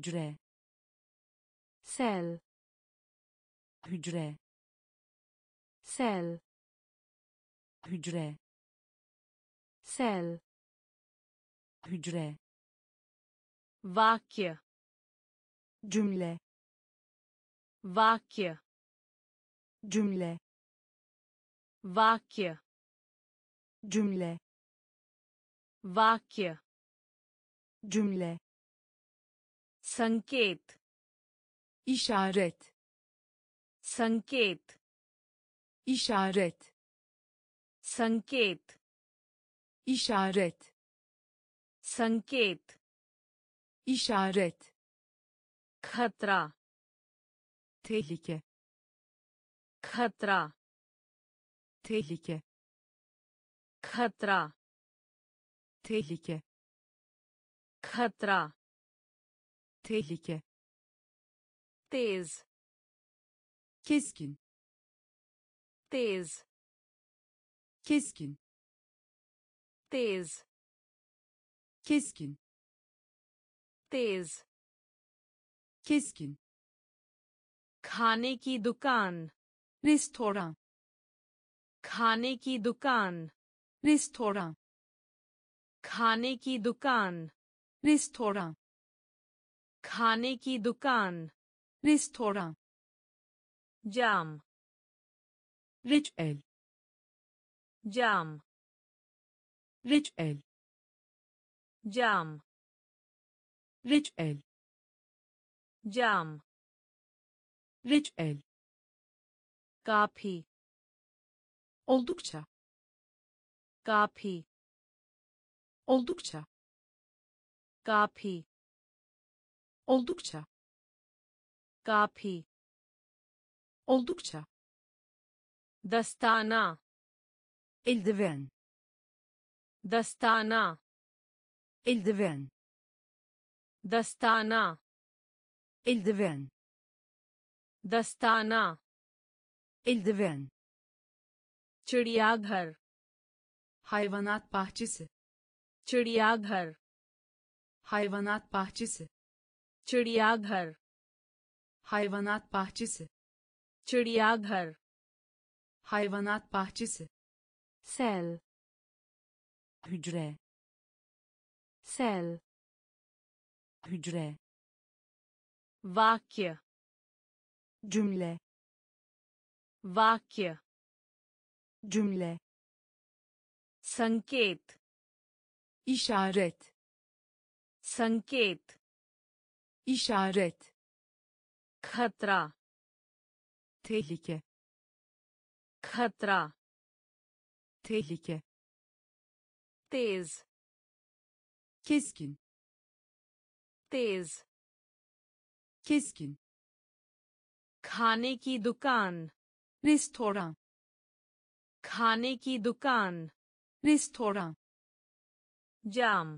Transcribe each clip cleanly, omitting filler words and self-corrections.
hücre sel hücre sel hücre sel hücre vakya cümle vakya cümle vakya cümle vakya cümle संकेत इशारत संकेत इशारत संकेत इशारत खतरा tehlike खतरा tehlike खतरा tehlike tez keskin tez keskin tez keskin खाने की दुकान रेस्टोरेंट खाने की दुकान रेस्टोरेंट खाने की दुकान रेस्टोरेंट जाम रिचुअल जाम रिचुअल जाम रिचुअल काफी oldukça काफी oldukça काफी oldukça dastana eldiven dastana eldiven dastana eldiven चिड़ियाघर hayvanat bahçesi चिड़ियाघर hayvanat bahçesi चिड़ियाघर hayvanat bahçesi चिड़ियाघर hayvanat bahçesi sel hücre vakya cümle संकेत işaret खतरा tehlike tez keskin खाने की दुकान रेस्टोरेंट जाम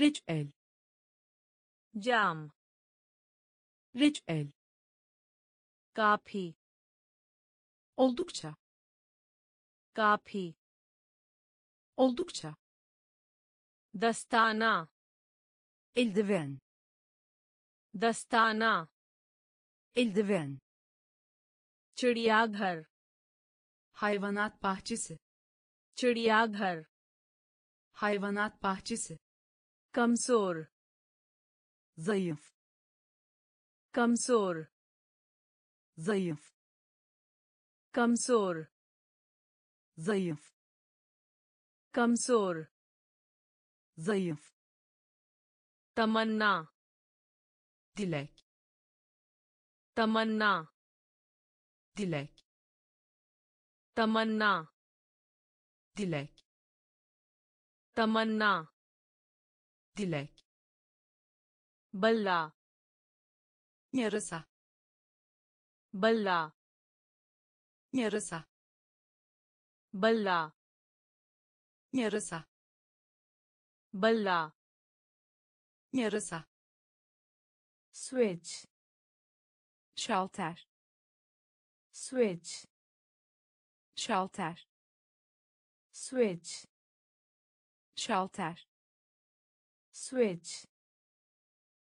रिचुअल काफी oldukça dastana eldiven चिड़ियाघर hayvanat bahçesi kamsor zayıf kamsor zayıf tamanna dilek tamanna dilek balla yarasa switch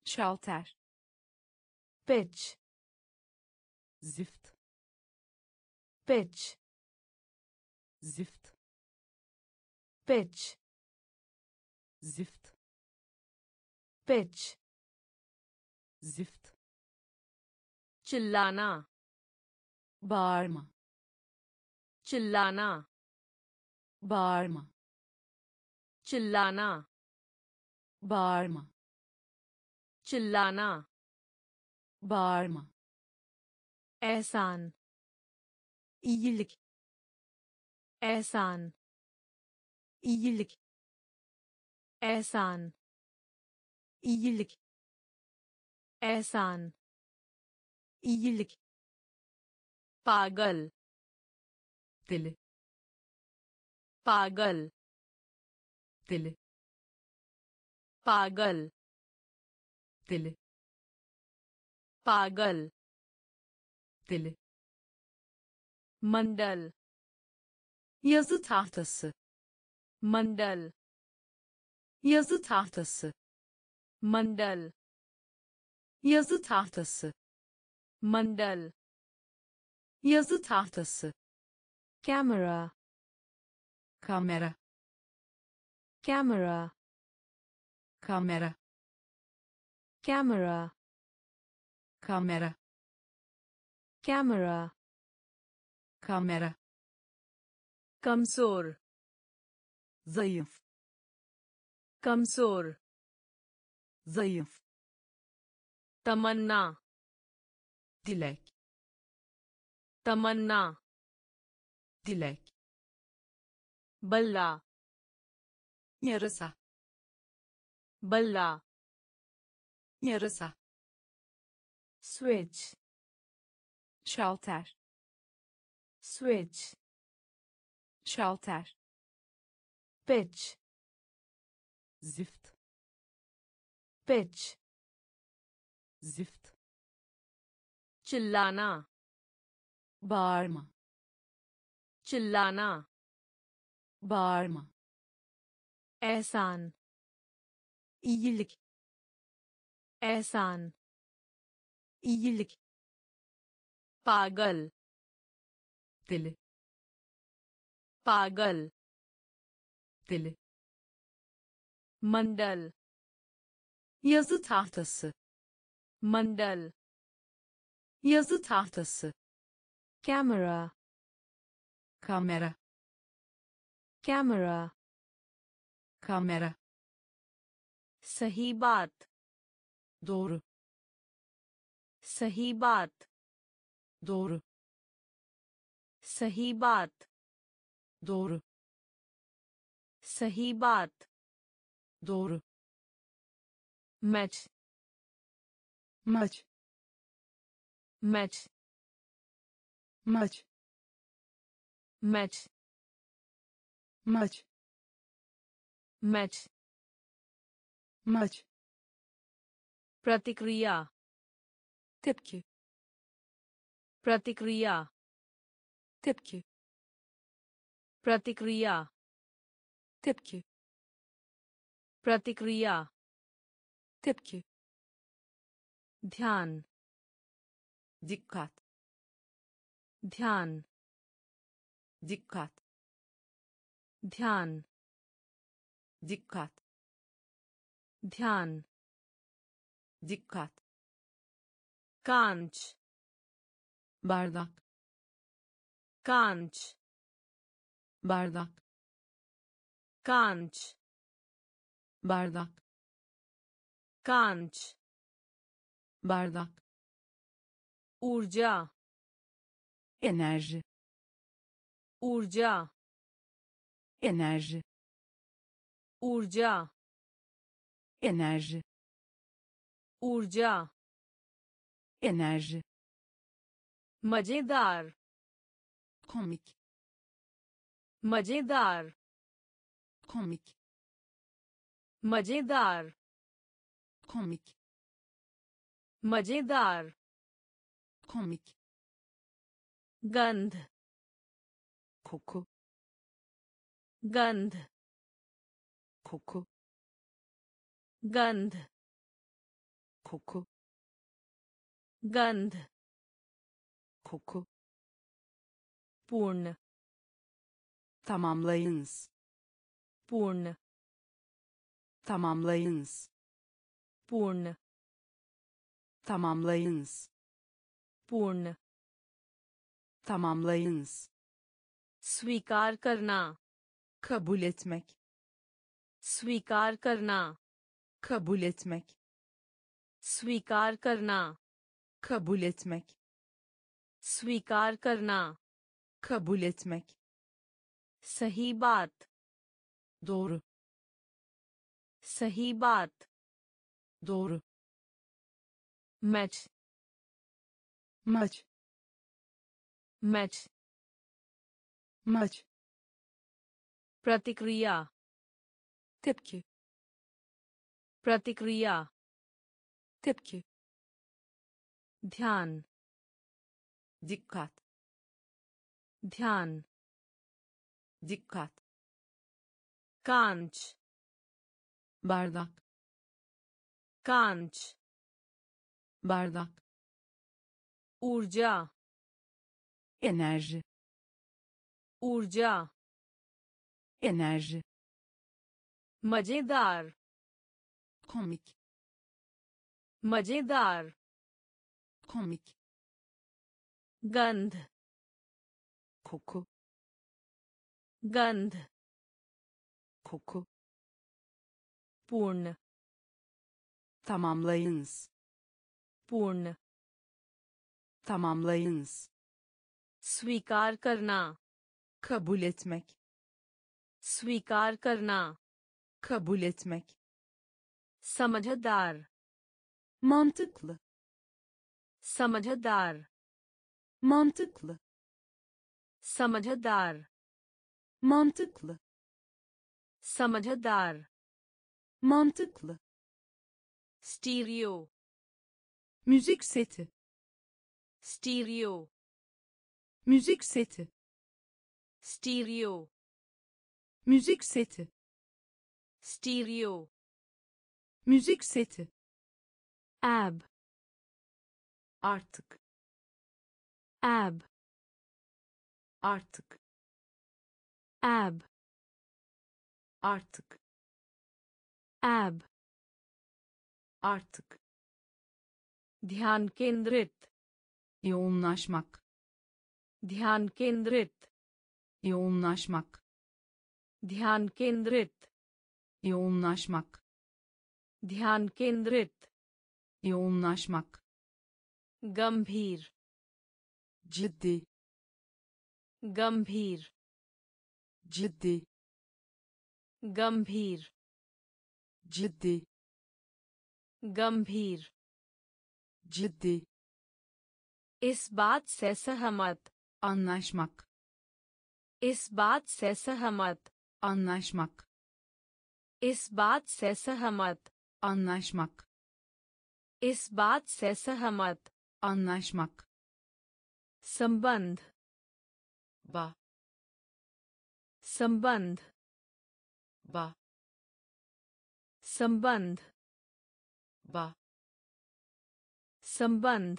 şalter, patch, zift, patch, zift, patch, zift, patch, zift, चिल्लाना, बारमा, चिल्लाना, बारमा, चिल्लाना, बारमा, चिल्लाना, बारमा, एहसान, इयलिक, एहसान, इयलिक, एहसान, इयलिक, एहसान, iyilik, pagal, deli, pagal, deli, pagal, deli, pagal, deli, mandal, yazı tahtası, mandal, yazı tahtası, mandal, yazı tahtası. Mandal, yazı tahtası, kamera, kamera, kamera, kamera, kamera, kamera, kamera, kamera, kamsor, zayıf, kamsor, zayıf, tamanna. Dilek, tamanna, dilek, balla, yarısı, switch, şalter, pitch, zift, चिल्लाना, बारमा, एहसान, इयलिक, पागल, दिल, mandal, yazı tahtası, kamera, kamera, kamera, kamera, sahi baat, doğru, sahi baat, doğru, sahi baat, doğru, maç, maç. Match, match, match, match, match, match, प्रतिक्रिया, तबके, प्रतिक्रिया, तबके, प्रतिक्रिया, तबके, ध्यान dikkat, ध्यान, dikkat, ध्यान, dikkat, kanç, bardak, kanç, bardak, kanç, bardak. Urca, enerji, urca, enerji, urca, enerji, urca, enerji, majedar, komik, majedar, komik, majedar, komik, majedar, komik, gand, koku, gand, koku, gand, koku, gand, koku, burn, tamamlayınız, burn, tamamlayınız, burn, tamamlayınız, burn, tamamlayınız, स्वीकार करना, कबूल etmek, स्वीकार करना, कबूल etmek, स्वीकार करना, कबूल etmek, स्वीकार करना, कबूल etmek, सही बात, doğru, सही बात, doğru, match, match, match much प्रतिक्रिया तिपके प्रतिक्रिया तिपके ध्यान दिक्कत कांच बार्डक ऊर्जा enerji ऊर्जा enerji मजेदार komik gand koku पूर्ण tamamlayınız स्वीकार करना kabul etmek, svikar karna, kabul etmek, samajhdar, mantıklı, samajhdar, mantıklı, samajhdar, mantıklı, stereo, müzik seti, stereo, müzik seti. Stereo. Müzik seti. Stereo. Müzik seti. Ab. Artık. Ab. Artık. Ab. Artık. Ab. Artık. Dhyan kendrit. Yoğunlaşmak. Dhyan kendrit. Yoğunlaşmak. Dhyan kendrit. Yoğunlaşmak. Dhyan kendrit. Yoğunlaşmak. Gambhir. Ciddi. Gambhir. Ciddi. Gambhir. Ciddi. Gambhir. Ciddi. इस बात से सहमत. Anlaşmak. इस बात से सहमत anlaşmak इस बात से सहमत anlaşmak इस बात से सहमत anlaşmak संबंध बा संबंध बा संबंध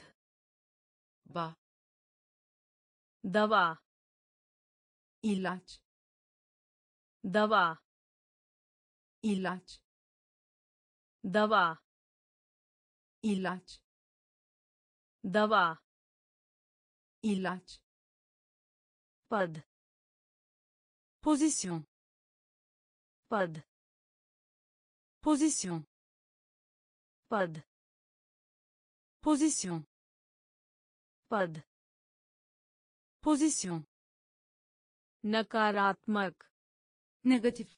बा दवा İlaç, dava, ilaç, dava, ilaç, dava, ilaç, pad, pozisyon, pad, pozisyon, pad, pozisyon. नकारात्मक नेगेटिव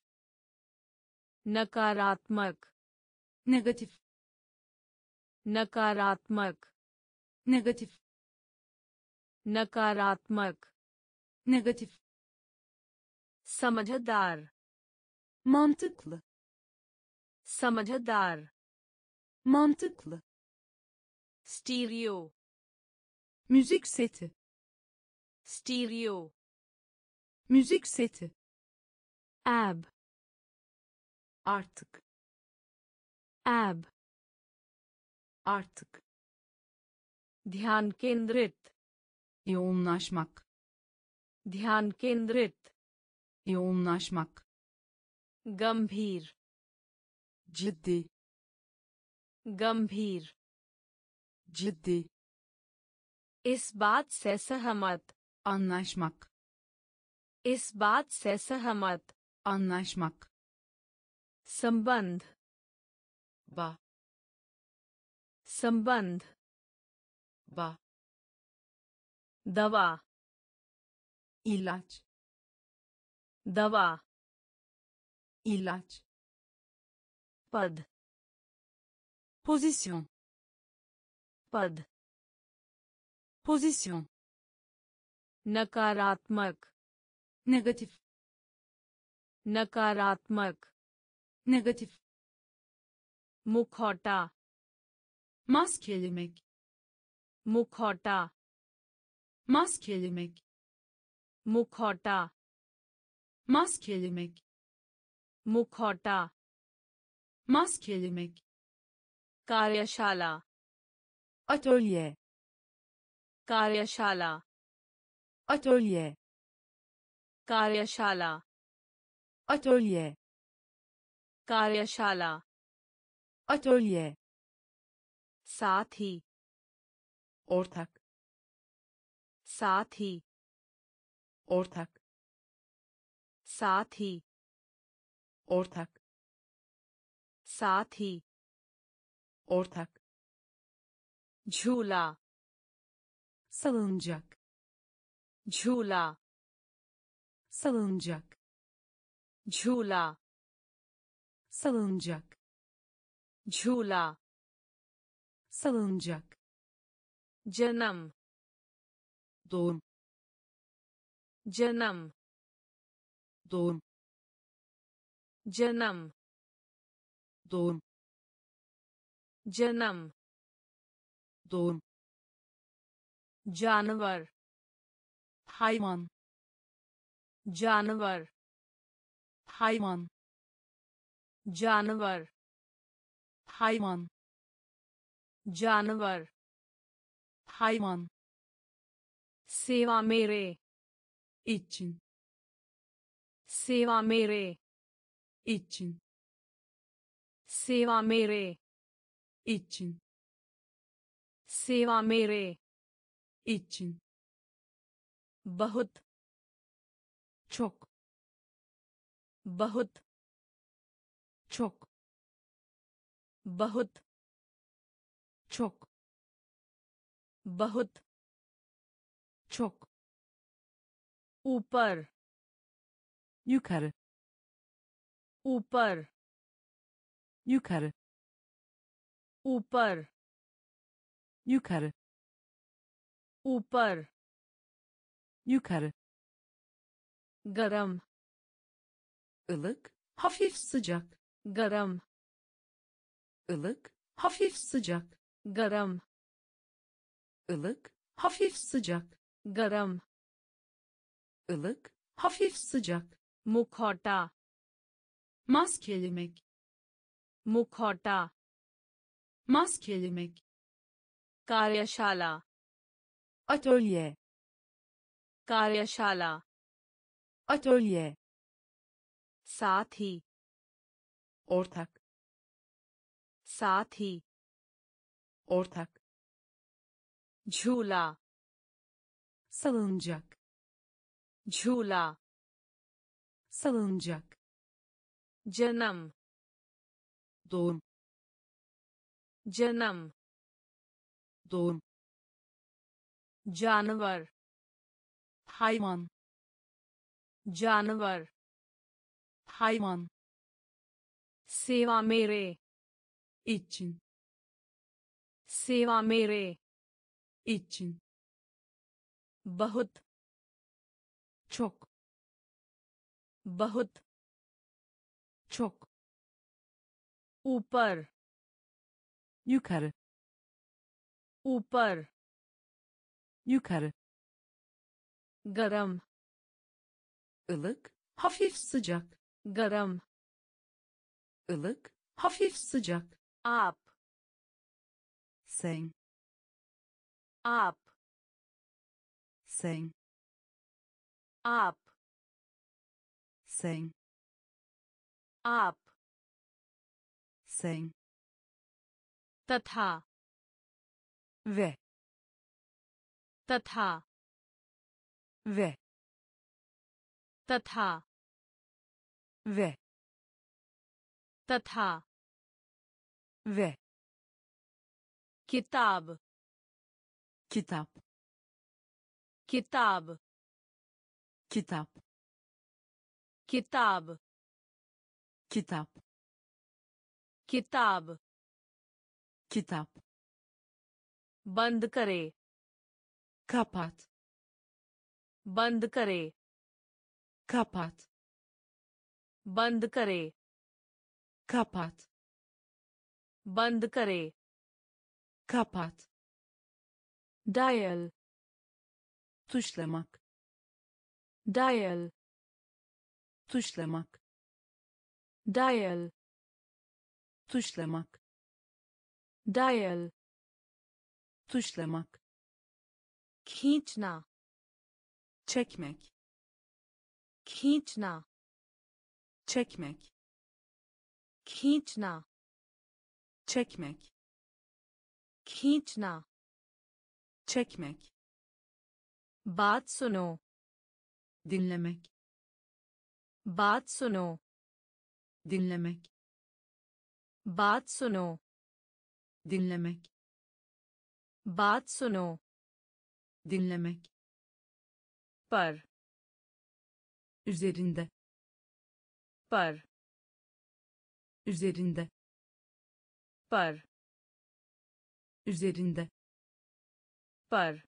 नकारात्मक नेगेटिव नकारात्मक नेगेटिव समझदार mantıklı stereo müzik seti stereo müzik seti. Ab. Artık. Ab. Artık. Dhyan kendrit. Yoğunlaşmak. Dhyan kendrit. Yoğunlaşmak. Gambhir. Ciddi. Gambhir. Ciddi. इस बात से सहमत. Anlaşmak. इस बात से सहमत. Anlaşmak. संबंध. Ba. संबंध. Ba. दवा. İlaç. दवा. İlaç. Pad. Position. Pad. Position. नकारात्मक. Negatif. नकारात्मक. Negatif. मुखौटा. Maskelemek. मुखौटा. Maskelemek. मुखौटा. Maskelemek. मुखौटा. Maskelemek. कार्यशाला. Atölye. कार्यशाला. Atölye. कार्यशाला. Atölye. कार्यशाला. Atölye. साथ ही. Ortak. साथ ही. Ortak. साथ ही. Ortak. साथ ही. Ortak. झूला. Salıncak. Jula. Salıncak. Jula. Salıncak. Jula. Salıncak. Canım. Doğum. Canım. Doğum. Canım. Doğum. Canım. Doğum. जानवर, हायमान, जानवर, हायमान, जानवर, हायमान, जानवर, हायमान, सेवा मेरे इच्छिन, सेवा मेरे इच्छिन, सेवा मेरे için bahut çok bahut çok bahut çok upar yukarı upar yukarı ऊपर, yukarı, गर्म, ılık, hafif sıcak, गर्म, ılık, hafif sıcak, गर्म, ılık, hafif sıcak, गर्म, ılık, hafif sıcak, मुखौटा, maskelemek, मुखौटा, maskelemek, कार्यशाला Atölye. Karyashala. Atölye. Sath hi. Ortak. Sath hi. Ortak. Jhula. Salıncak. Jhula. Salıncak. Canım. Doğum. Canım. Doğum. जानवर, हायमान, जानवर, हायमान, सेवा मेरे इच्छिन, बहुत, çok, ऊपर Yukarı. Garam. Ilık, hafif sıcak. Garam. Ilık, hafif sıcak. Aap. Sen. Up. Sen. Up. Sen. Up. Sen. Tatha. Ve. Tatha. Ve. Tatha. Ve. Tatha. Ve. Kitab. Kitap. Kitab. Kitap. Kitab. Kitap. Kitab. Kitap. बंद करे. Kapat. बंद करे. Kapat. बंद करे. Kapat. बंद करे. Kapat. Dial. Tuşlamak. Dial. Tuşlamak. Dial. Tuşlamak. Dial. Tuşlamak. Kheenchna. Çekmek. Kheenchna. Çekmek. Kheenchna. Çekmek. Kheenchna. Çekmek. Baat suno. Dinlemek. Baat suno. Dinlemek. Baat suno. Dinlemek. Baat suno. Dinlemek. Par. Üzerinde. Par. Üzerinde. Par. Üzerinde. Par.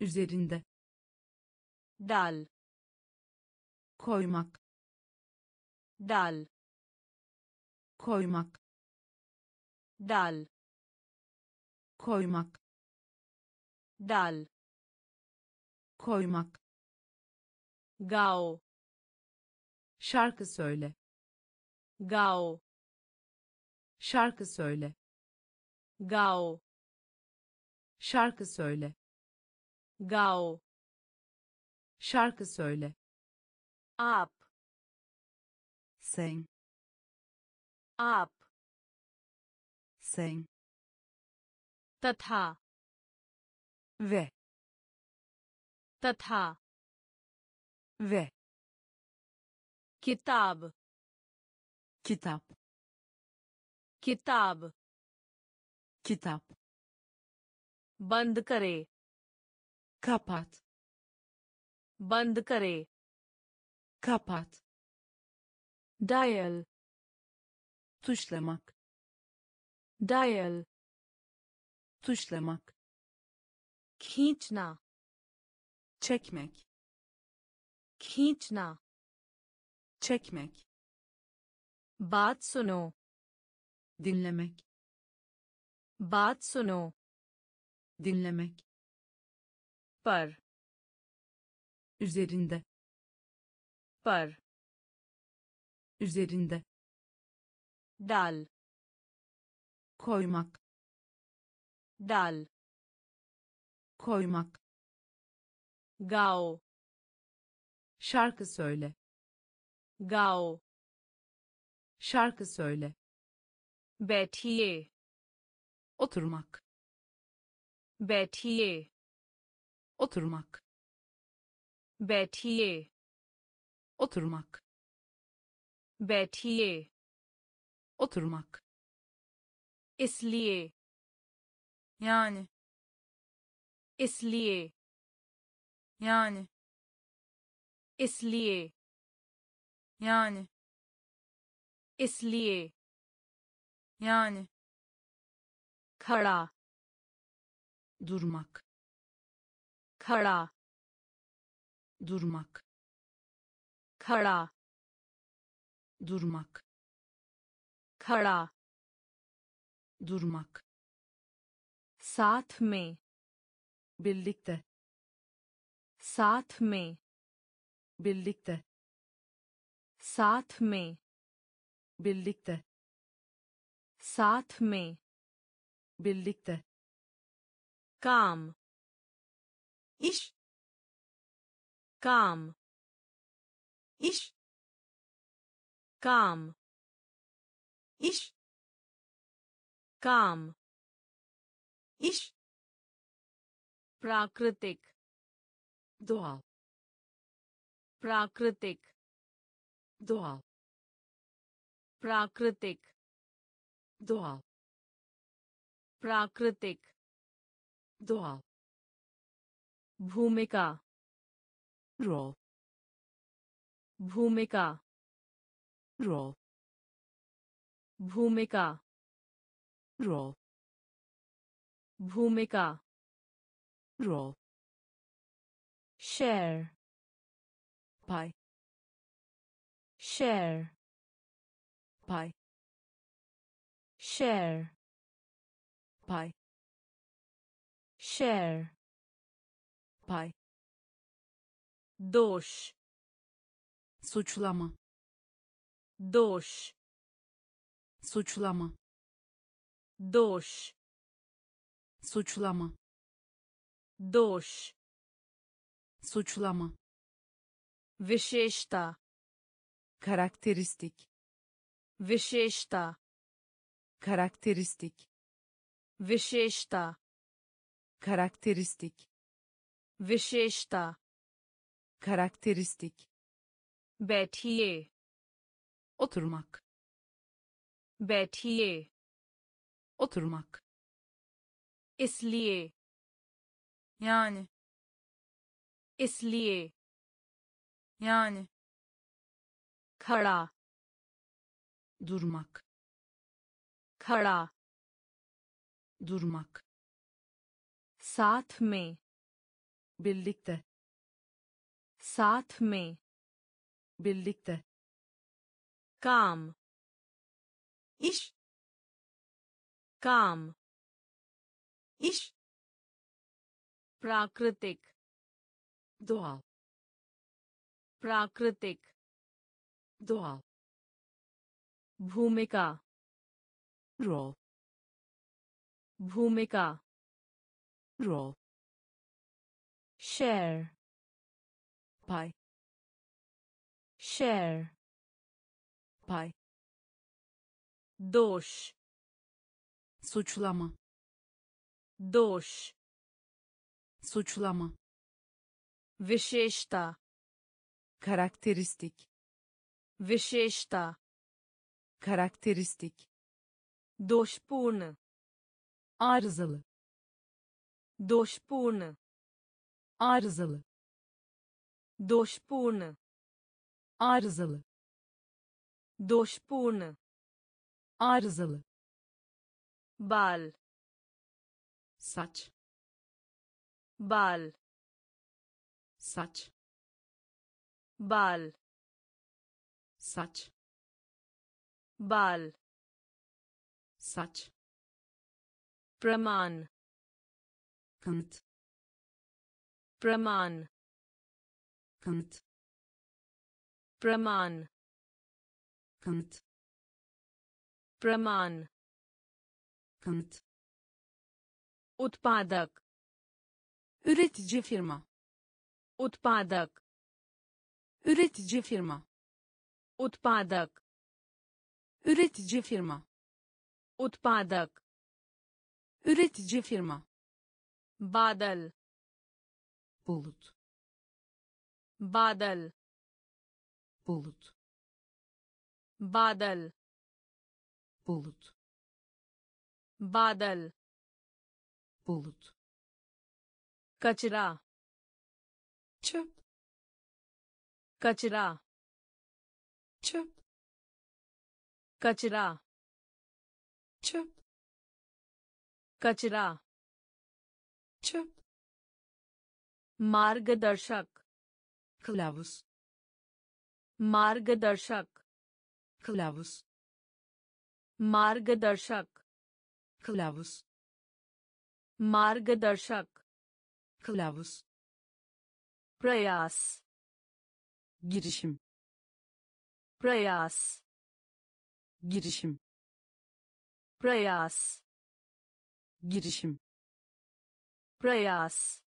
Üzerinde. Dal. Koymak. Dal. Koymak. Dal. Koymak. Dal. Koymak. Gao. Şarkı söyle. Gao. Şarkı söyle. Gao. Şarkı söyle. Gao. Şarkı söyle. Up. Sen. Up. Sen. Tatha. Ve. Tatha. Ve. Kitab. Kitap. Kitab. Kitap. Band kare. Kapat. Band kare. Kapat. Dial. Tuşlamak. Dial. Tuşlamak. Kheenchna. Çekmek. Kheenchna. Çekmek. Baat suno. Dinlemek. Baat suno. Dinlemek. Par. Üzerinde. Par. Üzerinde. Dal. Koymak. Dal. Koymak. Gao. Şarkı söyle. Gao. Şarkı söyle. Baithiye. Oturmak. Baithiye. Oturmak. Baithiye. Oturmak. Baithiye. Oturmak. İsliye. Yani. İsliye. Yani. İsliye. Yani. İsliye. Yani. Khada. Durmak. Khada. Durmak. Khada. Durmak. Khada. Durmak. साथ में. Birlikte. साथ में. Birlikte. साथ में. Birlikte. साथ में. birlikte, काम, iş, काम, iş, काम, iş, काम, iş, प्राकृतिक, doğal, प्राकृतिक, doğal, प्राकृतिक, doğal, प्राकृतिक, doğal, भूमिका, rol, भूमिका, rol, भूमिका, rol, भूमिका, rol, share, pay, share, pay, share, pay, share, pay, doş, suçlama, doş, suçlama, doş, suçlama, विशेषता, karakteristik, विशेषता, karakteristik, विशेषता, karakteristik, विशेषता, karakteristik, बैठिए, oturmak, बैठिए, oturmak, इसलिए, yani, इसलिए, yani, खड़ा, durmak, खड़ा, durmak, साथ में, birlikte, साथ में, birlikte, काम, iş, काम, iş, प्राकृतिक, doğal, प्राकृतिक, doğal, भूमिका, rol, भूमिका, rol, share, pay, share, pay, doş, suçlama, विशेषता, karakteristik, दोषपूर्ण, arızalı, दोषपूर्ण, arızalı, दोषपूर्ण, arızalı, bal, saç, bal, saç, bal, saç, bal, saç, प्रमाण, kanıt, प्रमाण, kanıt, प्रमाण, kanıt, प्रमाण, kanıt, उत्पादक, üretici firma, उत्पादक, üretici firma, उत्पादक, üretici firma, उत्पादक, üretici firma, बादल, bulut, बादल, bulut, बादल, bulut, बादल, bulut, कचरा, çöp, कचरा, çöp, कचरा, çöp, कचरा, çöp, मार्गदर्शक, kılavuz, मार्गदर्शक, kılavuz, मार्गदर्शक, kılavuz, मार्गदर्शक, kılavuz, प्रयास, girişim, प्रयास, girişim, प्रयास, girişim, prayas,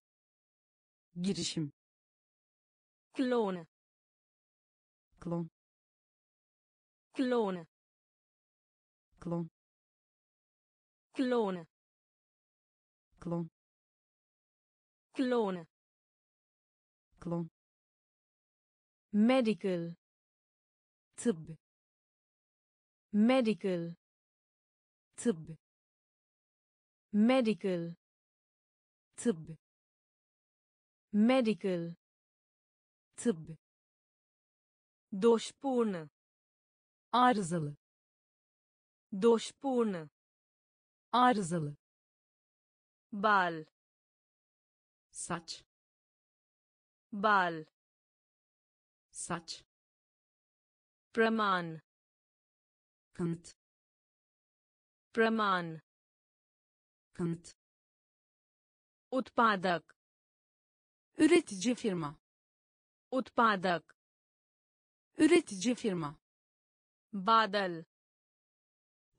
girişim, klon, klon, klon, klon, klon, klon, klon, klon, medical, tıp, medical, tıp, medical, tıp, medical, tıp, doşpurna, arızalı, doşpurna, arızalı, bal, saç, bal, saç, praman, kanıt, praman, kanıt, utpadak, üretici firma, utpadak, üretici firma, badal,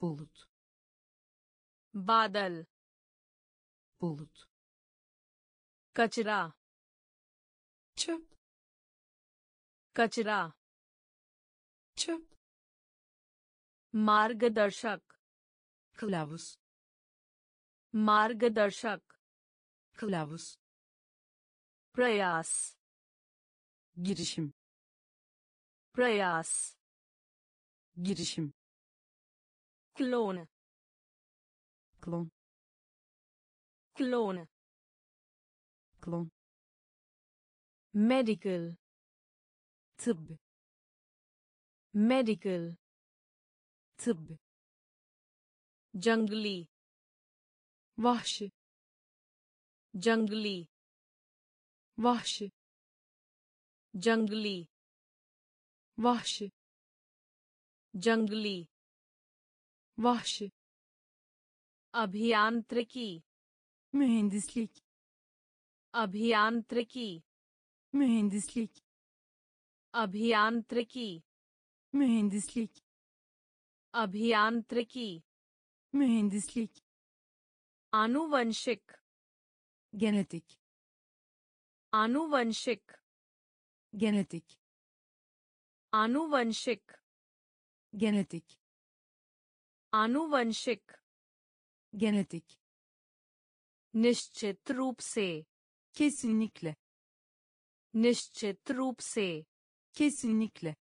bulut, badal, bulut, kaçıra, çöp, kaçıra, çöp, margadarshak, kılavuz, margadarshak, kılavuz, prayas, girişim, prayas, girişim, klon, klon, klon, klon, medical, tıp, medical, tıp, jungli, vahşi, jungli, vahşi, jungli, vahşi, jungli, vahşi, अभियांत्रिकी, mühendislik, अभियांत्रिकी, mühendislik, अभियांत्रिकी, mühendislik, अभियांत्रिकी, mühendislik, आनुवंशिक, genetik, आनुवंशिक, genetik, आनुवंशिक, genetik, आनुवंशिक, genetik, निश्चित रूप से, kesinlikle, निश्चित रूप से, kesinlikle,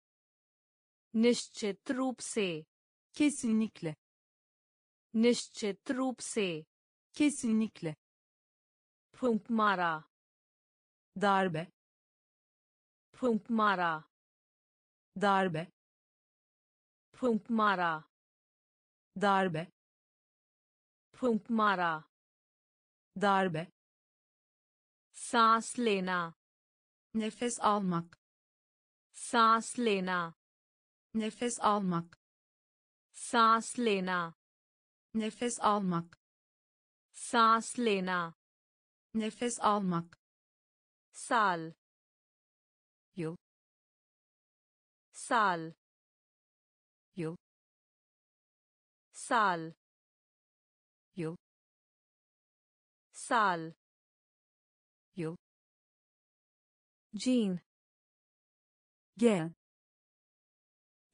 निश्चित रूप से, kesinlikle, निश्चित रूप से, kesinlikle, फुंक मारा, darbe, फुंक मारा, darbe, फुंक मारा, darbe, फुंक मारा, darbe, सांस लेना, nefes almak, सांस लेना, nefes almak, सांस लेना, nefes almak, सांस लेना, nefes almak, साल, yıl, साल, yıl, साल, yıl, साल, yıl, jean, gel,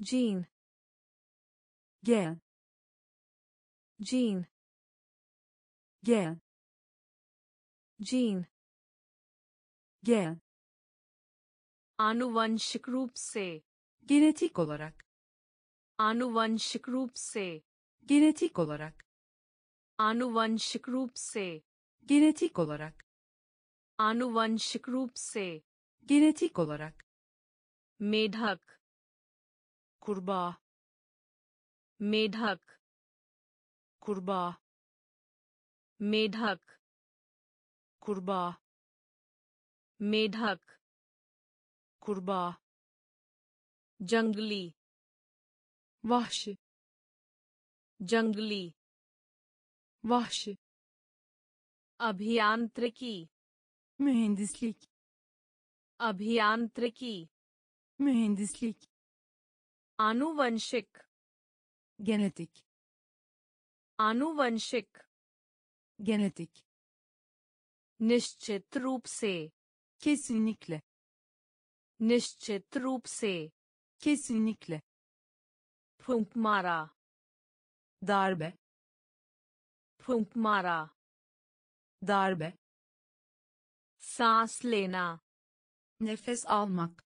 jean, gel, jean, gel, jean, gel, आनुवंशिक रूप से, genetik olarak, आनुवंशिक रूप से, genetik olarak, आनुवंशिक रूप से, genetik olarak, आनुवंशिक रूप से, genetik olarak, मेढक, kurbağa, मेढक, kurbağa, मेढक, kurbağa, मेढक, kurbağa, जंगली, vahşi, जंगली, vahşi, अभियांत्रिकी, mühendislik, अभियांत्रिकी, mühendislik, आनुवंशिक, genetik, आनुवंशिक, genetik, निश्चित रूप से, kesinlikle, निश्चित रूप से, kesinlikle, pump मारा, darbe, pump मारा, darbe, सांस लेना, nefes almak,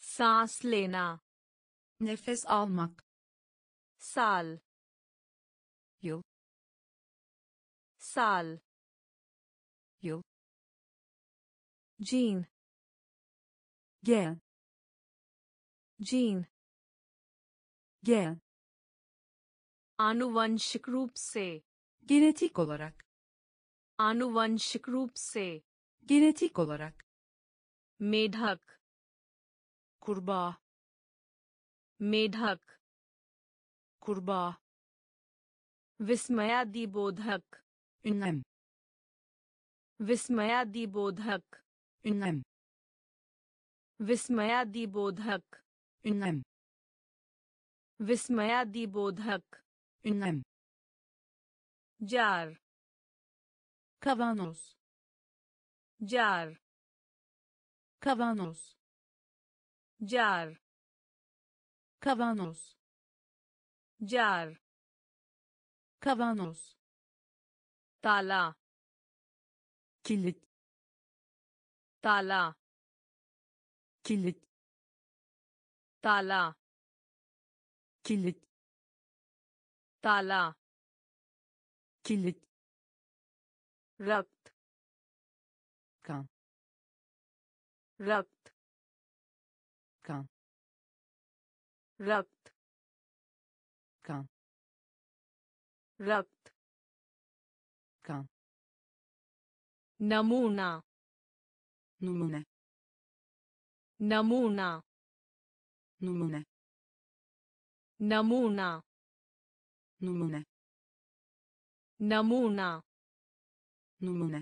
सांस लेना, nefes almak, साल, yıl, साल, yıl, jean, gel, jean, gel, आनुवंशिक रूप से, genetik olarak, आनुवंशिक रूप से, genetik olarak, मेढक, kurbağa, मेढक, kurbağa, विस्मयादिबोधक, ünlem, विस्मयादिबोधक, ünlem, विस्मयादिबोधक, ünlem, विस्मयादिबोधक, ünlem, jar, kavanoz, jar, kavanoz, jar, kavanoz, jar, kavanoz, tala, kilit, tala, kilit, tala, kilit, tala, kilit, rakt, kan, rakt, kan, rakt, kan, रक्त, कान, नमूना, नमूने, नमूना, नमूने, नमूना, नमूने, नमूना, नमूने,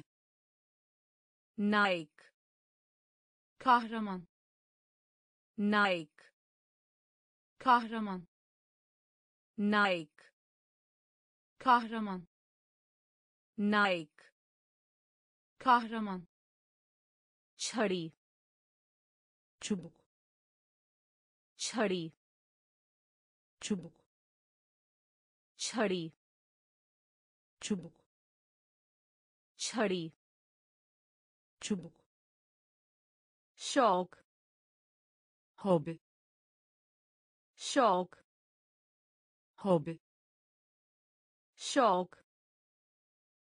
नायक, kahraman, नायक, kahraman, नायक, kahraman, naik, kahraman, çari, çubuk, çari, çubuk, çari, çubuk, şok, hobi, şok, hobi, şok,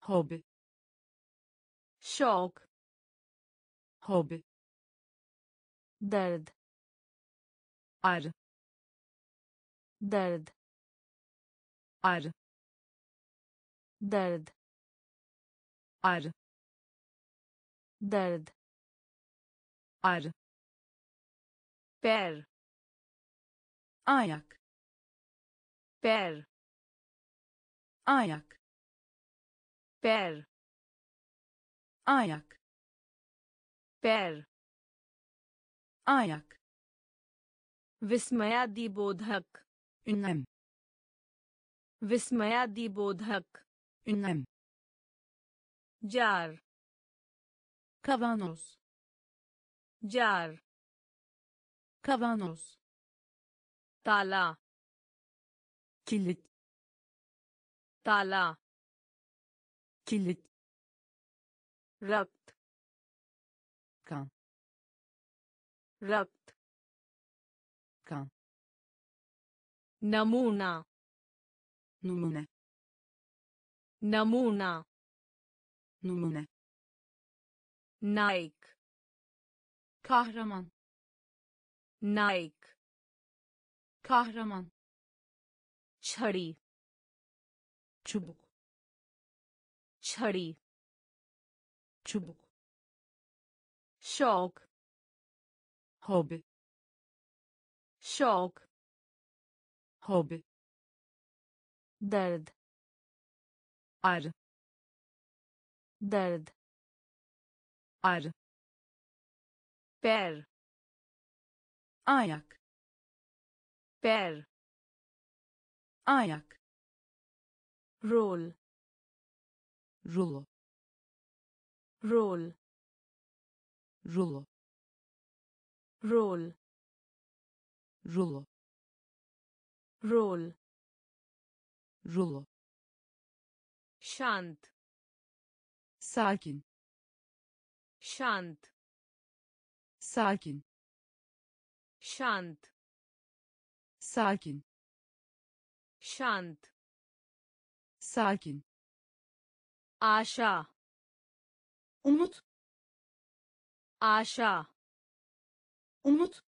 hobi, şok, hobi, dard, ağrı, dard, ağrı, dard, ağrı, dard, ağrı, per, ayak, per, ayak, per, ayak, per, ayak, विस्मयादिबोधक, ünlem, विस्मयादिबोधक, ünlem, jar, kavanoz, jar, kavanoz, ताला, kilit, ताला, किलित, रक्त, कान, रक्त, कान, नमूना, नमूने, नमूना, नमूने, नायक, kahraman, नायक, kahraman, छड़ी, çubuk, çari, çubuk, şok, hobi, şok, hobi, dard, ağrı, per, ayak, rol, rulo, roll, rulo, roll, rulo, roll, rulo, şant, sakin, şant, sakin, şant, sakin, şant, sakin, aşağı, umut, aşağı, umut,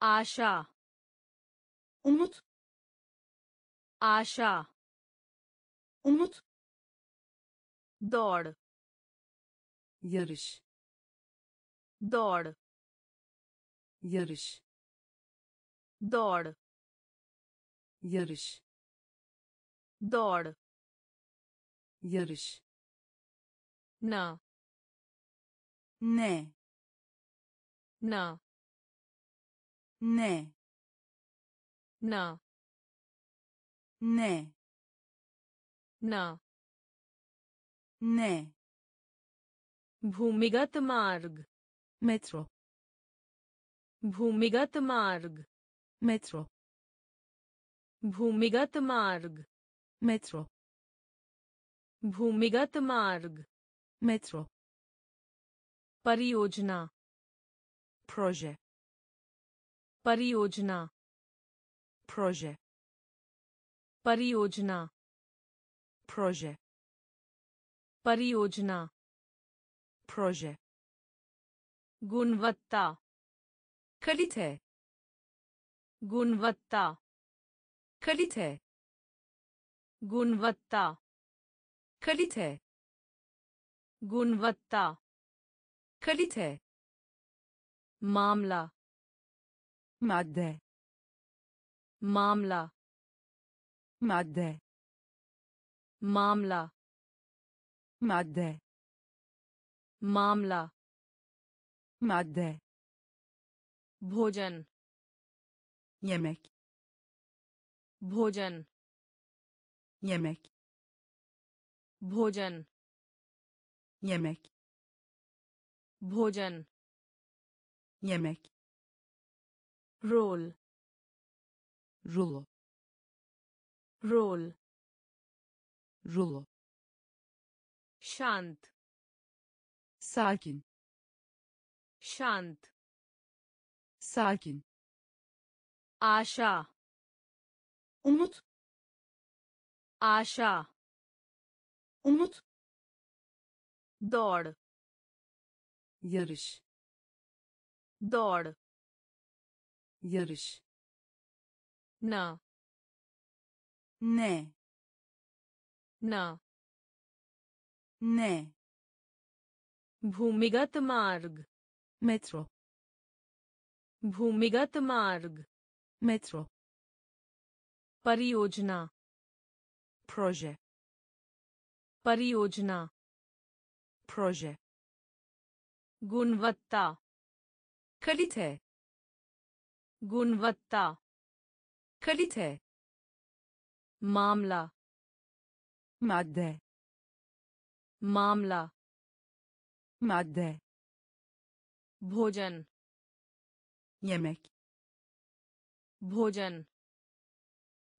aşağı, umut, aşağı, umut, dor, yarış, dor, yarış, dor, yarış, dor, yarış, na, ne, na, ne, na, ne, na, ne, भूमिगत मार्ग मेट्रो, भूमिगत मार्ग मेट्रो, भूमिगत मार्ग मेट्रो, भूमिगत मार्ग मेट्रो, परियोजना प्रोजे, परियोजना प्रोजे, परियोजना प्रोजे, परियोजना proje, gunvatta kalite, gunvatta kalite, gunvatta kalite, gunvatta kalite, mamla madde, mamla madde, mamla madde, मामला माध्य, भोजन yemek, भोजन yemek, भोजन yemek, भोजन yemek, roll rulo, roll rulo, शांत sakin, şant, sakin, aşağı, umut, aşağı, umut, dor, yarış, dor, yarış, na, ne, na, ne, भूमिगत मार्ग मेट्रो, भूमिगत मार्ग मेट्रो, परियोजना प्रोजे, परियोजना प्रोजे, गुणवत्ता kalite, गुणवत्ता kalite, मामला madde, मामला माध्य, भोजन yemek, भोजन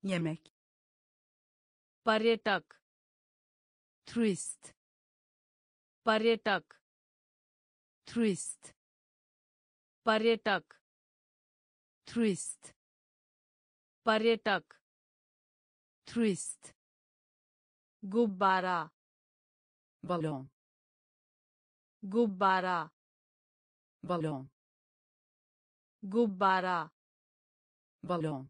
yemek, पर्यटक tourist, पर्यटक tourist, पर्यटक tourist, पर्यटक tourist, गुब्बारा balon, गुब्बारा बलून, गुब्बारा बलून,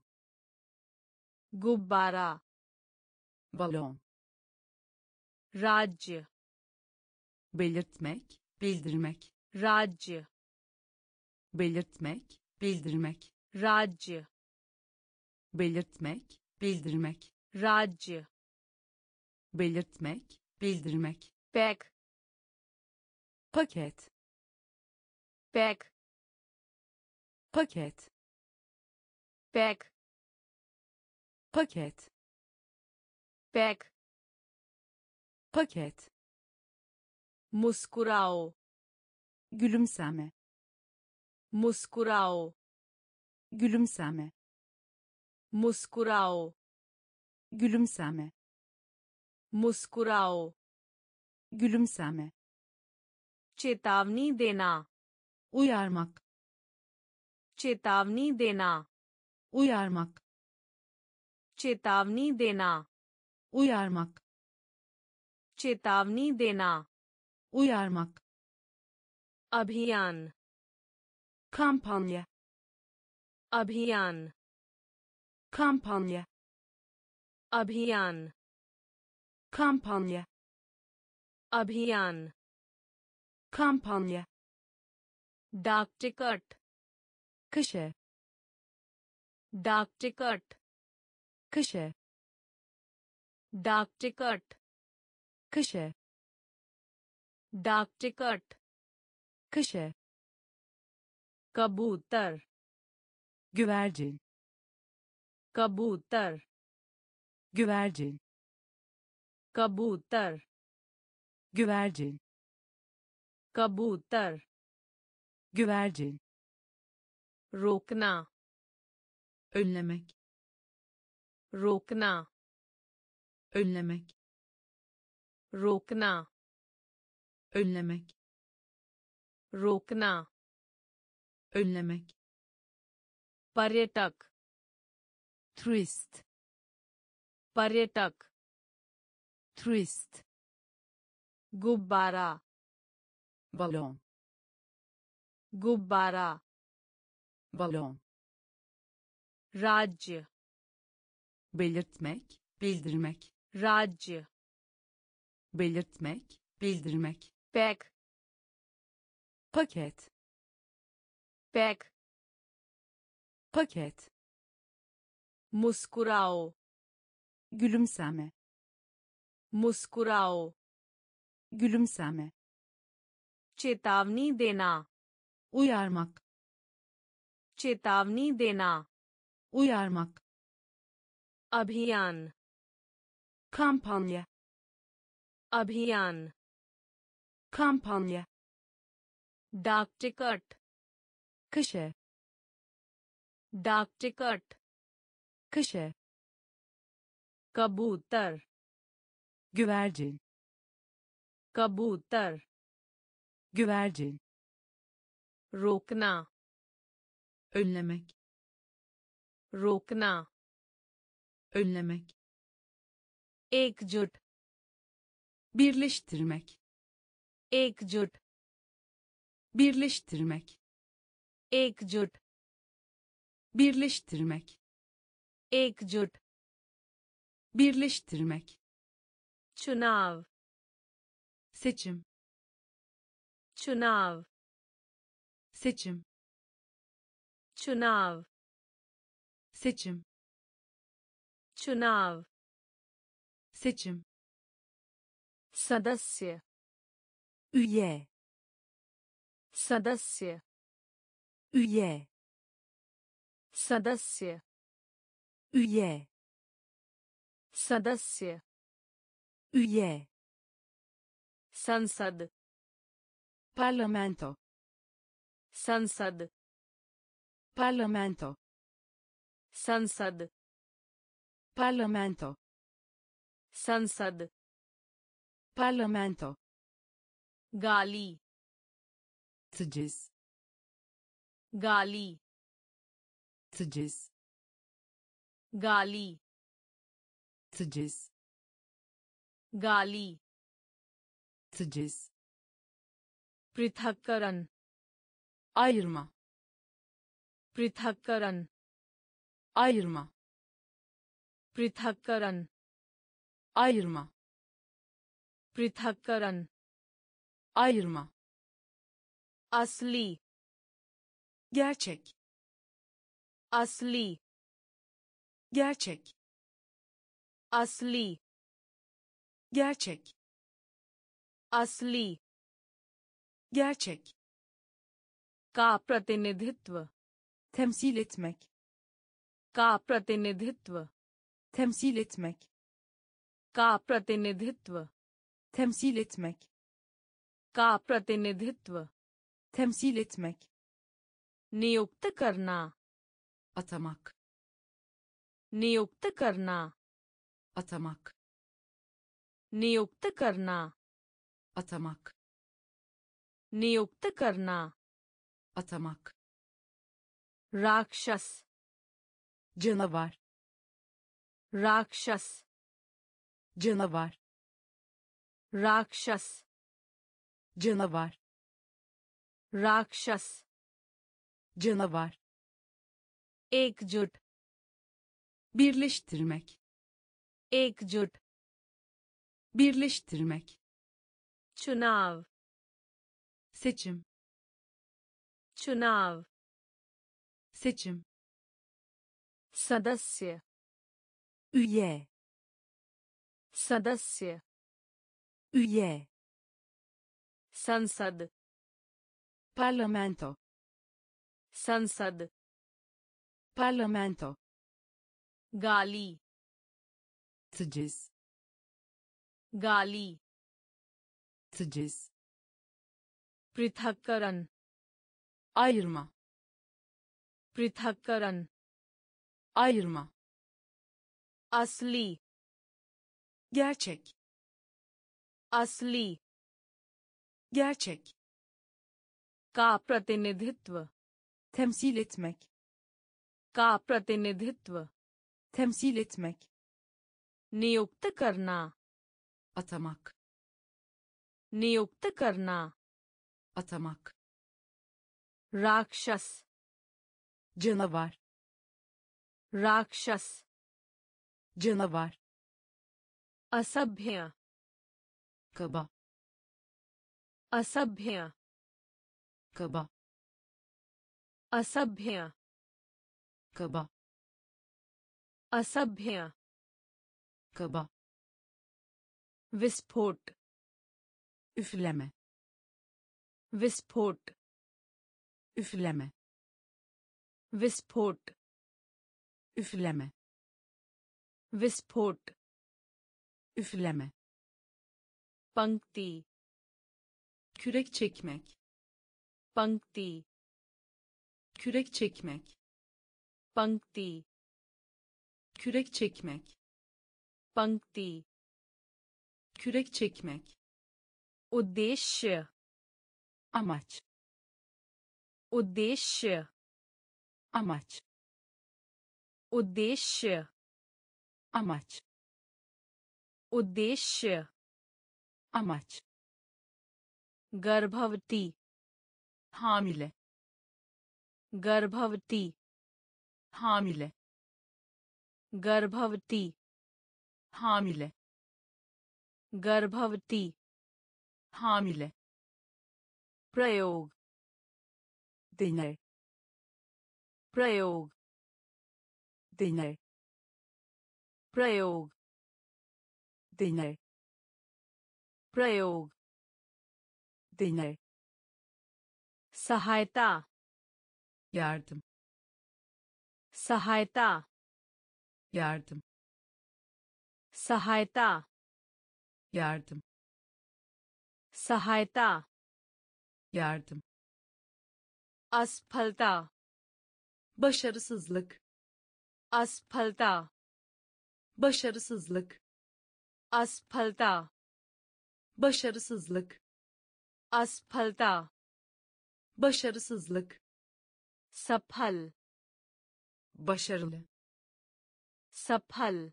गुब्बारा बलून, राज्य belirtmek bildirmek, राज्य belirtmek bildirmek, राज्य belirtmek bildirmek, राज्य belirtmek bildirmek, pek paket, bag, paket, bag, paket, bag, paket, muskurao, gülümseme, muskurao, gülümseme, muskurao, gülümseme, muskurao, gülümseme, चेतावनी देना, uyarmak, चेतावनी देना, uyarmak, चेतावनी देना, uyarmak, चेतावनी देना, uyarmak, अभियान, kampanya, अभियान, kampanya, अभियान, kampanya, अभियान, kampanya, डाक टिकट, kişe, डाक टिकट, kişe, डाक टिकट, kişe, डाक टिकट, kişe, कबूतर, güvercin, कबूतर, güvercin, कबूतर, güvercin, कबूतर, güvercin, रोकना, önlemek, रोकना, önlemek, रोकना, önlemek, रोकना, önlemek, पर्यटक, turist, पर्यटक, turist, गुब्बारा, balon, गुब्बारा, balon, राज्य, belirtmek, bildirmek, राज्य, belirtmek, bildirmek, pack, paket, pack, paket, muskurao, gülümseme, muskurao, gülümseme, चेतावनी देना, uyarmak, चेतावनी देना, uyarmak, अभियान, kampanya, अभियान, kampanya, डाक टिकट, kişe, डाक टिकट, kişe, कबूतर, güvercin, कबूतर, güvercin, रोकना, önlemek, रोकना, önlemek, एकजुट, birleştirmek, एकजुट, birleştirmek, एकजुट, birleştirmek, एकजुट, birleştirmek, çunav, seçim, çunav, seçim, çunav, seçim, çunav, seçim, sadasya, üye, sadasya, üye, sadasya, üye, sadasya, üye, संसद, parlamento, संसद, parlamento, संसद, parlamento, संसद, parlamento, गाली, tecis, गाली, tecis, गाली, tecis, गाली, tecis, पृथक्करण, ayırma, पृथक्करण, ayırma, पृथक्करण, ayırma, पृथक्करण, ayırma, asli, gerçek, asli, gerçek, asli, gerçek, asli, gerçek, का प्रतिनिधित्व, temsil etmek, का प्रतिनिधित्व, temsil etmek, का प्रतिनिधित्व, temsil etmek का प्रतिनिधित्व temsil etmek नियुक्त करना atamak नियुक्त करना atamak नियुक्त करना atamak नियुक्त करना atamak राक्षस canavar राक्षस canavar राक्षस canavar राक्षस canavar एकजुट birleştirmek एकजुट birleştirmek çunav seçim çunav seçim sadasya üye sadasya üye sansad parlamento sansad parlamento gali teciz gali teciz prithakkaran ayırma asli gerçek का प्रतिनिधित्व temsil etmek का प्रतिनिधित्व temsil etmek नियुक्त करना atamak नियुक्त करना atamak राक्षस canavar असभ्य kaba असभ्य kaba असभ्य kaba विस्फोट üfleme विस्फोट üfleme विस्फोट üfleme पंक्ति kürek çekmek पंक्ति kürek çekmek पंक्ति kürek çekmek उद्देश्य amaç उद्देश्य amaç उद्देश्य amaç गर्भवती hamile गर्भवती hamile गर्भवती hamile प्रयोग deney प्रयोग deney प्रयोग deney सहायता yardım सहायता yardım सहायता yardım asfalta başarısızlık asfalta başarısızlık asfalta başarısızlık safal başarılı safal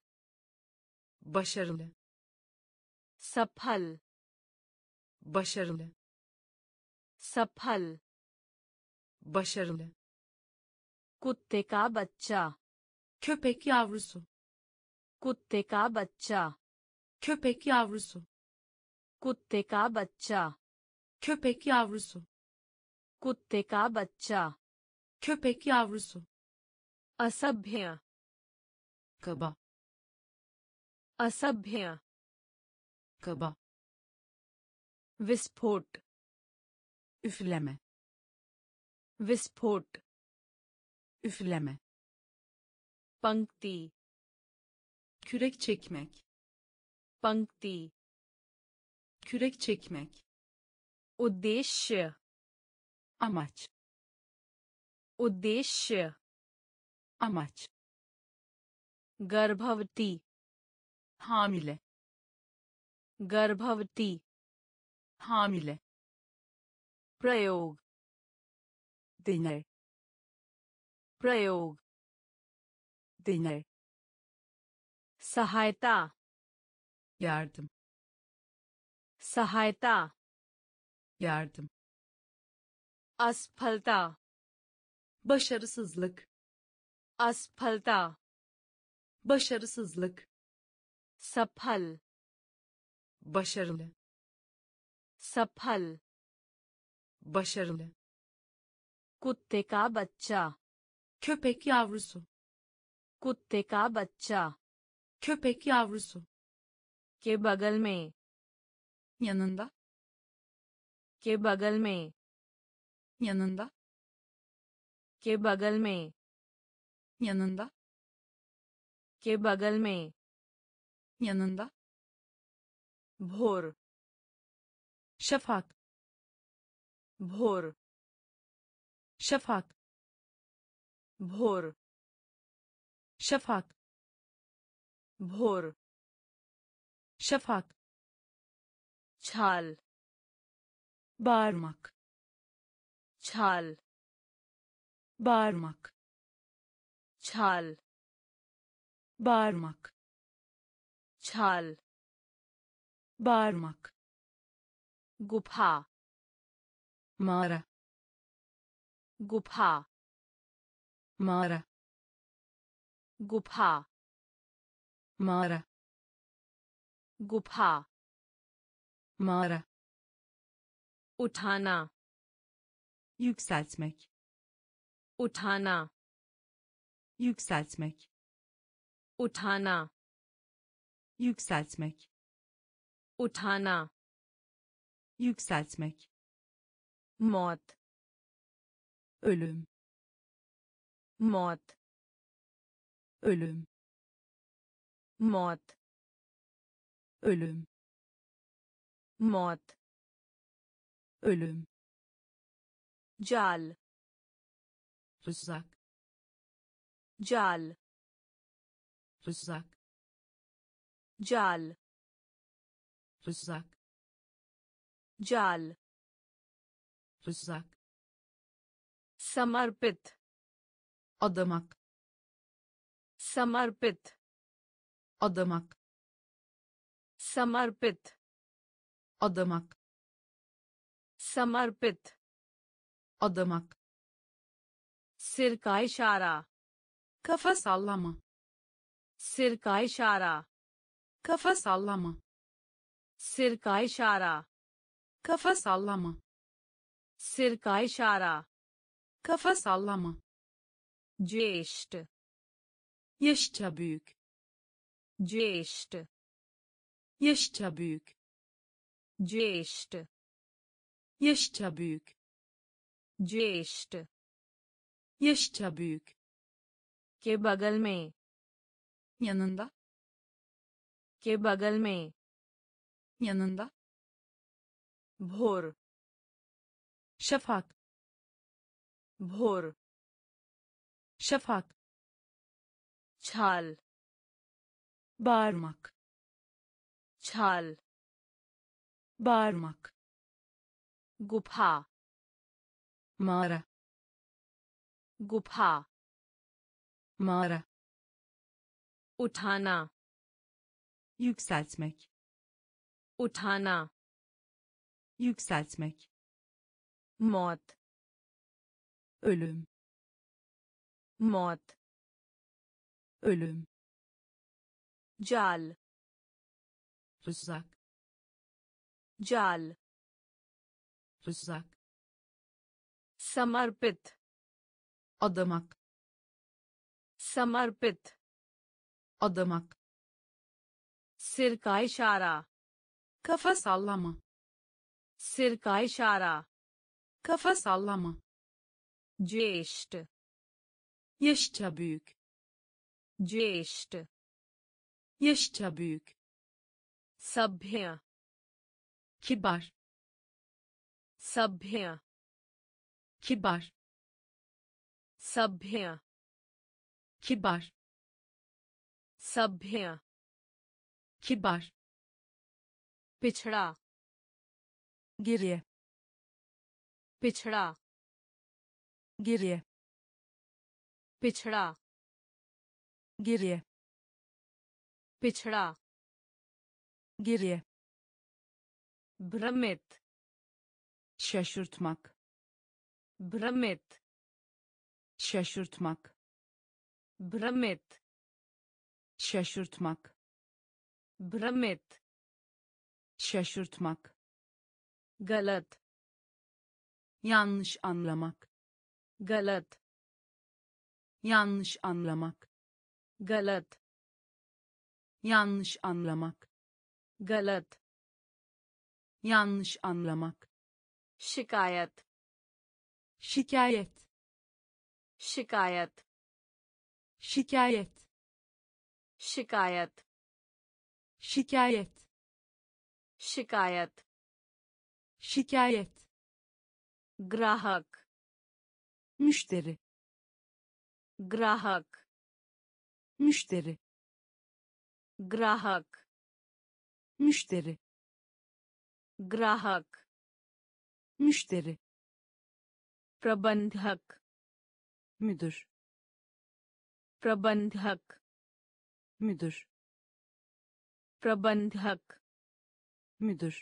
başarılı safal başarılı kutte ka baccha köpek yavrusu kutte ka baccha köpek yavrusu asabhya kaba विस्फोट üfleme पंक्ति kürek çekmek. Uddeshya. Amaç. Uddeshya. Amaç. Garbhavati. Hamile. Garbhavati. Hamile. Prayog. Deney. Prayog. Deney. Sahayata. Yardım. Sahayata. Yardım. Asfalta. Başarısızlık. Asfalta. Başarısızlık. Safal. Başarılı. Safal. Başarılı. कुत्ते का बच्चा. Köpek yavrusu. कुत्ते का बच्चा. Köpek yavrusu. के बगल में. Yanında. के बगल में. Yanında. के बगल में. Yanında. के बगल में. Yanında. भोर. शफाक. भोर. शफाक. भोर. शफाक. भोर. शफाक. छाल. बारमक. छाल. बारमक. छाल. बारमक. छाल. बारमक. गुफा. मारा. गुफा. मारा. गुफा. मारा. गुफा. मारा. उठाना. Yükseltmek. Uthana. Yükseltmek. Uthana. Yükseltmek. Uthana. Yükseltmek. Mot. Ölüm. Mot. Ölüm. Mot. Ölüm. Mot. Ölüm. Jal. Rızak. Jal. Rızak. Jal. Rızak. Jal. Rızak. Samarpit. Adamak. Samarpit. Adamak. Samarpit. Adamak. Samarpit. Adamak. Sir ka işara. Kafa sallama. Sir ka işara. Kafa sallama. Sir ka işara. Kafa sallama. Sir ka işara. Kafa sallama. Cest. Yaşça büyük. Cest. Yaşça büyük. Cest. Yaşça büyük. ज्येष्ठ, यष्टा बुक, के बगल में, यनंदा, के बगल में, यनंदा, भोर, शफाक, छाल, बारमक, गुफा. मारा. गुफा. मारा. उठाना. Yükseltmek. उठाना. Yükseltmek. Mot. Ölüm. Mot. Ölüm. Jal. Rızak. Jal. Rızak. Samarpit. Adamak. Samarpit. Adamak. Sir ka işara. Kafa sallama. Sir ka işara. Kafa sallama. Cest. Yaşça büyük. Cest. Yaşça büyük. Sabhya. kibar, सभ्य, kibar, सभ्य, kibar, सभ्य, kibar, पिछड़ा, गिरिये, पिछड़ा, गिरिये, पिछड़ा, गिरिये, पिछड़ा, गिरिये, भ्रमित, şaşırtmak, भ्रमित, şaşırtmak, भ्रमित, şaşırtmak, galat, yanlış anlamak, galat, yanlış anlamak, galat, yanlış anlamak, galat, yanlış anlamak, şikayet, şikayet, şikayet, şikayet, şikayet, şikayet, शिकायत, शिकायत, ग्राहक, मुश्तरी, ग्राहक, मुश्तरी, ग्राहक, मुश्तरी, प्रबंधक, müdür, प्रबंधक, müdür, प्रबंधक, müdür,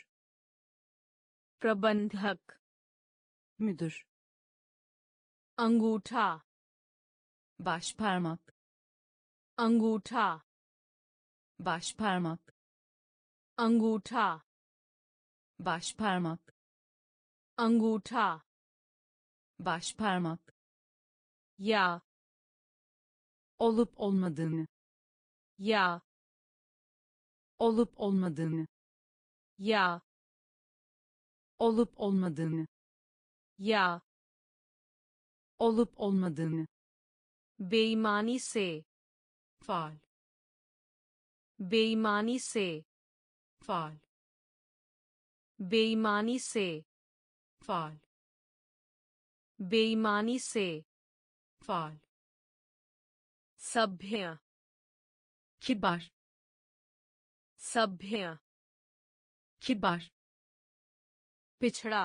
प्रबंधक, müdür, अंगूठा, başparmak, अंगूठा, başparmak, अंगूठा, başparmak, अंगूठा, başparmak, ya, olup olmadığını, ya, olup olmadığını, ya, olup olmadığını, ya, olup olmadığını, beymani se faal, beymani se faal, beymani se faal, beymani se faal, sabhya kibar, sabhya किबार, पिछड़ा,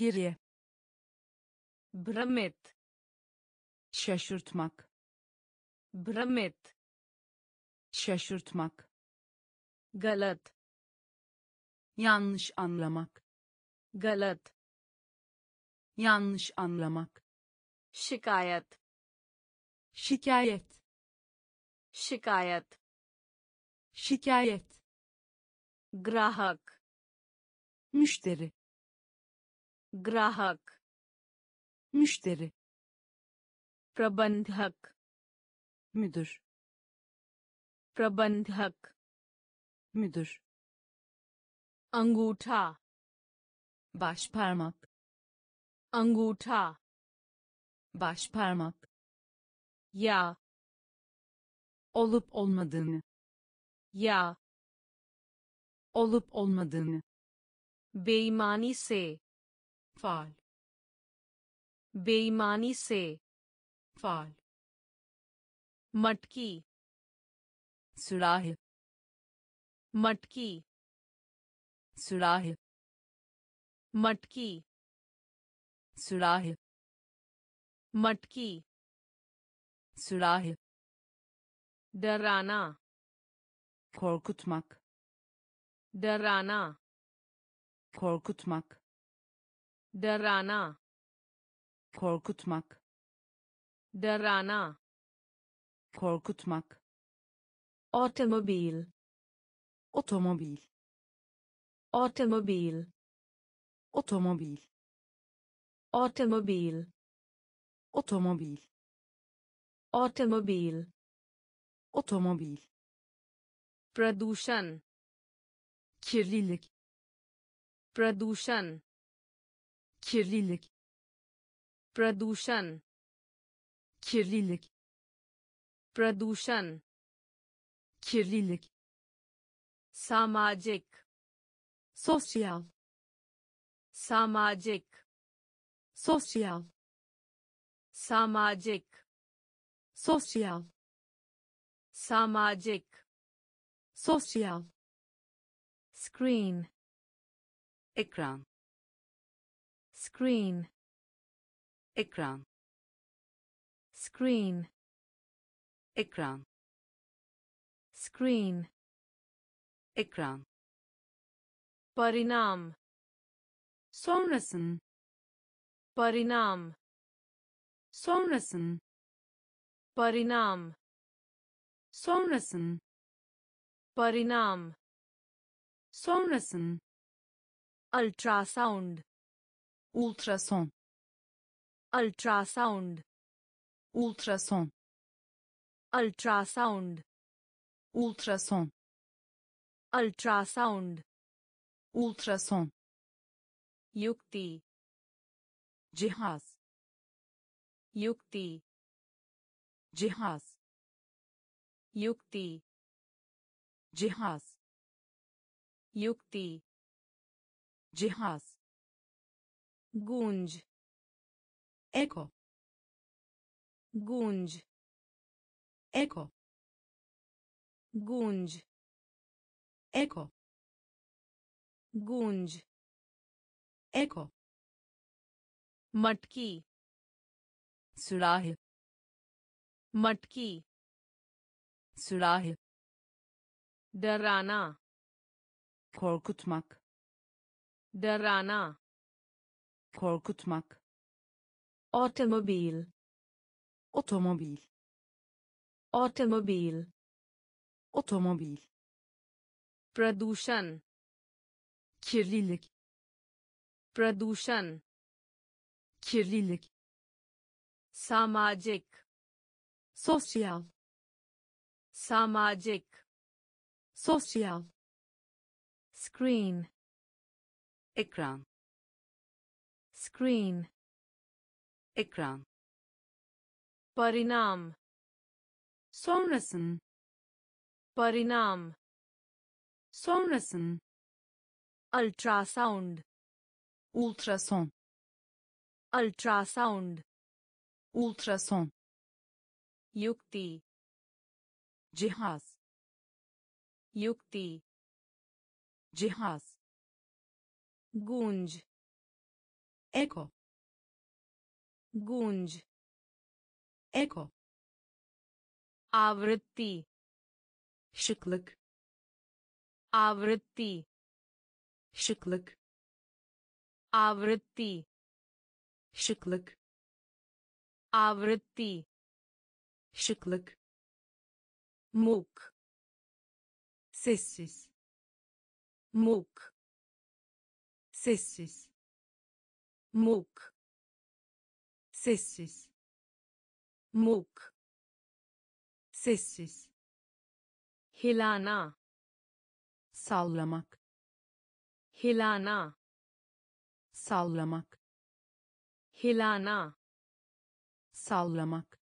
गिरिये, भ्रमित, şaşırtmak, गलत, yanlış anlamak, शिकायत, शिकायत, शिकायत, शिकायत, ग्राहक, मुश्तरी, प्रबंधक, müdür, अंगूठा, başparmak, ya, olup olmadığını, ya, olup olmadığını, beymani se faal, beymani se faal, matki sürahi, matki sürahi, matki sürahi, matki sürahi, डराना, korkutmak, डराना, korkutmak, डराना, korkutmak, डराना, korkutmak, otomobil, otomobil, otomobil, otomobil, otomobil, otomobil, otomobil, otomobil, प्रदूषण, kirlilik, प्रदूषण, kirlilik, प्रदूषण, kirlilik, प्रदूषण, kirlilik, samajik, sosyal, samajik, sosyal, samajik, sosyal, screen, ekran, screen, ekran, screen, ekran, screen, ekran, parinam, sonrasın, parinam, sonrasın, parinam, sonrasın, parinam, sonrasın, ultrasound, ultrason, ultrasound, ultrason, ultrasound, ultrason, ultrasound, ultrason, yukti, cihaz, yukti, cihaz, yukti, cihaz, yukti, cihaz, gunj, eko, gunj, eko, gunj, eko, gunj, eko, matki, sürahi, matki, sürahi, darana, korkutmak, darana, korkutmak, otomobil, otomobil, otomobil, otomobil, pradushan, kirlilik, pradushan, kirlilik, samajik, sosyal, screen, ekran, screen, ekran, parinam, sonrasın, parinam, sonrasın, ultrasound, ultrason, ultrasound, ultrason, yukti, cihaz, yukti, cihaz, gunj, eko, gunj, eko, avritti, şıklık, avritti, şıklık, avritti, şıklık, avritti, şıklık, muk, sessiz, muk, sessiz, muk, sessiz, muk, sessiz, hilana, sallamak, hilana, sallamak, hilana, sallamak,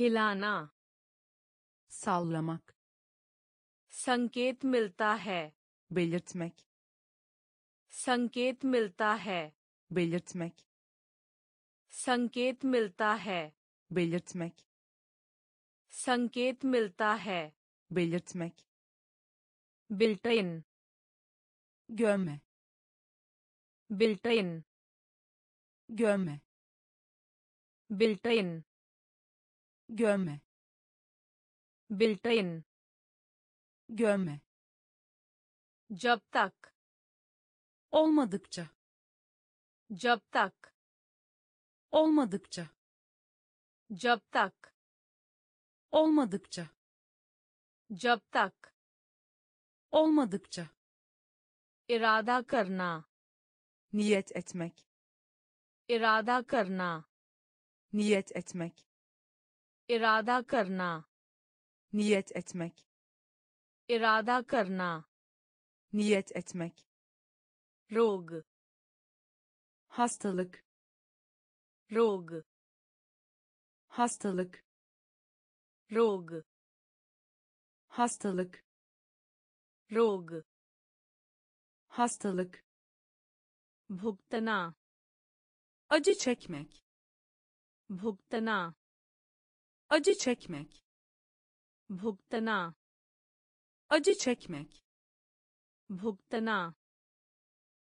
hilana, sallamak, संकेत मिलता है, belirtmek, संकेत मिलता है, belirtmek, संकेत मिलता है, belirtmek, संकेत मिलता है, belirtmek, built-in, gömme, built-in, gömme, built-in, gömme, built-in, gömme, jab tak, olmadıkça, jab tak, olmadıkça, jab tak, olmadıkça, jab tak, olmadıkça, irada karna, niyet etmek, irada karna, niyet etmek, irada karna, niyet etmek, irada karna, niyet etmek, rog, hastalık, rog, hastalık, rog, hastalık, rog, hastalık, bhuktana, acı çekmek, bhuktana, acı çekmek, bhuktana, acı çekmek, bhuktana,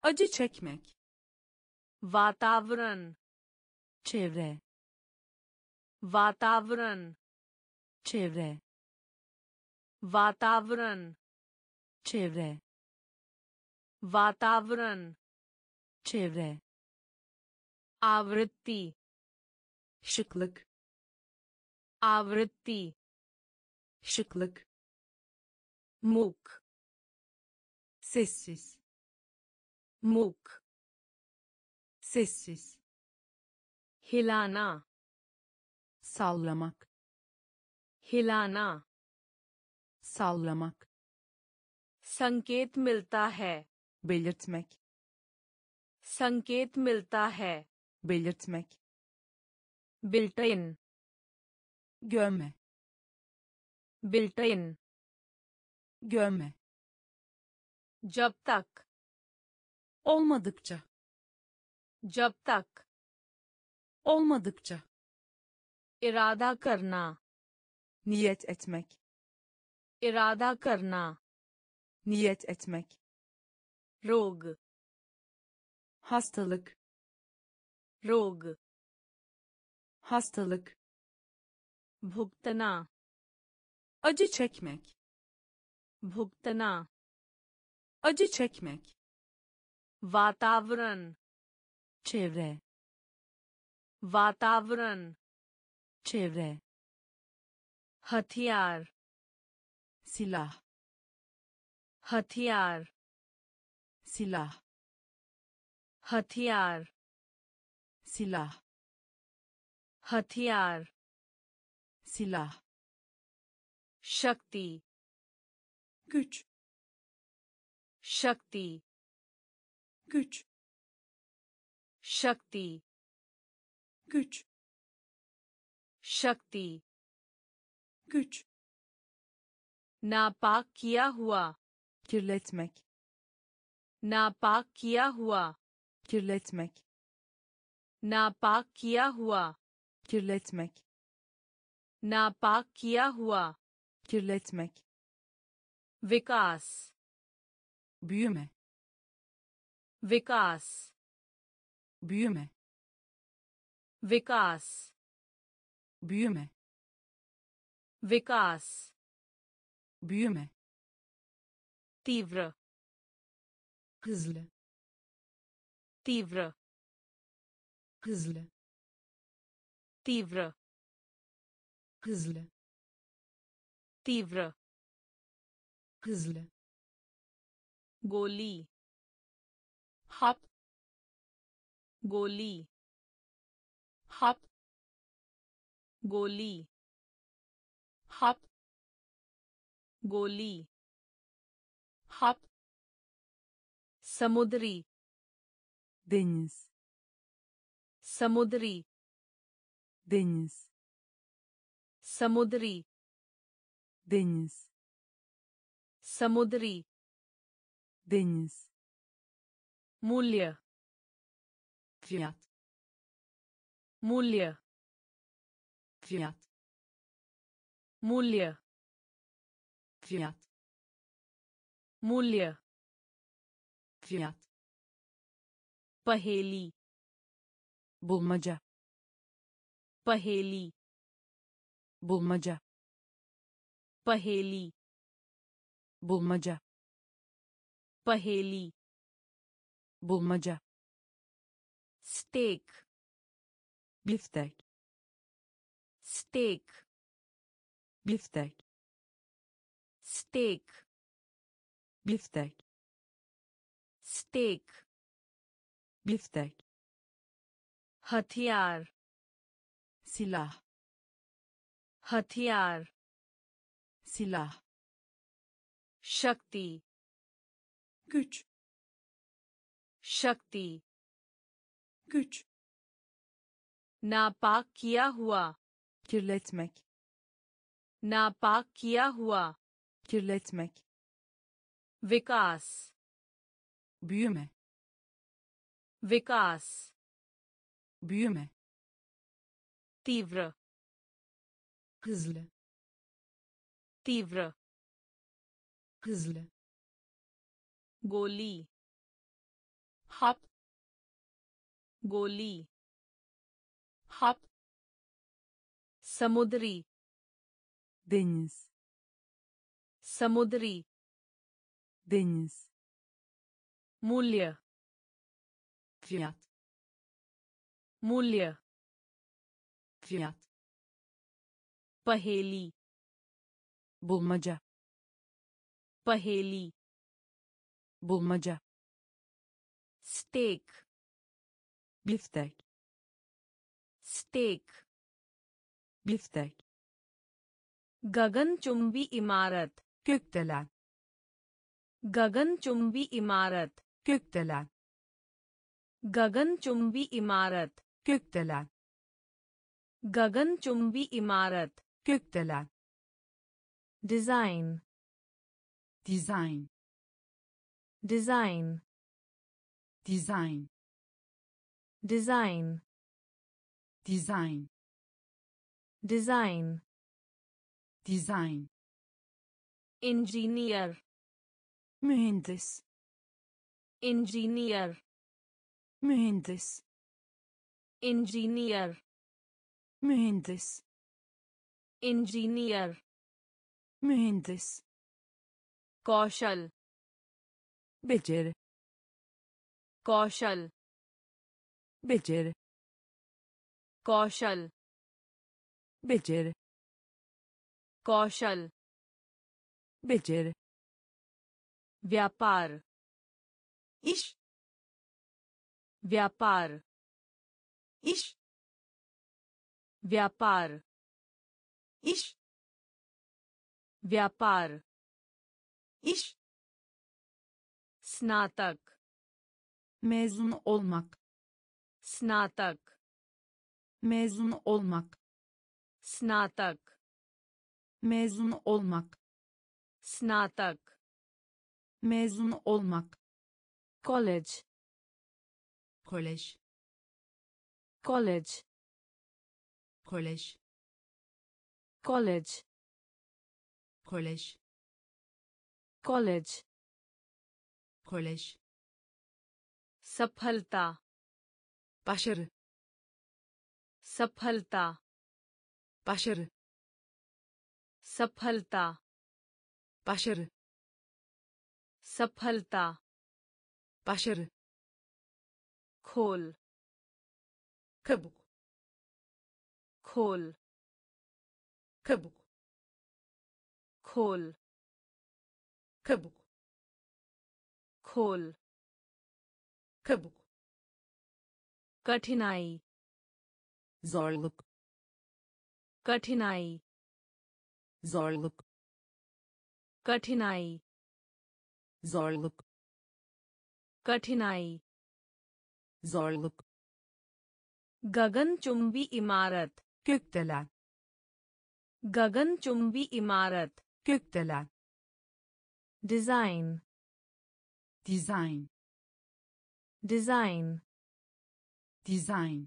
acı çekmek, वातावरण, चेवरे, वातावरण, चेवरे, वातावरण, चेवरे, वातावरण, चेवरे, आवृत्ति, शिक्लक, आवृत्ति, शिक्लक, मूक, सेसिस, मूक sessiz, hilana, sallamak, hilana, sallamak, संकेत मिलता है, belirtmek, संकेत मिलता है, belirtmek, built-in, gömme, built-in, gömme, जब तक, olmadıkça, जब तक, olmadıkça, irada करना, niyet etmek, irada करना, niyet etmek, rog, hastalık, bhuktana, acı çekmek, वातावरण चेवरे, वातावरण, चेवरे, हथियार, सिलाह, हथियार, सिलाह, हथियार, सिलाह, शक्ति, güç, शक्ति, güç. Şakti, güç. Şakti, güç. Napak kiya hua, kirletmek. Napak kiya hua, kirletmek. Napak kiya hua, kirletmek. Napak kiya hua, kirletmek. Vikas, büyüme. Vikas, büyüme, vikas, büyüme, vikas, büyüme, tivra, hızlı, tivra, hızlı, tivra, hızlı, goli, hap, गोली, हप, गोली, हप, गोली, हप, समुद्री, डेनिस, समुद्री, डेनिस, समुद्री, डेनिस, मूल्य Fiyat. Mulya. Fiyat. Mulya. Fiyat. Mulya. Fiyat. Paheli. Bulmaca. Paheli. Bulmaca. Paheli. Bulmaca. Paheli. Bulmaca. Steak, biftek, steak, biftek, steak, biftek, steak, biftek, hatiar, silah, şakti, güç, napak kiya hua, kirletmek, napak kiya hua, kirletmek, büyüme, büyüme, तीव्र, हजल, गोली, हाप, समुद्री, deniz, मूल्य, fiyat, पहेली, bulmaca, steak, biftek, गगनचुंबी इमारत, gökdelen, गगनचुंबी इमारत, gökdelen, गगनचुंबी इमारत, gökdelen, design, design, design, design, design, design, design, design, engineer, mühendis, engineer, mühendis, engineer, mühendis, कौशल, beceri, कौशल, beceri, कौशल, beceri, कौशल, beceri, व्यापार, iş, व्यापार, iş, व्यापार, iş, व्यापार, iş, स्नातक, mezun olmak, स्नातक, mezun olmak, स्नातक, mezun olmak, स्नातक, mezun olmak, college, college, college, college, college, college, college, college, सफलता, başarı, सफलता, başarı, सफलता, पाशर, खोल, कबूक, खोल, कबूक, खोल, कबूक, कठिनाई, zorluk, कठिनाई, zorluk, कठिनाई, zorluk, कठिनाई, zorluk, गगनचुंबी इमारत, gökdelen, गगनचुंबी इमारत, gökdelen, design, design, design, design,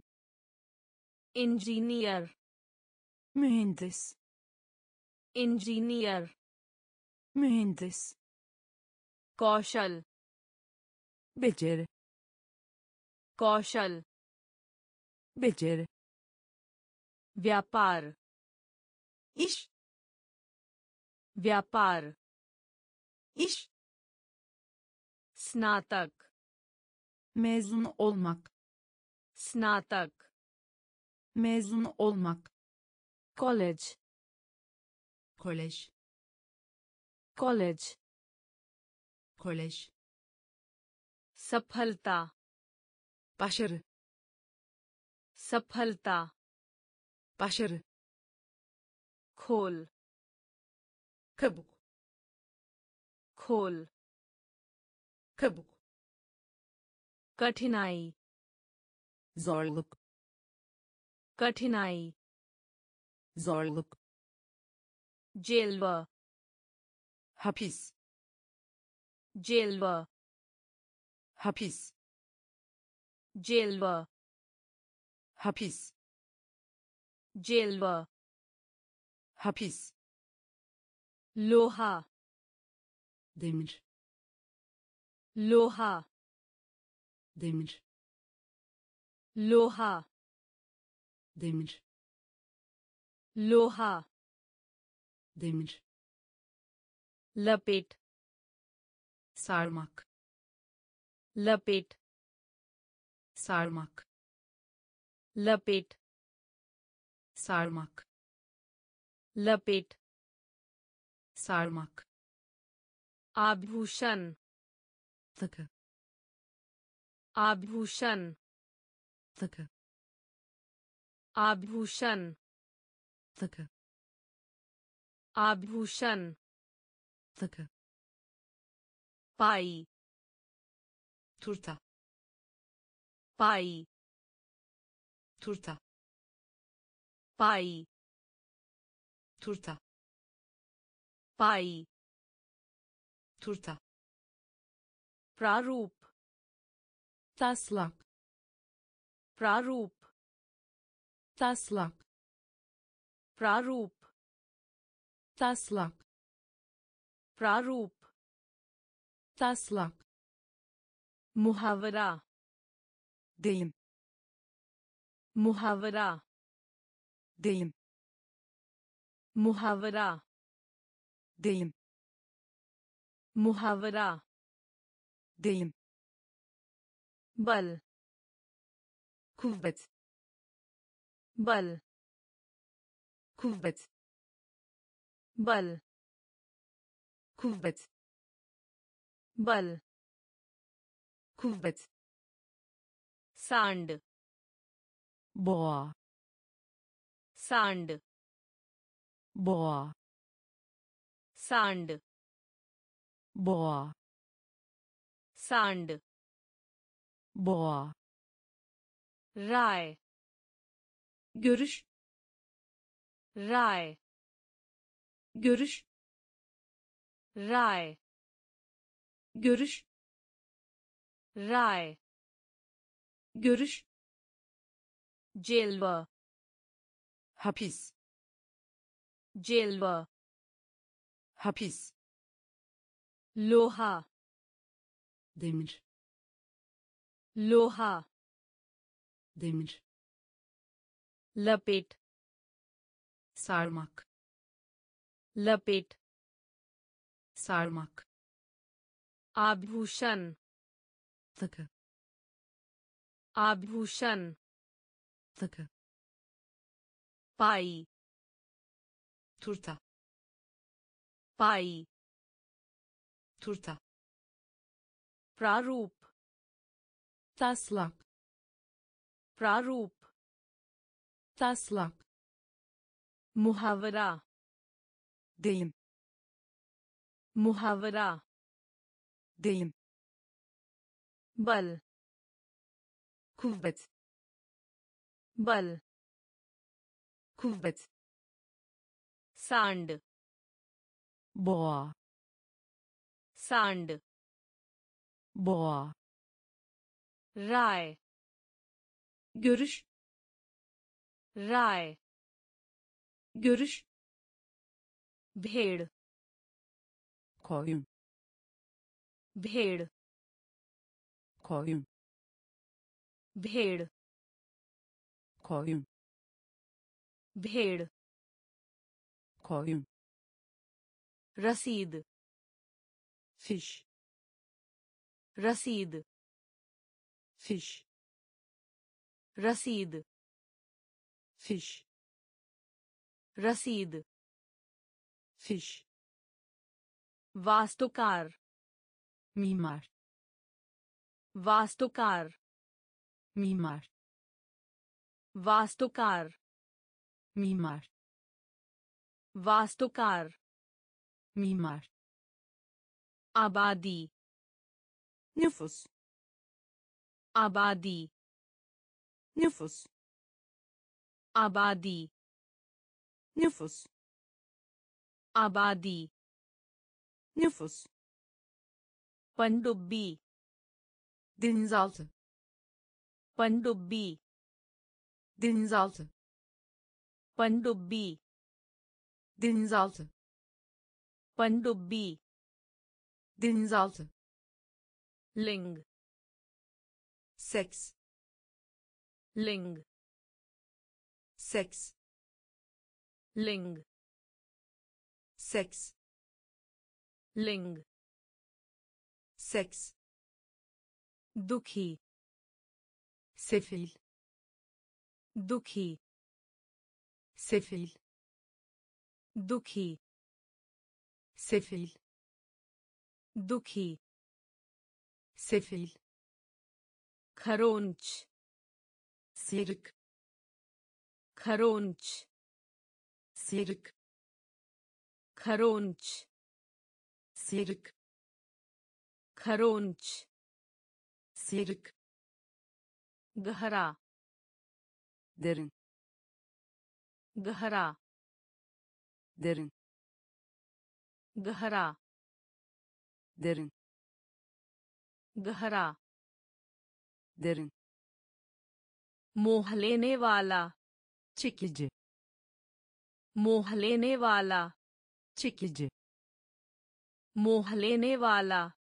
engineer, mühendis, engineer, mühendis, कौशल, beceri, कौशल, beceri, व्यापार, iş, व्यापार, iş, स्नातक, mezun olmak, स्नातक, mezun olmak, college, college, college, college, सफलता, पाशर, खोल, कबूक, कठिनाई, zorluk, जेलवा, hapis, celva, hapis, celva, hapis, celva, hapis, loha, demir, loha, demir, loha, demir, loha, demir, lapet, sarmak, lapet, sarmak, lapet, sarmak, lapet, sarmak, आभूषण, तक, आभूषण, तक, आभूषण, तक, आभूषण, तक, पाई, तुर्ता, पाई, तुर्ता, पाई, तुर्ता, पाई, turta, prarup, taslak, prarup, taslak, prarup, taslak, prarup, taslak, muhavara, deyim, muhavara, deyim, muhavara, deyim, muhavara, deyim, bal, kuvvet, bal, kuvvet, bal, kuvvet, bal, kuvvet, sand, boğa, sand, boğa, sand, boğa, sand, boğa, ray, görüş, ray, görüş, ray, görüş, ray, görüş, celva, hapis, celva, hapis, loha, demir, loha, demir, lapet, sarmak, lapet, sarmak, abhushan, takı, abhushan, takı, pay, turta, pay, turta, prarup, taslak, muhavara, deyim, bal, kuvvet, sand, boğa, sand, boğa, ray, görüş, ray, görüş, bhed, koyun, bhed, koyun, bhed, koyun, bhed, koyun, rasid, fish, rasid, fish, rasid, fish, rasid, fish, vastokar, mimar, vastokar, mimar, vastokar, mimar, vastokar, mimar, abadi, nüfus, abadi, nüfus, abadi, nüfus, abadi, Nüfus. Pandubbi. Denizaltı. Pandubbi. Denizaltı. Pandubbi. Denizaltı. Pandubbi. Denizaltı. Ling. Seks. Ling. Seks. Ling. Seks. Ling. Seks. Dukhi. Sefil. Dukhi. Sefil. Dukhi. Sefil. Dukhi. Sefil. Kharonç. Sirk. Kharonç. Sirk. Kharonç. Sirk. Kharonç. Sirk. Gahara. Derin. Gahara. Derin. Gahara. Derin. गहरा, derin, मोह लेने वाला, çekici, मोह लेने वाला, çekici, मोह लेने वाला,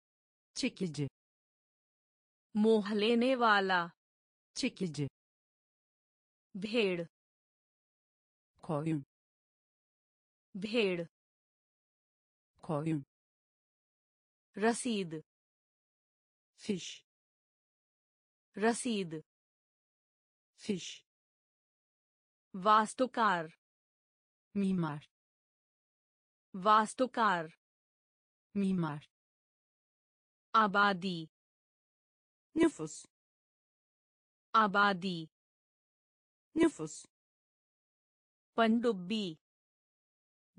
çekici, मोह लेने वाला, çekici, भेड़, koyun, भेड़, koyun, रसीद fish रसीद fish वास्तुकार मीमार आबादी nüfus pandubbi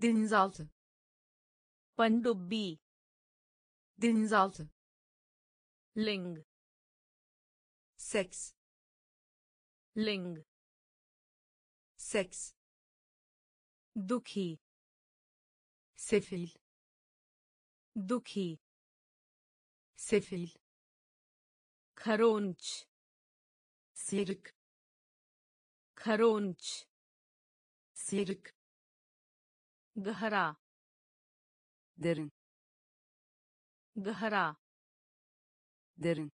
denizaltı Ling. Seks. Ling. Seks. Dukhi. Sefil. Dukhi. Sefil. Kharonç. Sirk. Kharonç. Sirk. Gahara. Derin. Gahara. Derin.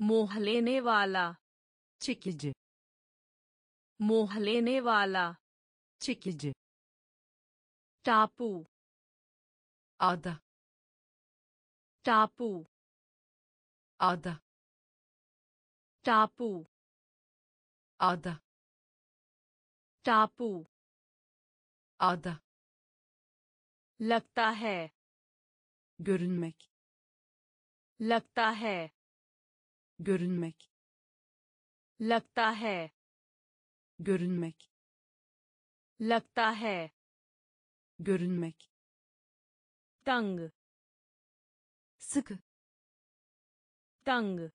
मोह लेने वाला, çekici. मोह लेने वाला, çekici. टापू, ada. टापू, ada. टापू, ada. टापू, ada. लगता है, görünmek. लगता है, görünmek. लगता है, görünmek. लगता है, görünmek. तंग, sık. तंग,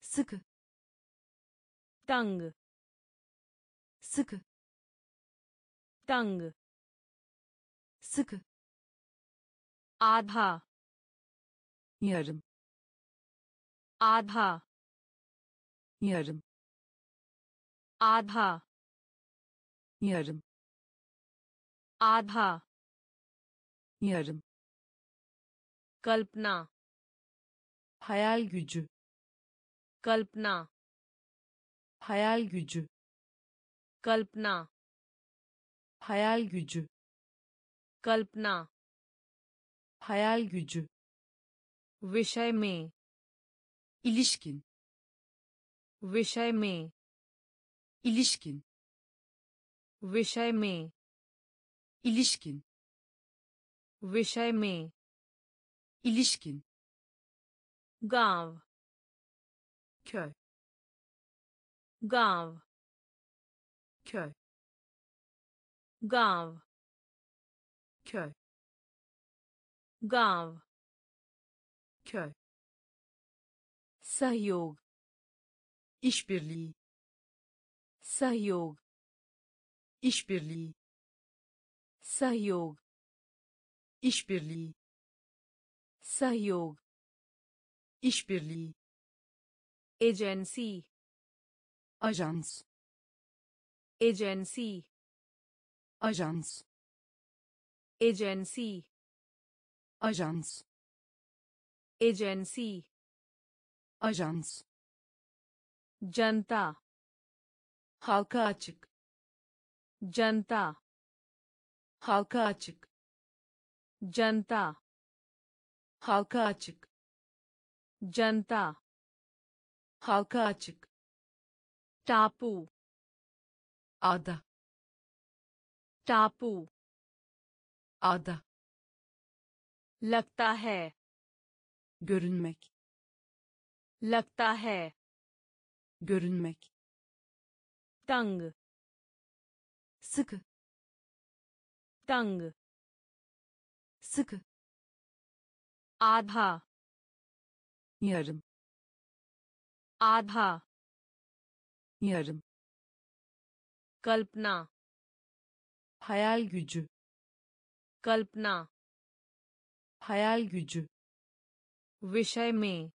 sık. तंग, sık. तंग, sık. आधा yarım आधा yarım आधा yarım आधा yarım कल्पना hayal gücü कल्पना hayal gücü कल्पना hayal gücü विषय में ilişkin विषय में ilişkin विषय में ilişkin विषय में ilişkin गांव köy गांव köy गांव köy गांव köy सहयोग işbirliği सहयोग işbirliği सहयोग işbirliği, सहयोग, işbirliği, agency, ajans, agency, ajans, agency, ajans, agency, ajans, जनता, halka açık, जनता, halka açık, जनता, halka açık, जनता, halka açık, टापू, ada, टापू, ada, लगता है, görünmek, लगता है, görünmek, tang, sıkı, tang, sıkı, आधा, yarım, आधा, yarım, कल्पना, hayal gücü, कल्पना, hayal gücü, विषय में,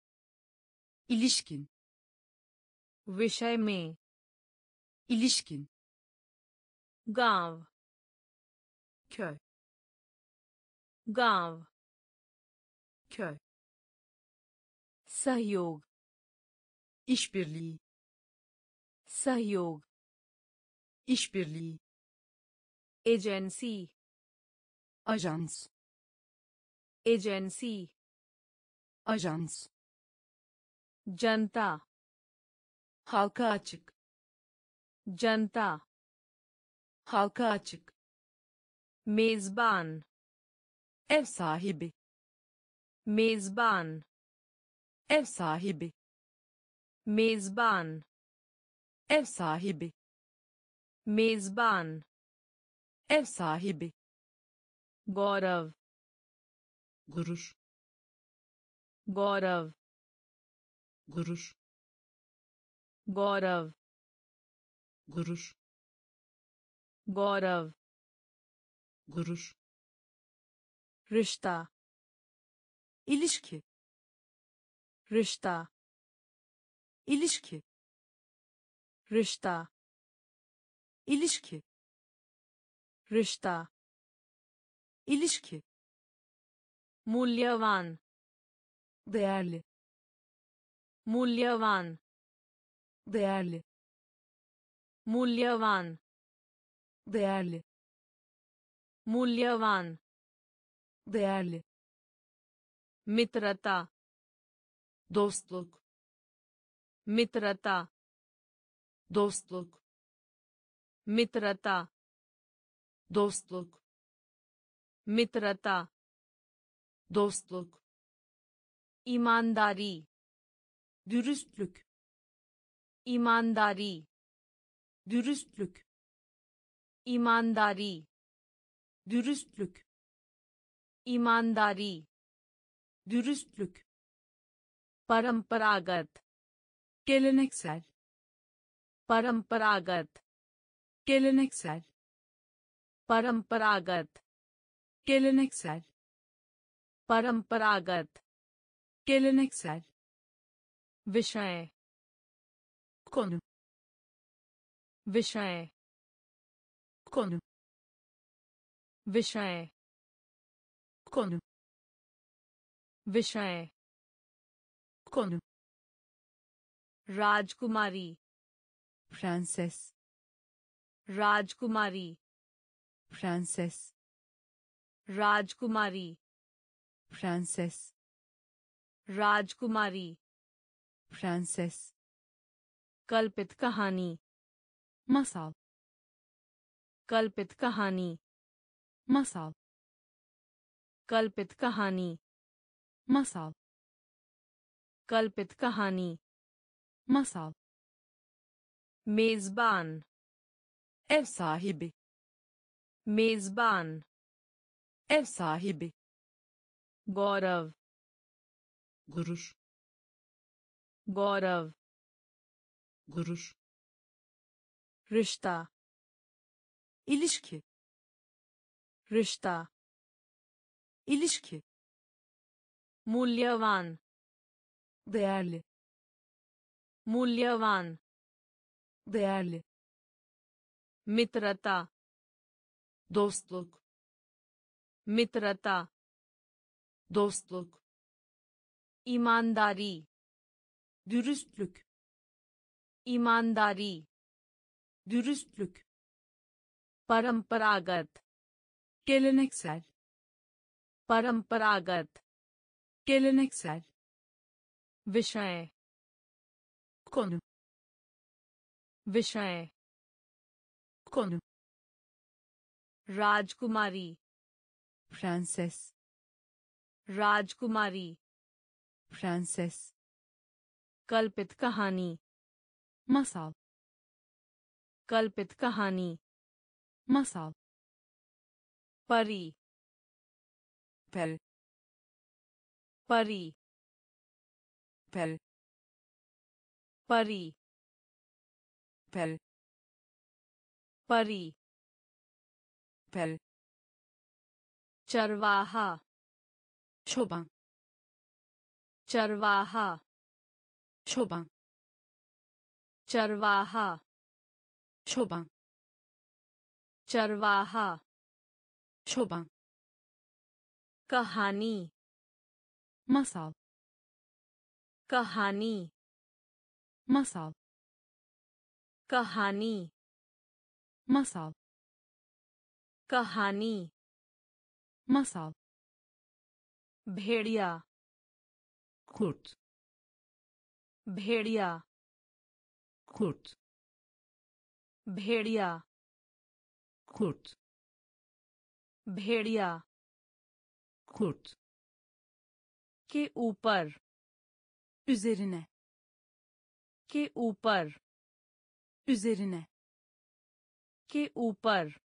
ilişkin, विषय में, ilişkin, गांव, köy, गांव, köy, सहयोग, işbirliği, सहयोग, işbirliği, agency, ajans, agency, ajans, जनता, halka açık, जनता, halka açık, मेजबान, ev sahibi, मेजबान, ev sahibi, मेजबान, ev sahibi, मेजबान, ev sahibi, गौरव, gurur, गौरव, gurur, गौरव, gurur, गौरव, gurur, रिश्ता, ilişki, रिश्ता, ilişki, रिश्ता, ilişki, रिश्ता, ilişki, मूल्यवान, değerli, मूल्यवान, değerli, मूल्यवान, değerli, मूल्यवान, değerli, मित्रता, dostluk, मित्रता, dostluk, मित्रता, dostluk, मित्रता, dostluk, ईमानदारी, dürüstlük, ईमानदारी, dürüstlük, ईमानदारी, dürüstlük, ईमानदारी, dürüstlük, परंपरागत, geleneksel, परंपरागत, geleneksel, परंपरागत, geleneksel, परंपरागत, geleneksel, विषय, konu, विषय, konu, विषय, konu, विषय, konu, राजकुमारी, prenses, राजकुमारी, prenses, राजकुमारी, prenses, राजकुमारी, prenses, कल्पित कहानी, masal, कल्पित कहानी, masal, कल्पित कहानी, masal, कल्पित कहानी, masal, मेजबान, ev sahibi, मेजबान, ev sahibi, गौरव, gurur, गौरव, gurur, रिश्ता, ilişki, रिश्ता, İlişki. Mulyavan. Değerli. Mulyavan. Değerli. Mitrata. Dostluk. Mitrata. Dostluk. İmandari. Dürüstlük. İmandari. Dürüstlük. Paramparagat. Geleneksel. Paramparagat. Geleneksel. Vişay. Konu. Vişay. Konu. Rajkumari. Prenses. Rajkumari. Prenses. कल्पित कहानी मसाल कल्पित कहानी मसाल परी पेल परी पेल परी पेल परी पेल चरवाहा छोबा चरवाहा Çoban. Çarvaha. Çoban. Çarvaha. Çoban. Kahani. Masal. Kahani. Masal. Kahani. Masal. Kahani. Masal. Bhediya. Kurt. भेड़िया, कुर्त, भेड़िया, कुर्त, भेड़िया, कुर्त, के ऊपर, üzerine, के ऊपर, üzerine, के ऊपर,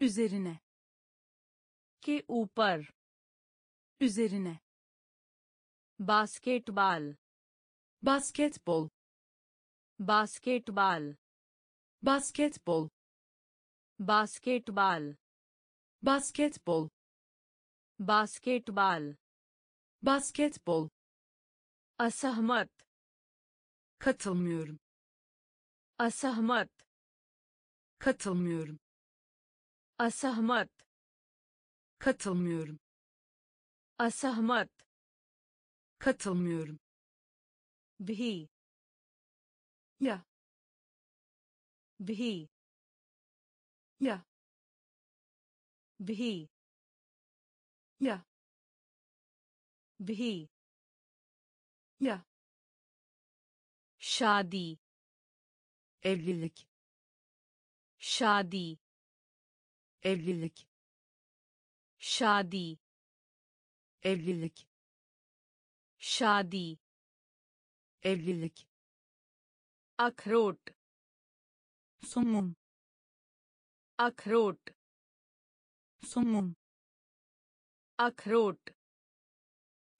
üzerine, के ऊपर, üzerine, basketball Basketbol. Basketbol. Basketbol. Basketbol. Basketbol. Basketbol. Basketbol. Asahmat. Katılmıyorum. Asahmat. Katılmıyorum. Asahmat. Katılmıyorum. Asahmat. Katılmıyorum. Bhi. Ya. Bhi. Ya. Bhi. Ya. Bhi. Ya. Şadi. Evlilik. Şadi. Evlilik. Şadi. Evlilik. Şadi. Evlilik. Akrot. Sumum. Akrot. Sumum. Akrot.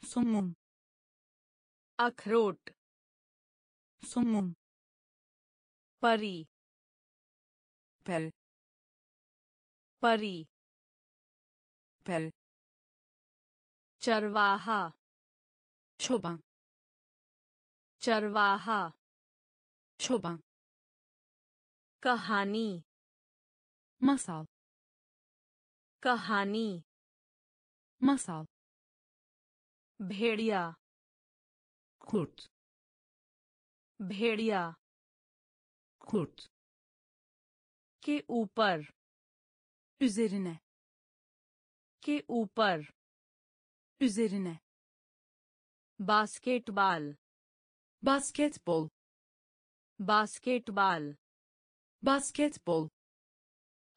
Sumum. Akrot. Sumum. Pari. Pel. Pari. Pel. Çarvaha. Çoban. चरवाहा, छोबां, कहानी, मसाल, भेड़िया, कुर्त, के ऊपर, üzerine, basketball Basketbol. Basketbol. Basketbol.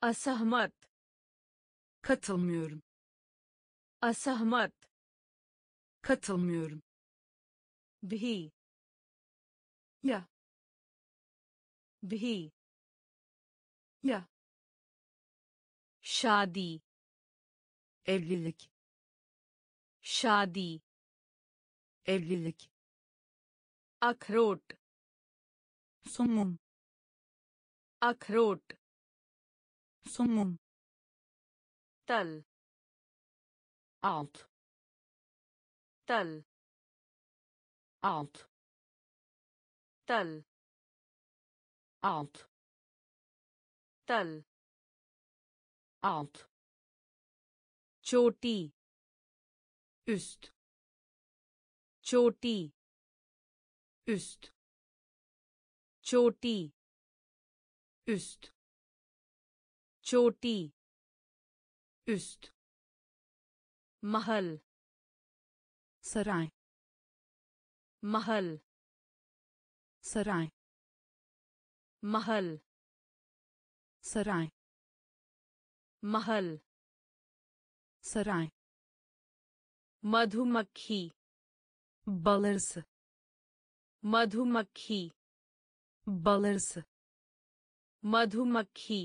Asahmat. Katılmıyorum. Asahmat. Katılmıyorum. Bhi. Ya. Bhi. Ya. Şadi. Evlilik. Şadi. Evlilik. Akrot. Sumum. Akrot. Sumum. Tal. alt, tel, alt, tel, alt, tel, alt, छोटी, üst, छोटी, üst, छोटी, üst, छोटी, üst, महल, सराय, महल, सराय, महल, सराय, मधुमक्खी, बलर्स, मधुमक्खी, बलर्स, मधुमक्खी,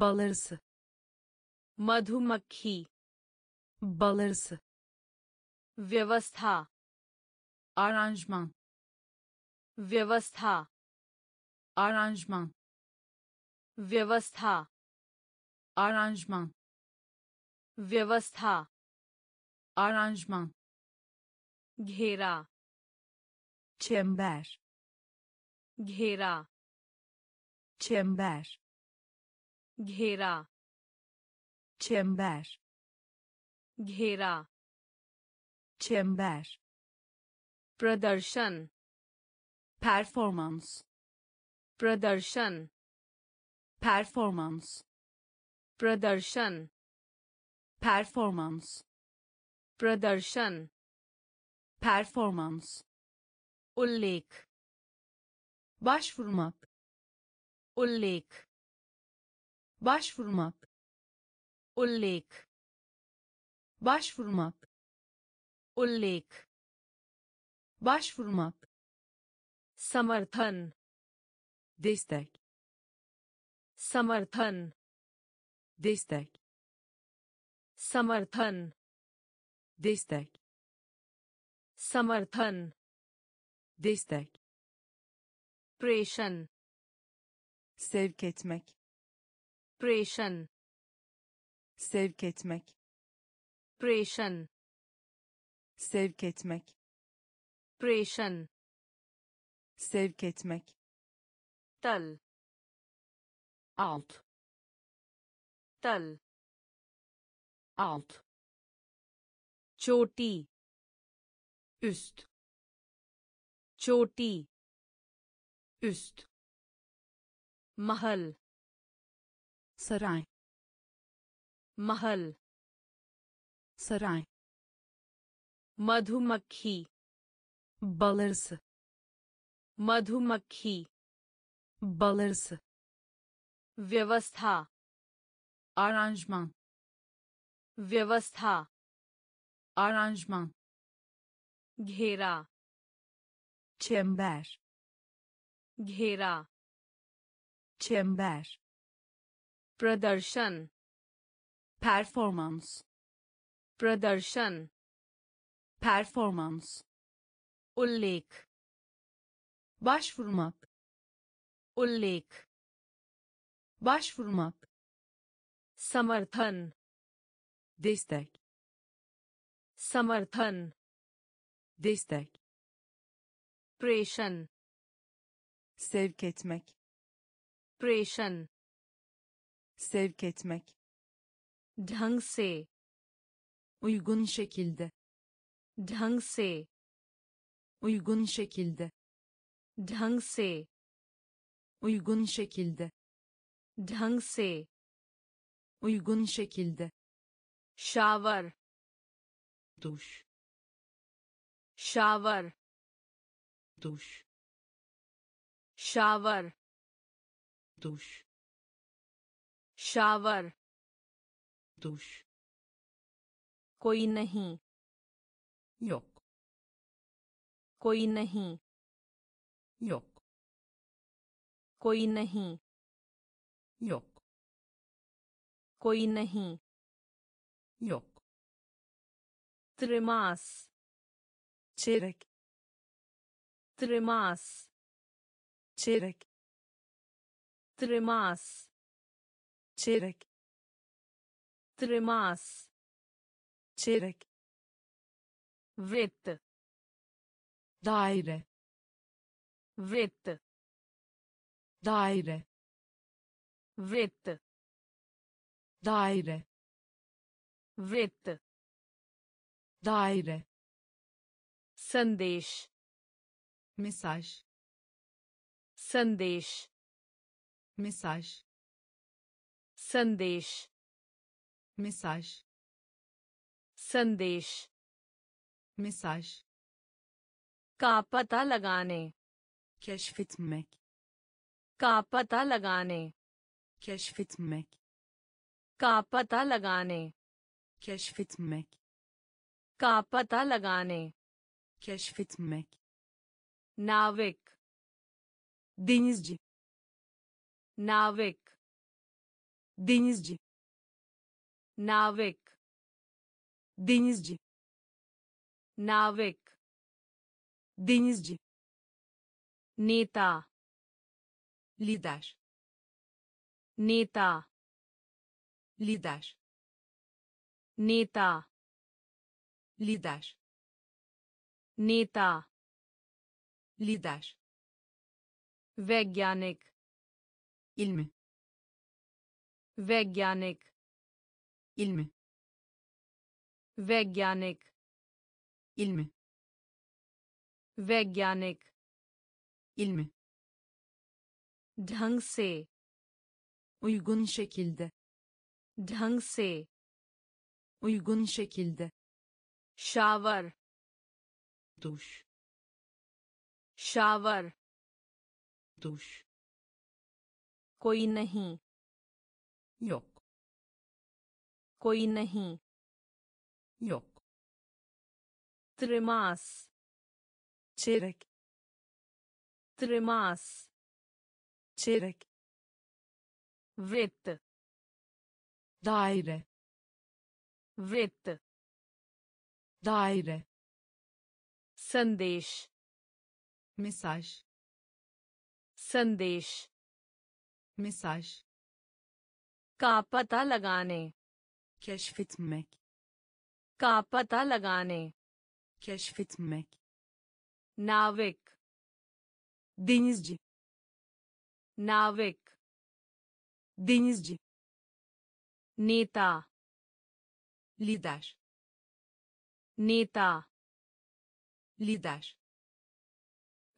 बलर्स, मधुमक्खी, बलर्स, व्यवस्था, आरंजमान, व्यवस्था, आरंजमान, व्यवस्था, आरंजमान, व्यवस्था, आरंजमान, घेरा, चेंबर, घेरा, चेंबर, घेरा, चेंबर, घेरा, चेंबर, प्रदर्शन, performance, प्रदर्शन, performance, प्रदर्शन, performance, प्रदर्शन, performance, उल्लेख, başvurmak, उल्लेख, başvurmak, उल्लेख, başvurmak, उल्लेख, başvurmak, समर्थन, destek, समर्थन, destek, समर्थन, destek, समर्थन, destek, प्रेषण, sevk etmek, प्रेषण, sevk etmek, प्रेषण, sevk etmek, प्रेषण, sevk etmek, tel, alt, tel, alt, छोटी, üst, छोटी, üst, महल, सराय, महल, सराय, मधुमक्खी, बलर्स, मधुमक्खी, बलर्स, व्यवस्था, आरंजमान, व्यवस्था, आरंजमान, घेरा, चेंबर, घेरा, चेंबर, प्रदर्शन, performance, प्रदर्शन, performance, उल्लेख, başvurmak, उल्लेख, başvurmak, समर्थन, destek, समर्थन, destek, प्रेषण, sevk etmek, प्रेषण, sevk etmek, ढंग से, uygun şekilde, ढंग से, uygun şekilde, ढंग से, uygun şekilde, ढंग से, uygun şekilde, shower, duş, shower, duş, shower, duş, shower, duş, कोई नहीं, yok, कोई नहीं, yok, कोई नहीं, yok, कोई नहीं, yok, त्रिमास, çeyrek, त्रिमास, çeyrek, त्रिमास, çeyrek, त्रिमास, çeyrek, vret, daire, vret, daire, vret, daire, vret, daire, संदेश, मैसेज, संदेश, मैसेज, संदेश, मैसेज, संदेश, मैसेज, का पता लगाने, keşf etmek, का पता लगाने, keşf etmek, का पता लगाने, keşf etmek, का पता लगाने keşf etmek, navik, denizci, navik, denizci, navik, denizci, navik, denizci, neta, lider, neta, lider, neta, lider, नेता, लीडर, वैज्ञानिक, इल्म, वैज्ञानिक, इल्म, वैज्ञानिक, इल्म, वैज्ञानिक, इल्म, ढंग से, uygun şekilde, ढंग से, uygun şekilde, shower duş, shower, duş, कोई नहीं, yok, कोई नहीं, yok, tırmas, çeyrek, vret, daire, संदेश, मैसेज, संदेश, मैसेज, का पता लगाने, keşf etmek, का पता लगाने, keşf etmek, नाविक, denizci, नाविक, denizci, नेता, lider, नेता, lider,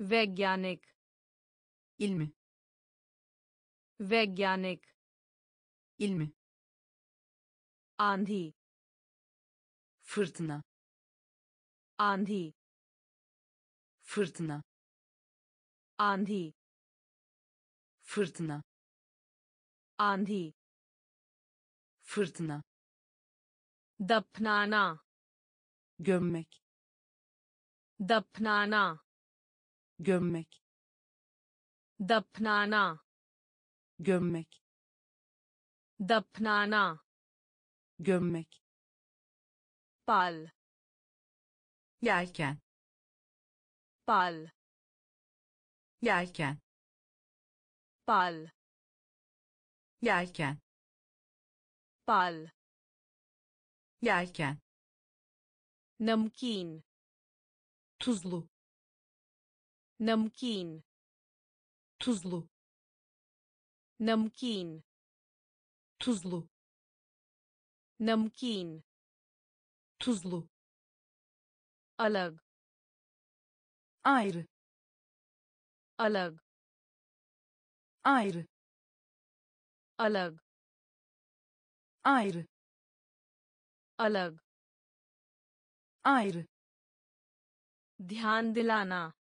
vegyanik, ilmi, vegyanik, ilmi, andhi, fırtına, andhi, fırtına, andhi, fırtına, andhi, fırtına, dapnana, gömmek, दफनाना, gömmek, दफनाना, gömmek, दफनाना, gömmek, pal, yelken, pal, yelken, pal, yelken, नमकीन, tuzlu, namkin, tuzlu, namkin, tuzlu, namkin, tuzlu, alag, ayrı, alag, ayrı, alag, ayrı, alag, ayrı, ध्यान दिलाना,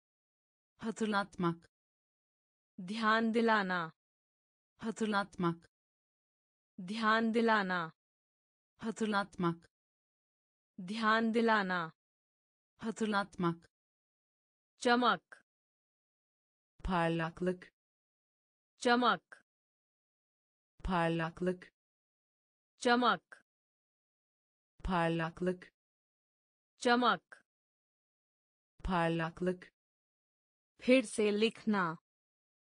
hatırlatmak, ध्यान दिलाना, hatırlatmak, ध्यान दिलाना, hatırlatmak, ध्यान दिलाना, hatırlatmak, चमक, parlaklık, चमक, parlaklık, चमक, parlaklık, चमक, parlaklık, फिर से लिखना,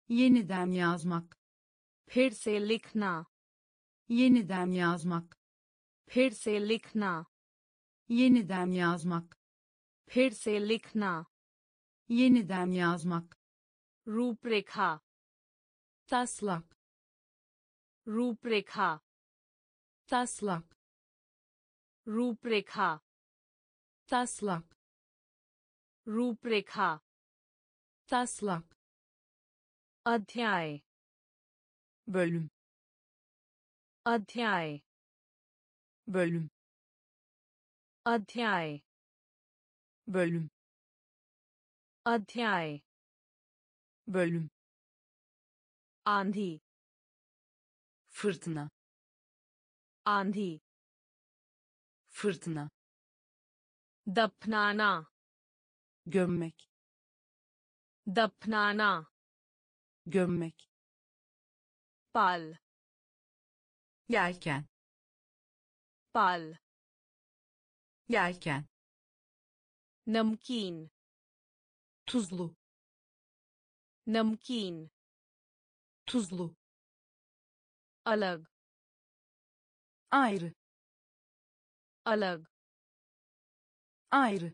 yeniden yazmak, फिर से लिखना, yeniden yazmak, फिर से लिखना, yeniden yazmak, फिर से लिखना, yeniden yazmak, रूपरेखा, taslak, रूपरेखा, taslak, रूपरेखा, taslak, रूपरेखा, taslak, अध्याय, bölüm, अध्याय, bölüm, अध्याय, bölüm, अध्याय, bölüm, आंधी, fırtına, आंधी, fırtına, दफनाना, gömmek, दफनाना, gömmek, pal, yelken, pal, yelken, namkin, tuzlu, namkin, tuzlu, alag, ayrı, alag, ayrı,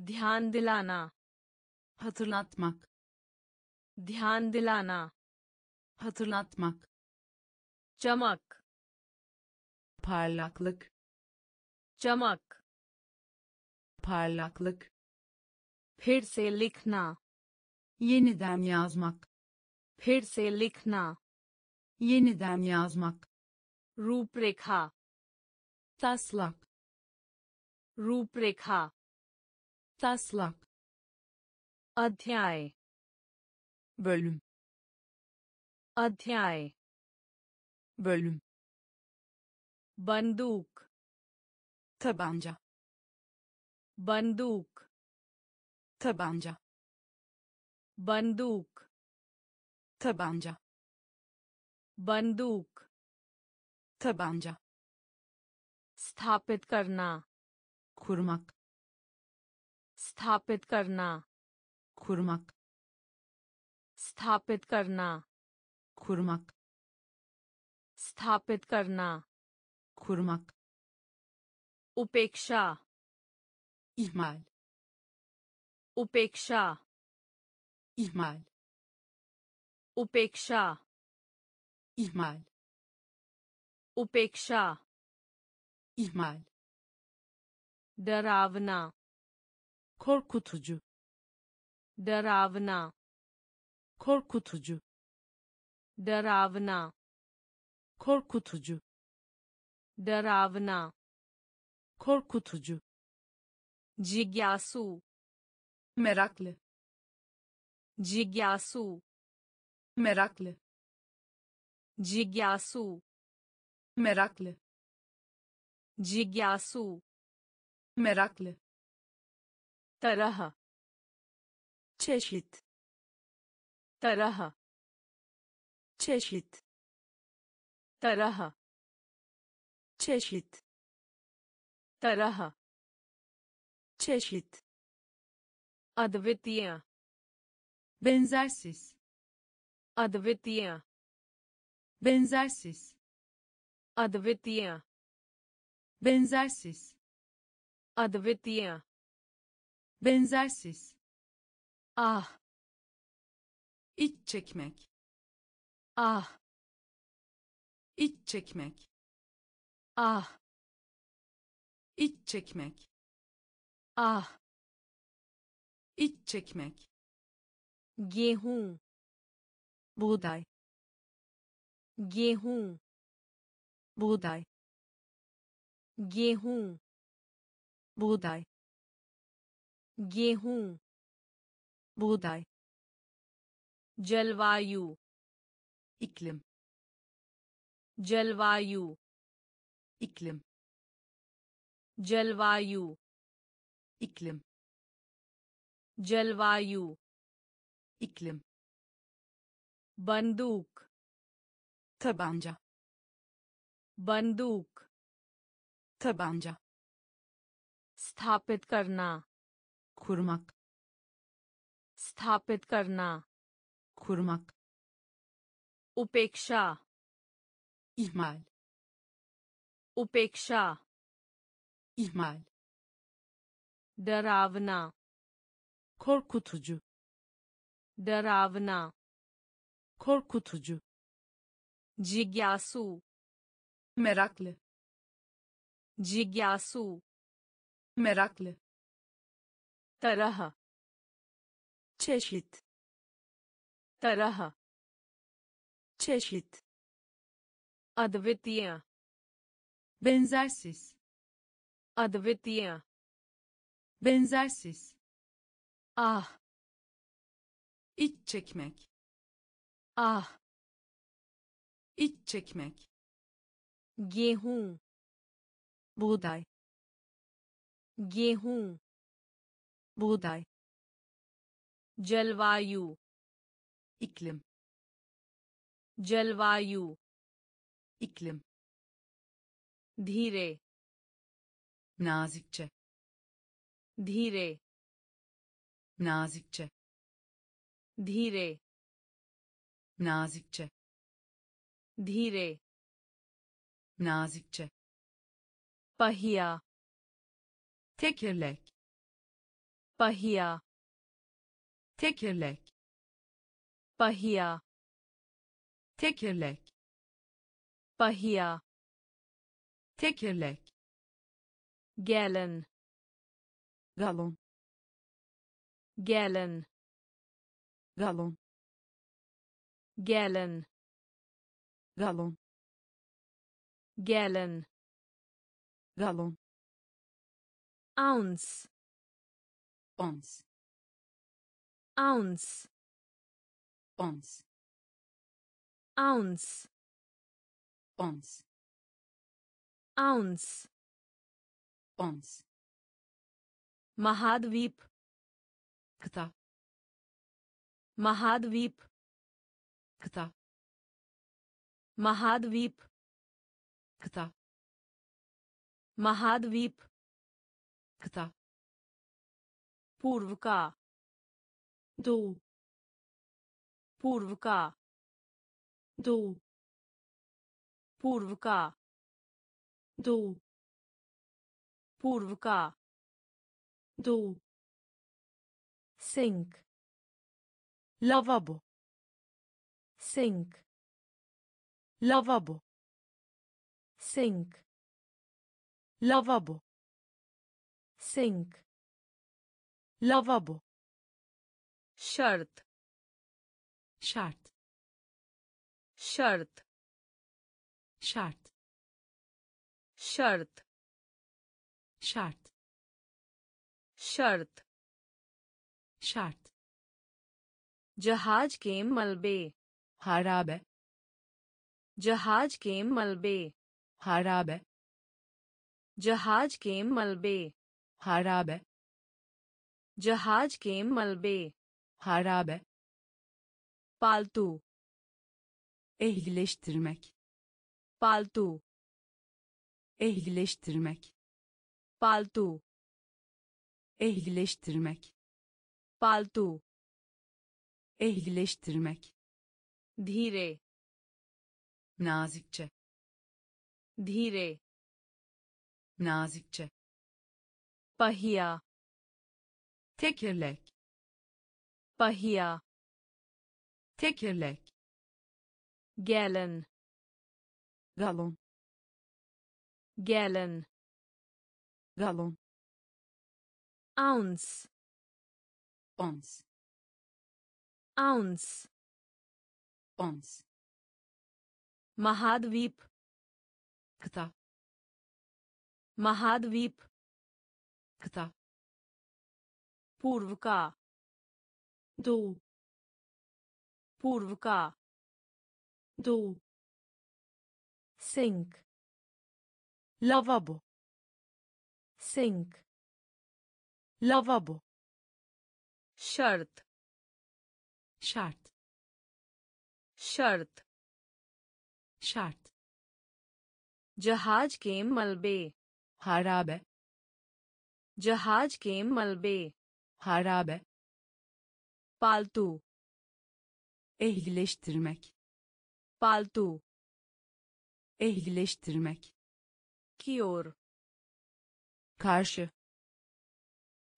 ध्यान दिलाना, hatırlatmak, ध्यान दिलाना, hatırlatmak, çamak, parlaklık, çamak, parlaklık, फिर से लिखना, yeniden yazmak, फिर से लिखना, yeniden yazmak, रूपरेखा, taslak, रूपरेखा, taslak, अध्याय, bölüm, अध्याय, bölüm, बंदूक, tabanca, बंदूक, tabanca, बंदूक, tabanca, बंदूक, tabanca, स्थापित करना, kurmak, स्थापित करना, kurmak, स्थापित करना, kurmak, स्थापित करना, kurmak, उपेक्षा, ihmal, उपेक्षा, ihmal, उपेक्षा, ihmal, उपेक्षा, ihmal, डरावना, korkutucu, डरावना, korkutucu, डरावना, korkutucu, डरावना, korkutucu, जिज्ञासु, meraklı, जिज्ञासु, meraklı, जिज्ञासु, meraklı, जिज्ञासु, meraklı, तरह, çeşit, तरह, çeşit, तरह, çeşit, तरह, çeşit, अद्वितीय, benzersiz, अद्वितीय, benzersiz, अद्वितीय, benzersiz, अद्वितीय, benzersiz, ah, İç çekmek, ah, İç çekmek, ah, İç çekmek, ah, İç çekmek, गेहूं, buğday, गेहूं, buğday, गेहूं, buğday, गेहूं, buğday, जलवायु, iklim, जलवायु, iklim, जलवायु, iklim, जलवायु, iklim, बंदूक, tabanca, बंदूक, tabanca, स्थापित करना, kurmak, स्थापित करना, kurmak, upeksha, ihmal, upeksha, İhmal. Daravna. Korkutucu. Daravna. Korkutucu. Jigyasu. Meraklı. Jigyasu. Meraklı. Taraha. Çeşit. Taraha. Çeşit. Advitiya. Benzersiz. Advitiya. Benzersiz. Ah. İç çekmek. Ah. İç çekmek. Gehun. Buğday. Gehun. Buğday. Jalvayu. İklim. Jalvayu. İklim. Dhire. Nazikçe. Dhire. Nazikçe. Dhire. Nazikçe. Dhire. Nazikçe. Pahiya. Tekerlek. Pahiya. Tekerlek. Pahiya. Tekerlek. Pahiya. Tekerlek. Gallon. Galon. Gallon. Galon. Gallon. Galon. Gallon. Galon. Ounce. Ounce. Ounce. Ounce. Ounce. Ounce. Ounce. Ounce. Mahadvip. Kıta. Mahadvip. Kıta. Mahadvip. Kıta. Mahadvip. Kıta. Purv ka. Doğu. Purv ka. Doğu. Purv ka. Doğu. Purv ka. Doğu. Sink. Lavabo. Sink. Lavabo. Sink. Lavabo. Sink. Lavabo. Şart. Şart. Şart. Şart. Şart. Şart. Şart. Şart. जहाज के मलबे हराबे. जहाज के मलबे हराबे. जहाज के मलबे हराबे. जहाज के मलबे हराबे. पालतू ehlileştirmek. पालतू ehlileştirmek. पालतू ehlileştirmek. पालतू ehlileştirmek. Dhire. Nazikçe. Dhire. Nazikçe. Pahiya. Tekerlek. Pahiya. Tekerlek. Gallon. Galon. Gallon. Galon. Ounce. Ounce. Ounce. Ounce. Mahadvip. Kıta. Mahadvip. Kıta. Purv ka. Doğu. Purv ka. Doğu. Sink. Lavabo. Sink. Lavabo. Şart. Şart. Şart. Şart. Cihaz ke malbe harabe. Cihaz ke malbe harabe. Paltu ehlileştirmek. Paltu ehlileştirmek. Kiyor karşı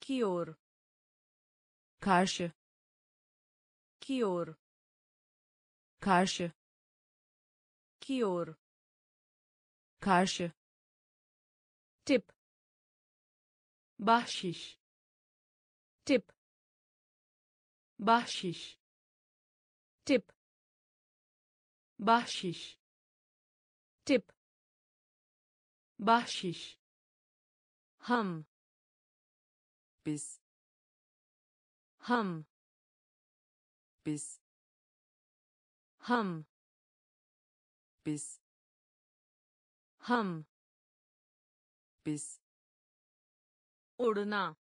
kiyor karşı kiyor karşı kiyor karşı tip bahşiş tip bahşiş tip bahşiş tip bahşiş हम biz हम biz हम biz उड़ना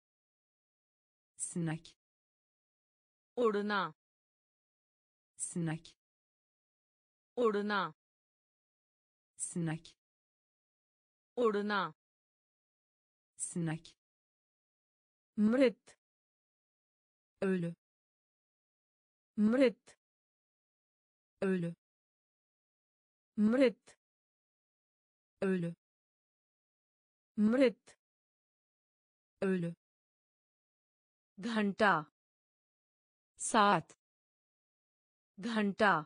snack उड़ना snack उड़ना snack mrit ölü mrit ölü mrit ölü घंटा सात घंटा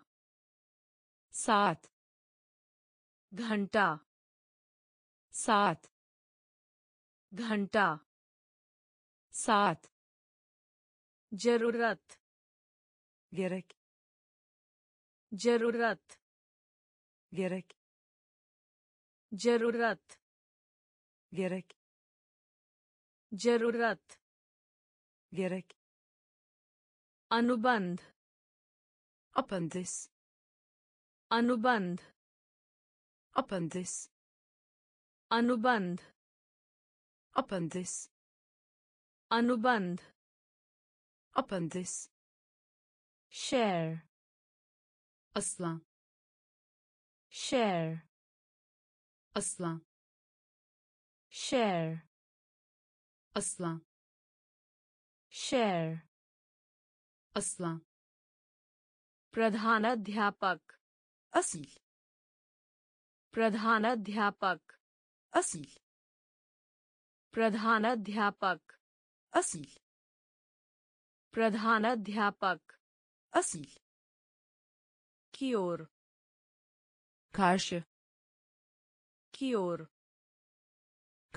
सात घंटा सात जरूरत gerek जरूरत gerek जरूरत gerek अनुबंध appendice अनुबंध appendice अनुबंध appendice share aslan share aslan share aslan प्रधानाध्यापक असल प्रधानाध्यापक असल प्रधानाध्यापक असल कियोर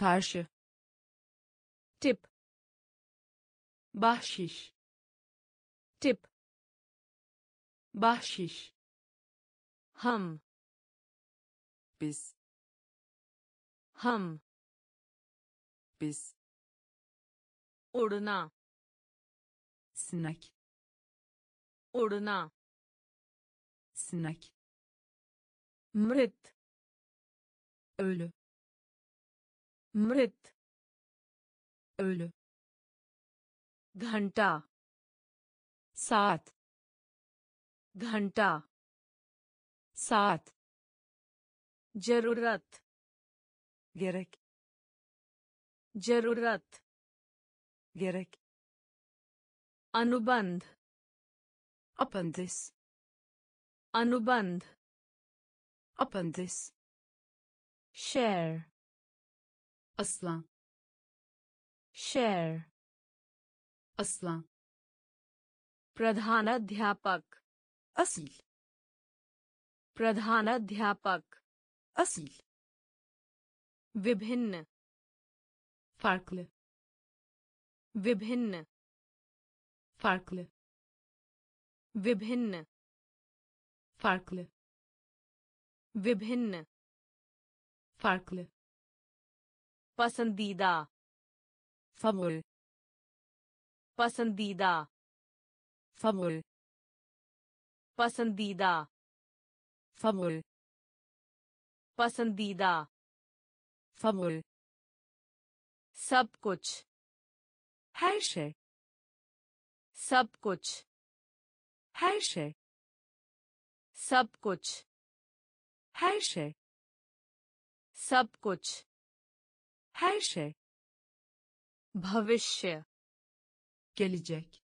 कार्य टिप बाशिश हम बिस उड़ना snack mrit ölü घंटा saat जरूरत gerek अनुबंध appendice share aslan प्रधानाध्यापक असल विभिन्न farklı विभिन्न farklı पसंदीदा favori पसंदीदा favori पसंदीदा favori सब कुछ her şey सब कुछ her şey सब कुछ her şey भविष्य gelecek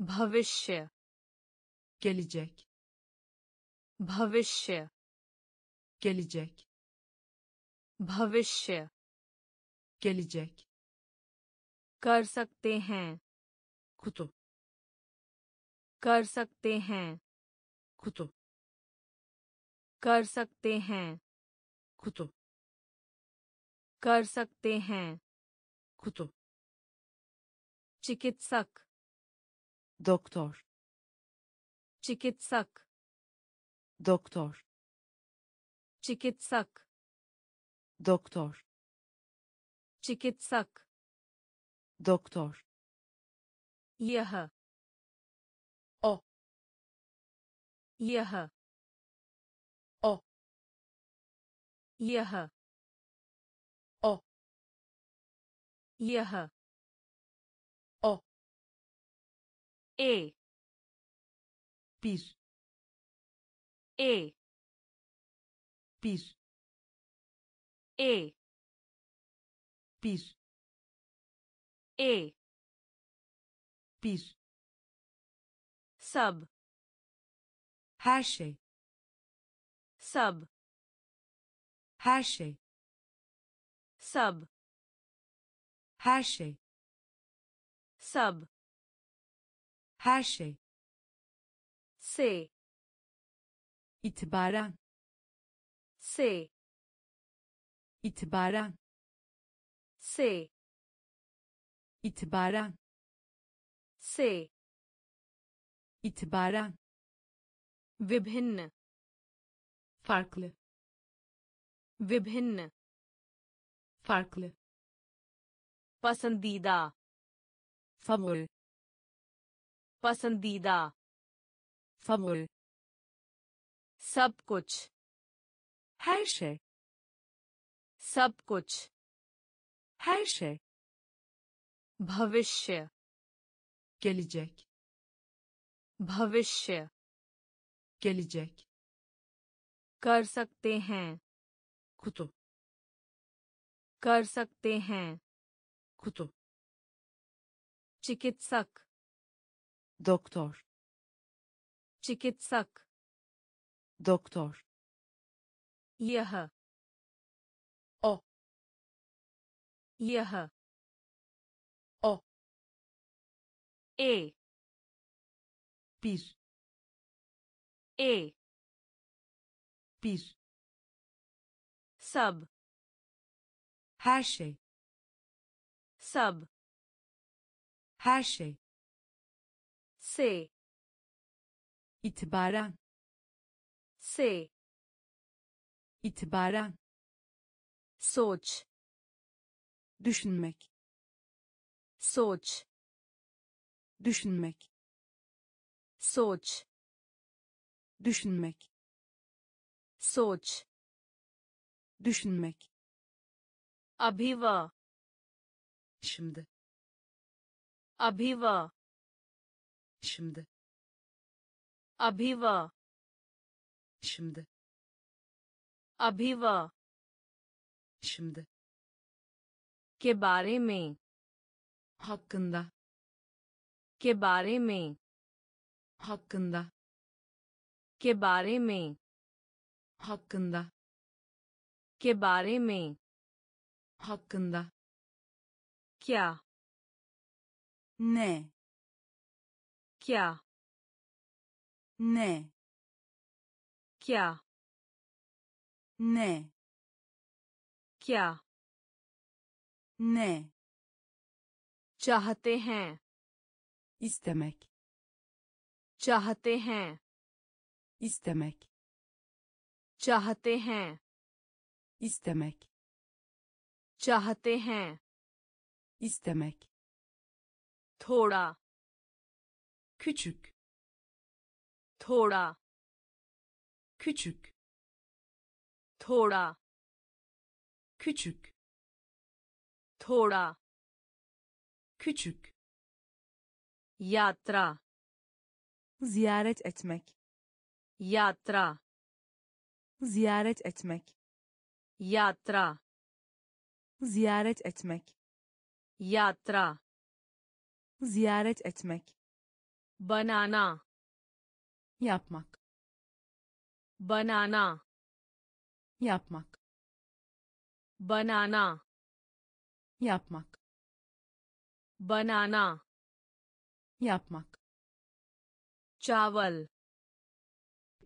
भविष्य gelecek भविष्य gelecek, कर सकते हैं, kutu, कर सकते हैं, kutu, कर सकते हैं, kutu, कर सकते हैं, kutu, चिकित्सक, doktor, चिकित्सक, doktor, चिकित्सक, doktor, चिकित्सक, doktor, यह, ओ, यह, ओ, यह, ओ, ए, bir, e, bir, e, bir, sab, her şey, sab, her şey, se, itibaren, se, itibaren, se, itibaren, विभिन्न, farklı, विभिन्न, farklı, पसंदीदा, favori, पसंदीदा, favori, सब कुछ, her şey, सब कुछ, her şey, भविष्य, gelecek, भविष्य, gelecek, कर सकते हैं, kutu, कर सकते हैं, kutu, चिकित्सक, doktor, चिकित्सक, doktor, यह, ओ, यह, ओ, ए, bir, sab, her şey, se, itibaren, soç, düşünmek, soç, düşünmek, soç, düşünmek, abiva, şimdi, abiva, şimdi, abiva, şimdi, के बारे में, hakkında, के बारे में, hakkında, के बारे में, hakkında, के बारे में, hakkında, क्या, ne, क्या, ne, क्या, ne, क्या, ne, चाहते हैं, istemek, चाहते हैं, istemek, चाहते हैं, istemek, चाहते हैं, istemek, थोड़ा, küçük, थोड़ा, küçük, थोड़ा, küçük, yatra, ziyaret etmek, yatra, ziyaret etmek, yatra, ziyaret etmek, yatra, ziyaret etmek, banana, yapmak, banana, yapmak, banana, yapmak, banana, yapmak, चावल,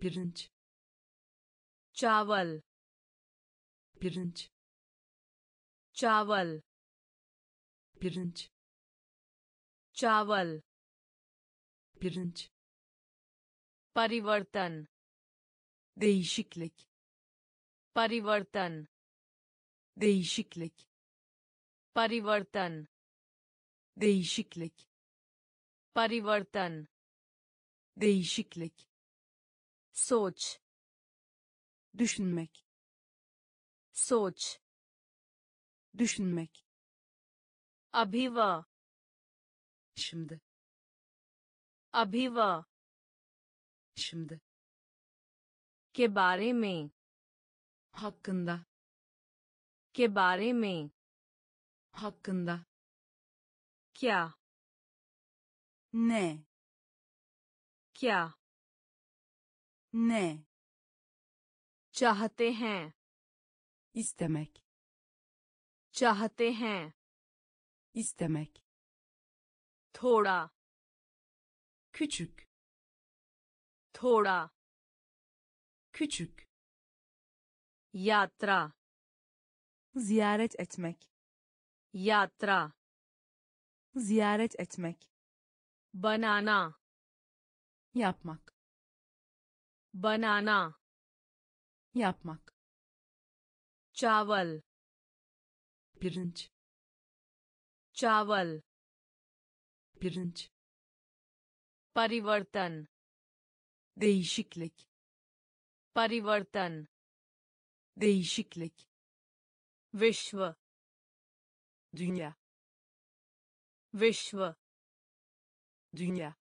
pirinç, चावल, pirinç, चावल, pirinç, चावल, pirinç, परिवर्तन, değişiklik, परिवर्तन, değişiklik, परिवर्तन, değişiklik, परिवर्तन, değişiklik, सोच, düşünmek, सोच, düşünmek, अभिवा, şimdi, के बारे में, hakkında, के बारे में, hakkında, क्या, ne, क्या, ne, चाहते हैं, istemek, चाहते हैं, istemek, थोड़ा, küçük, थोड़ा, küçük, yatra, ziyaret etmek, yatra, ziyaret etmek, banana, yapmak, banana, yapmak, चावल, pirinç, चावल, pirinç, परिवर्तन, değişiklik, परिवर्तन, değişiklik, विश्व, dünya, विश्व, dünya,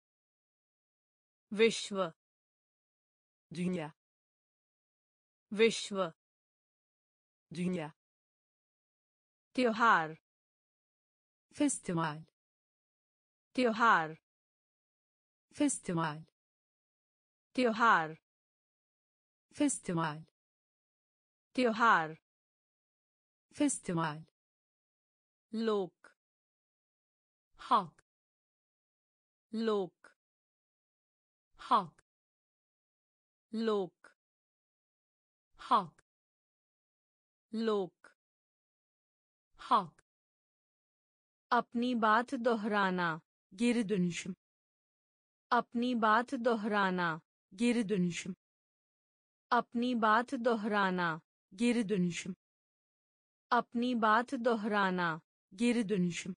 विश्व, dünya, विश्व, dünya, त्योहार, festival, त्योहार, festival, त्योहार, festival, त्योहार, festival, लोक, halk, लोक, halk, लोक, halk, लोक, halk, अपनी बात दोहराना, geri dönüşüm, अपनी बात दोहराना, geri dönüşüm, अपनी बात दोहराना, geri dönüşüm, अपनी बात दोहराना, geri dönüşüm,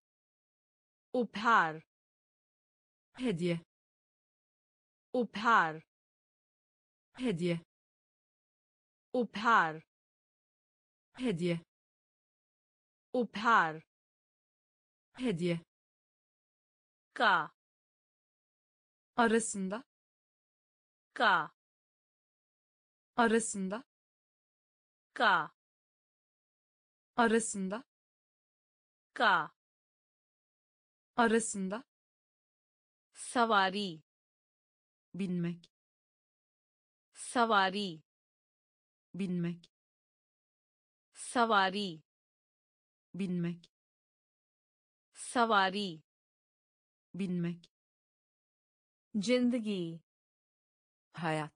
उपहार, hediye, उपहार, hediye, उपहार, hediye, उपहार, hediye, का, arasında, ka, arasında, ka, arasında, ka, arasında, savari, binmek, savari, binmek, savari, binmek, savari, binmek, जिंदगी, hayat,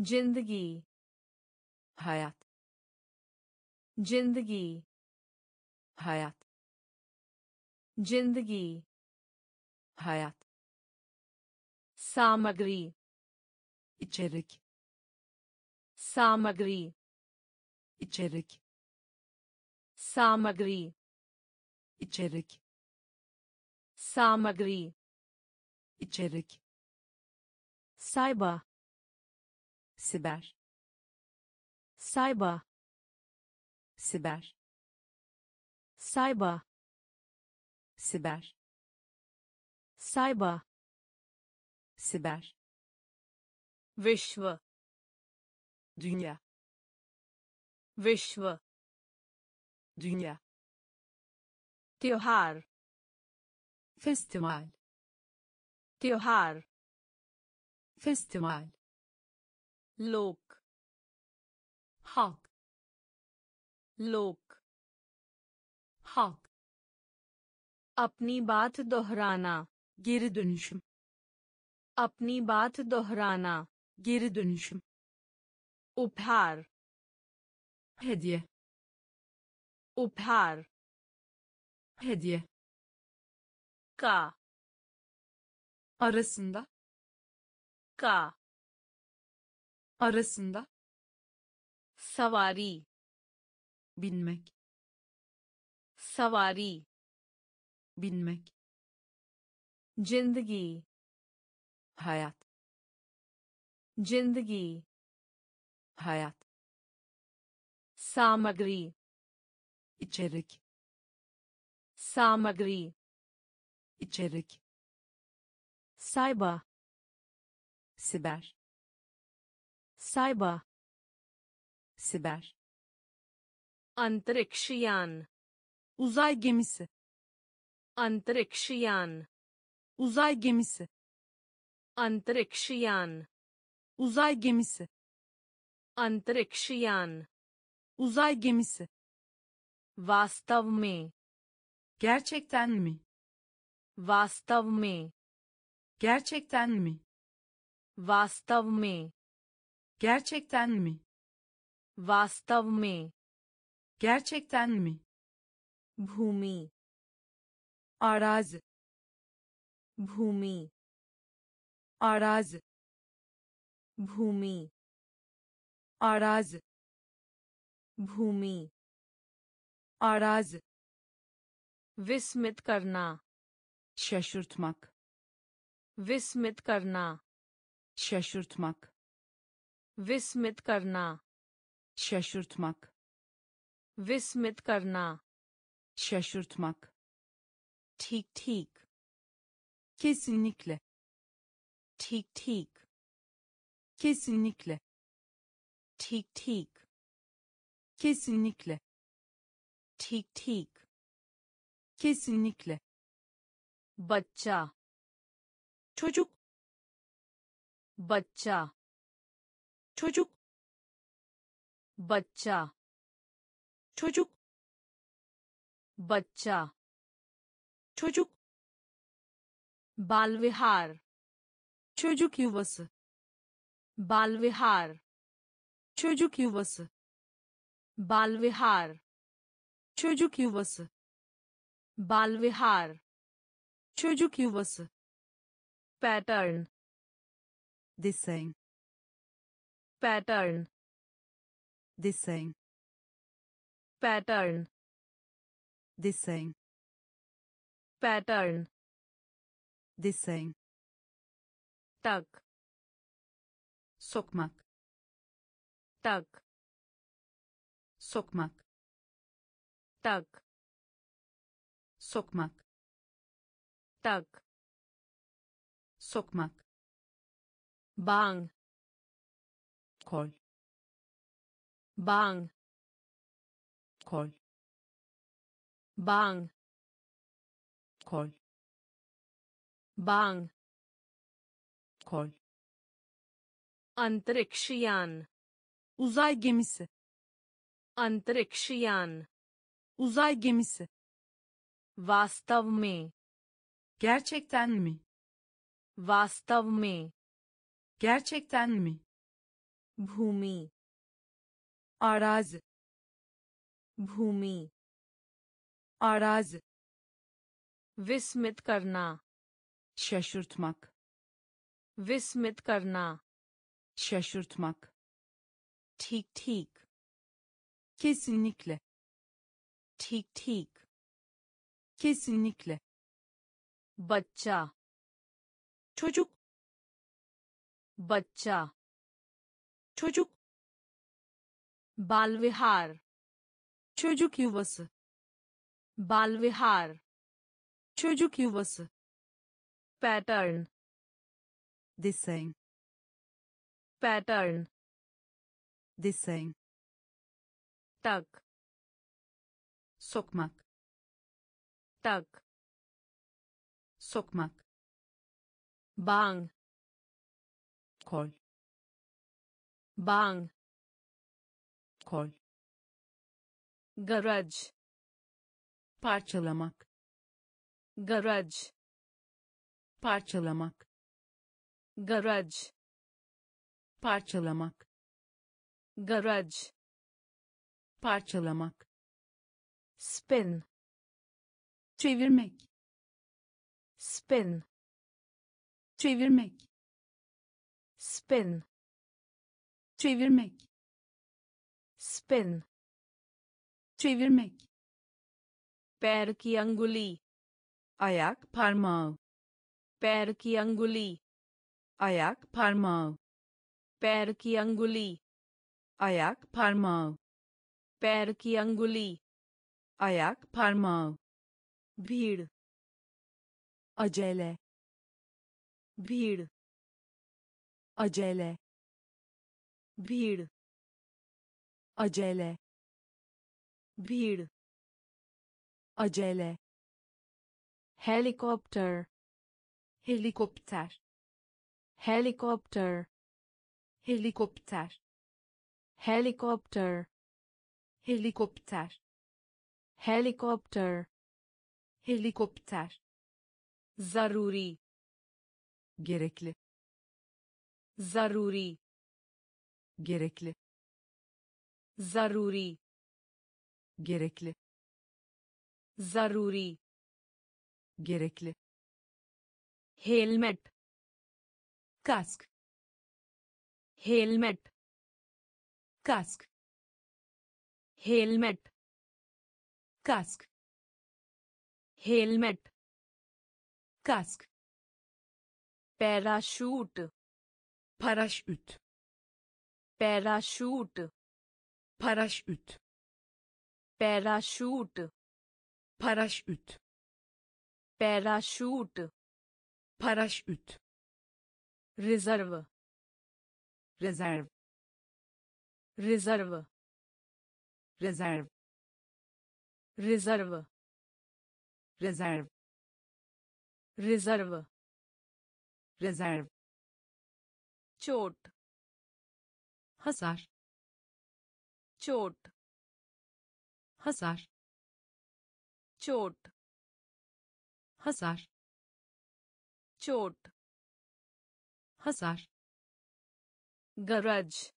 जिंदगी, hayat, जिंदगी, hayat, जिंदगी, hayat, सामग्री, içerik, सामग्री, içerik, सामग्री, içerik, सामग्री, içerik, sayba, siber, sayba, siber, sayba, siber, sayba, siber, vishva, dünya, vishva, dünya, tyohar, festival, त्योहार, festival, लोक, Halk. अपनी बात दोहराना. Geri dönüşüm. अपनी बात दोहराना. Geri dönüşüm. Upar. Hediye. Upar. Hediye. Ka. Arasında. Ka. Arasında. Savari. Binmek. Savari. Binmek. Zindagi. Hayat. Zindagi. Hayat. Samagri. İçerik. Samagri. İçerik. Sayba. Siber. Sayba. Siber. Antarikşyan. Uzay gemisi. Antarikşyan. Uzay gemisi. Antarikşyan. Uzay gemisi. Antarikşyan. Uzay gemisi. Vastav mein. Gerçekten mi? Vastav mein. Gerçekten mi? Vastav mein. Gerçekten mi? Vastav mein. Gerçekten mi? Bhumi. Arazi. Bhumi. Arazi. Bhumi. Arazi. Bhumi. Arazi. Vismit karna. Şaşırtmak. Vismit karna. Şaşırtmak. Vismit karna. Şaşırtmak. Vismit karna. Şaşırtmak. Tik tik. Kesinlikle. Tik tik. Kesinlikle. Tik tik. Kesinlikle. Tik tik. Kesinlikle. Bacca. Çocuk. Bacca. Çocuk. Bacca. Çocuk. Bacca. Çocuk. Balvihar. Çocuk yuvası. Balvihar. Çocuk yuvası. Balvihar. Çocuk yuvası. Balvihar. Çocuk yuvası. Pattern. Desen. Pattern. Desen. Pattern. Desen. Pattern. Desen. Tak. Sokmak. Tak. Sokmak. Tak. Sokmak. Tak. Sokmak. Bang. Kol. Bang. Kol. Bang. Kol. Bang. Kol. Antarikşyan. Uzay gemisi. Antarikşyan. Uzay gemisi. Vastav mein. Gerçekten mi? Vastav mein. Gerçekten mi? Bhumi. Arazi. Bhumi. Arazi. Vismit karna. Şaşırtmak. Vismit karna. Şaşırtmak. Tik tik. Kesinlikle. Tik tik. Kesinlikle. Bacca. Çocuk. Bacca. Çocuk. Balvihar. Çocuk yuvası. Balvihar. Çocuk yuvası. Pattern. Desen. Pattern. Desen. Tak. Sokmak. Tak. Sokmak. Bang. Kol. Bang. Kol. Garaj. parçalamak, garaj, parçalamak, garaj, parçalamak, garaj, parçalamak, spin, çevirmek, spin, çevirmek, spin, çevirmek, spin, çevirmek, पैर की अंगुली, ayak parmağı, पैर की अंगुली, ayak parmağı, पैर की अंगुली, ayak parmağı, पैर की अंगुली, ayak parmağı, भीड़, acele, भीड़, acele, भीड़, acele, भीड़, acele, helikopter, helikopter, helikopter, helikopter, helikopter, helikopter, helikopter, helikopter, zaruri, gerekli, zaruri, gerekli, zaruri, gerekli, zaruri, gerekli, helmet, kask, helmet, kask, helmet, kask, helmet, kask, paraşüt, paraşüt, paraşüt, paraşüt, paraşüt, paraşüt, paraşüt, paraşüt, rezerv, rezerv, rezerv, rezerv, rezerv, rezerv, rezerv, rezerv, çot, hasar, çot, hasar, çot, hasar, çot, hasar, garaj,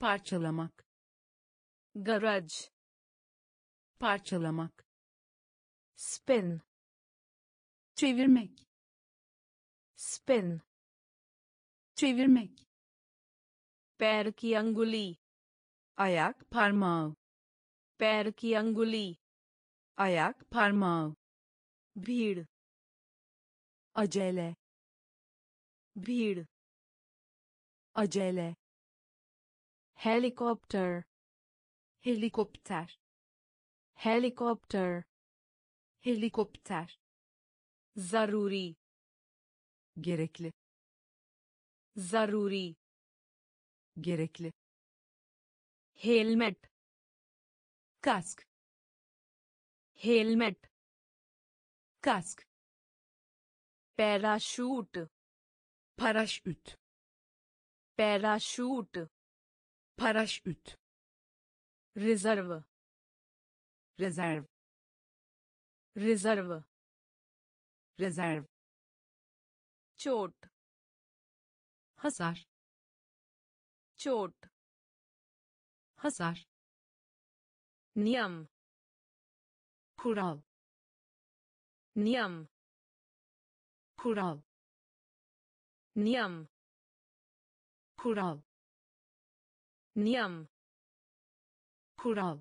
parçalamak, garaj, parçalamak, spin, çevirmek, spin, çevirmek, पैर की अंगुली, ayak parmağı, पैर की अंगुली, ayak parmağı, भीड़, acele, भीड़, acele, helikopter, helikopter, helikopter, helikopter, zaruri, gerekli, zaruri, gerekli, helmet, kask, helmet, kask, paraşüt, paraşüt, paraşüt, paraşüt, rezerv, rezerv, rezerv, rezerv, çot, hasar, çot, hasar, niyam, kural, niyam, kural, niyam, kural, niyam, kural,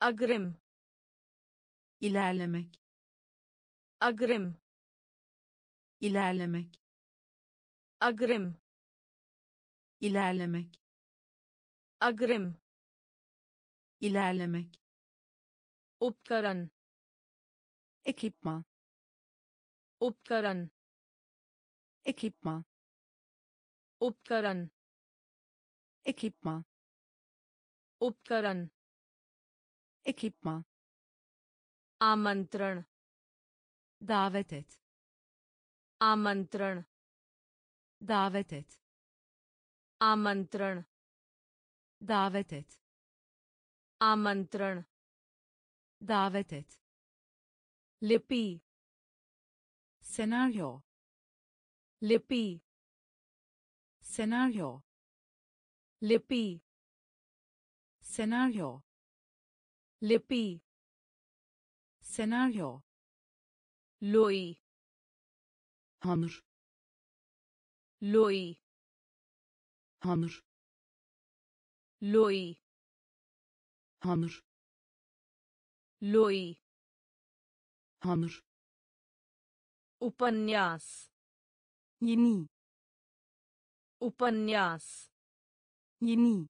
agrim, ilerlemek, agrim, ilerlemek, agrim, ilerlemek, agrim, ilerlemek, उपकरण, ekipman, उपकरण, ekipman, उपकरण, ekipman, उपकरण, ekipman, आमंत्रण, दावत et, आमंत्रण, दावत et, आमंत्रण, दावत et, आमंत्रण, Davet et. Lipi. Senaryo. Lipi. Senaryo. Lipi. Senaryo. Lipi. Senaryo. Loi. Hamur. Loi. Hamur. Loi. Hamur. Loi. Hamur. Upanyas. Yeni. Upanyas. Yeni.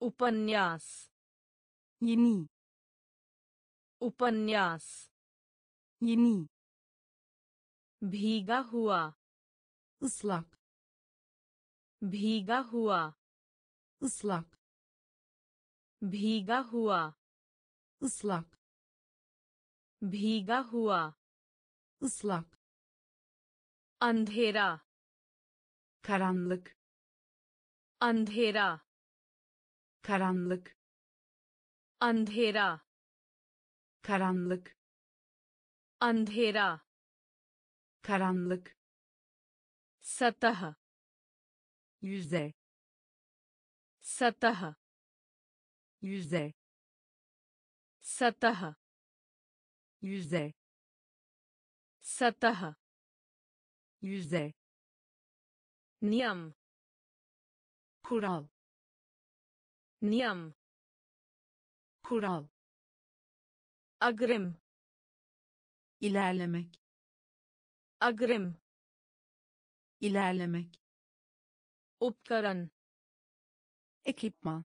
Upanyas. Yeni. Upanyas. Yeni. भीगा हुआ ıslak भीगा हुआ ıslak भीगा हुआ ıslak भीगा हुआ ıslak अंधेरा karanlık अंधेरा karanlık अंधेरा karanlık satah yüzey satah yüzey satah yüzey satah yüzey niyam kural agrim ilerlemek Agrim. İlerlemek. Upkaran. Ekipman.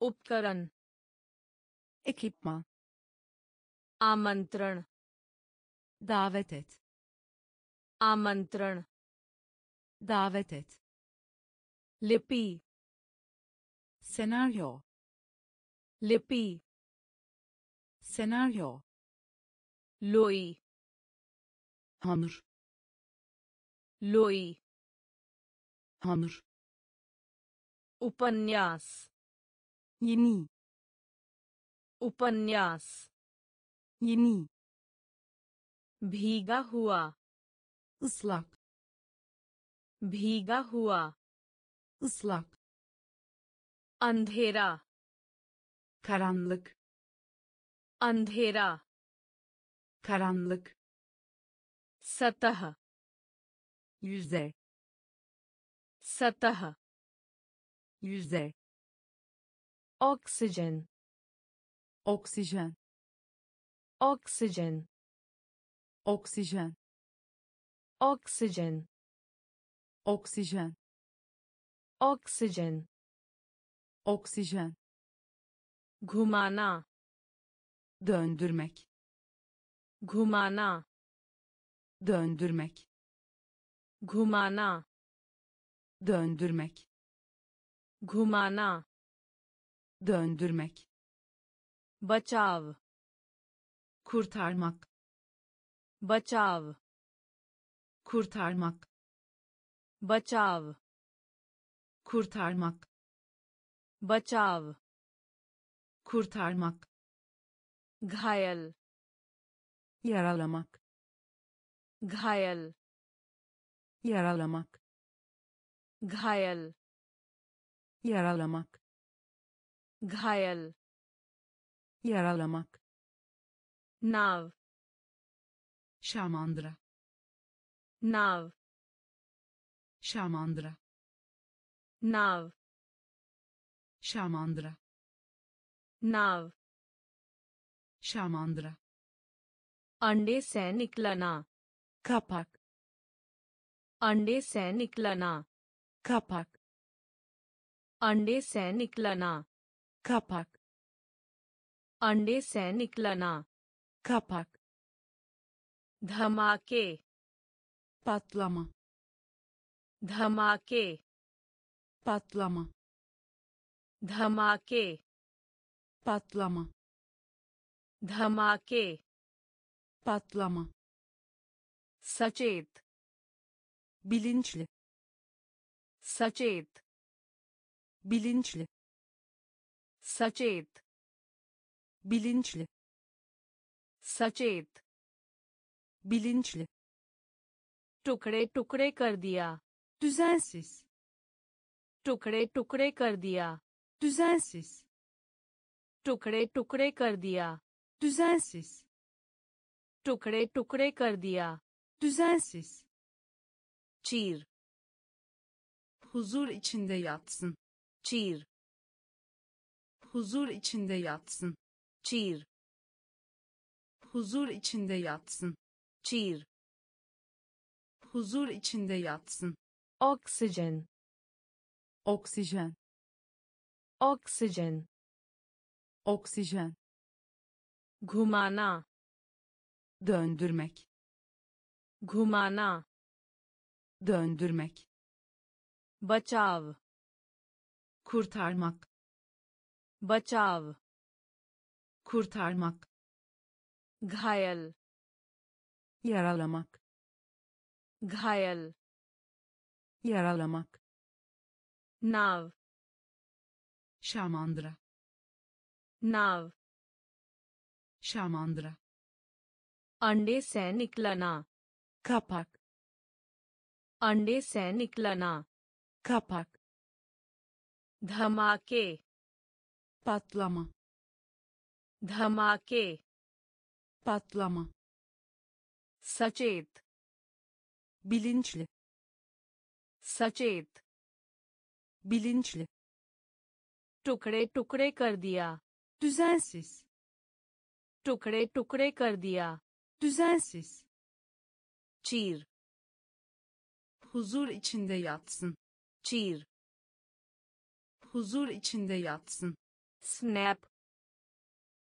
Upkaran. Ekipman. Amantran. Davet et. Amantran. Davet et. Lipi. Senaryo. Lipi. Senaryo. Loi. Hamur. Loi. Hamur. Upanyas. Yeni. Upanyas. Yeni. Bhiga hua. Islak. Bhiga hua. Islak. Andhera. Karanlık. Andhera. Karanlık. Satah yüzey oksijen oksijen oksijen oksijen oksijen oksijen oksijen oksijen Gumana döndürmek gumana döndürmek gumana döndürmek bacav kurtarmak bacav kurtarmak bacav kurtarmak bacav kurtarmak घायल yaralamak घायल yaralamak घायल yaralamak घायल yaralamak nav şamandıra nav şamandıra nav şamandıra अंडे से निकलना kapak अंडे से निकलना kapak अंडे से निकलना kapak अंडे से निकलना kapak धमाके patlama धमाके patlama धमाके patlama Saçet bilinçli bilinçli, सचेत, bilinçli, टुकड़े टुकड़े कर दिया, düzensiz, टुकड़े टुकड़े कर दिया, düzensiz, टुकड़े टुकड़े कर दिया, düzensiz, टुकड़े टुकड़े कर दिया, düzensiz, çiğir, huzur içinde yatsın, çiğir, huzur içinde yatsın, çiğir, huzur içinde yatsın, çiğir, huzur içinde yatsın, oksijen, oksijen, oksijen, oksijen, घुमाना, döndürmek, घुमाना, döndürmek, बचाव, kurtarmak, बचाव, kurtarmak, घायल, yaralamak, घायल, yaralamak, नाव, şamandıra, नाव, şamandıra, अंडे से निकलना, kapak, अंडे से निकलना, kapak, धमाके, patlama, धमाके, patlama, सचेत, bilinçli, सचेत, bilinçli, टुकड़े टुकड़े कर दिया, düzensiz, टुकड़े टुकड़े कर दिया, düzensiz, çiğir, huzur içinde yatsın, çiğir, huzur içinde yatsın, snap,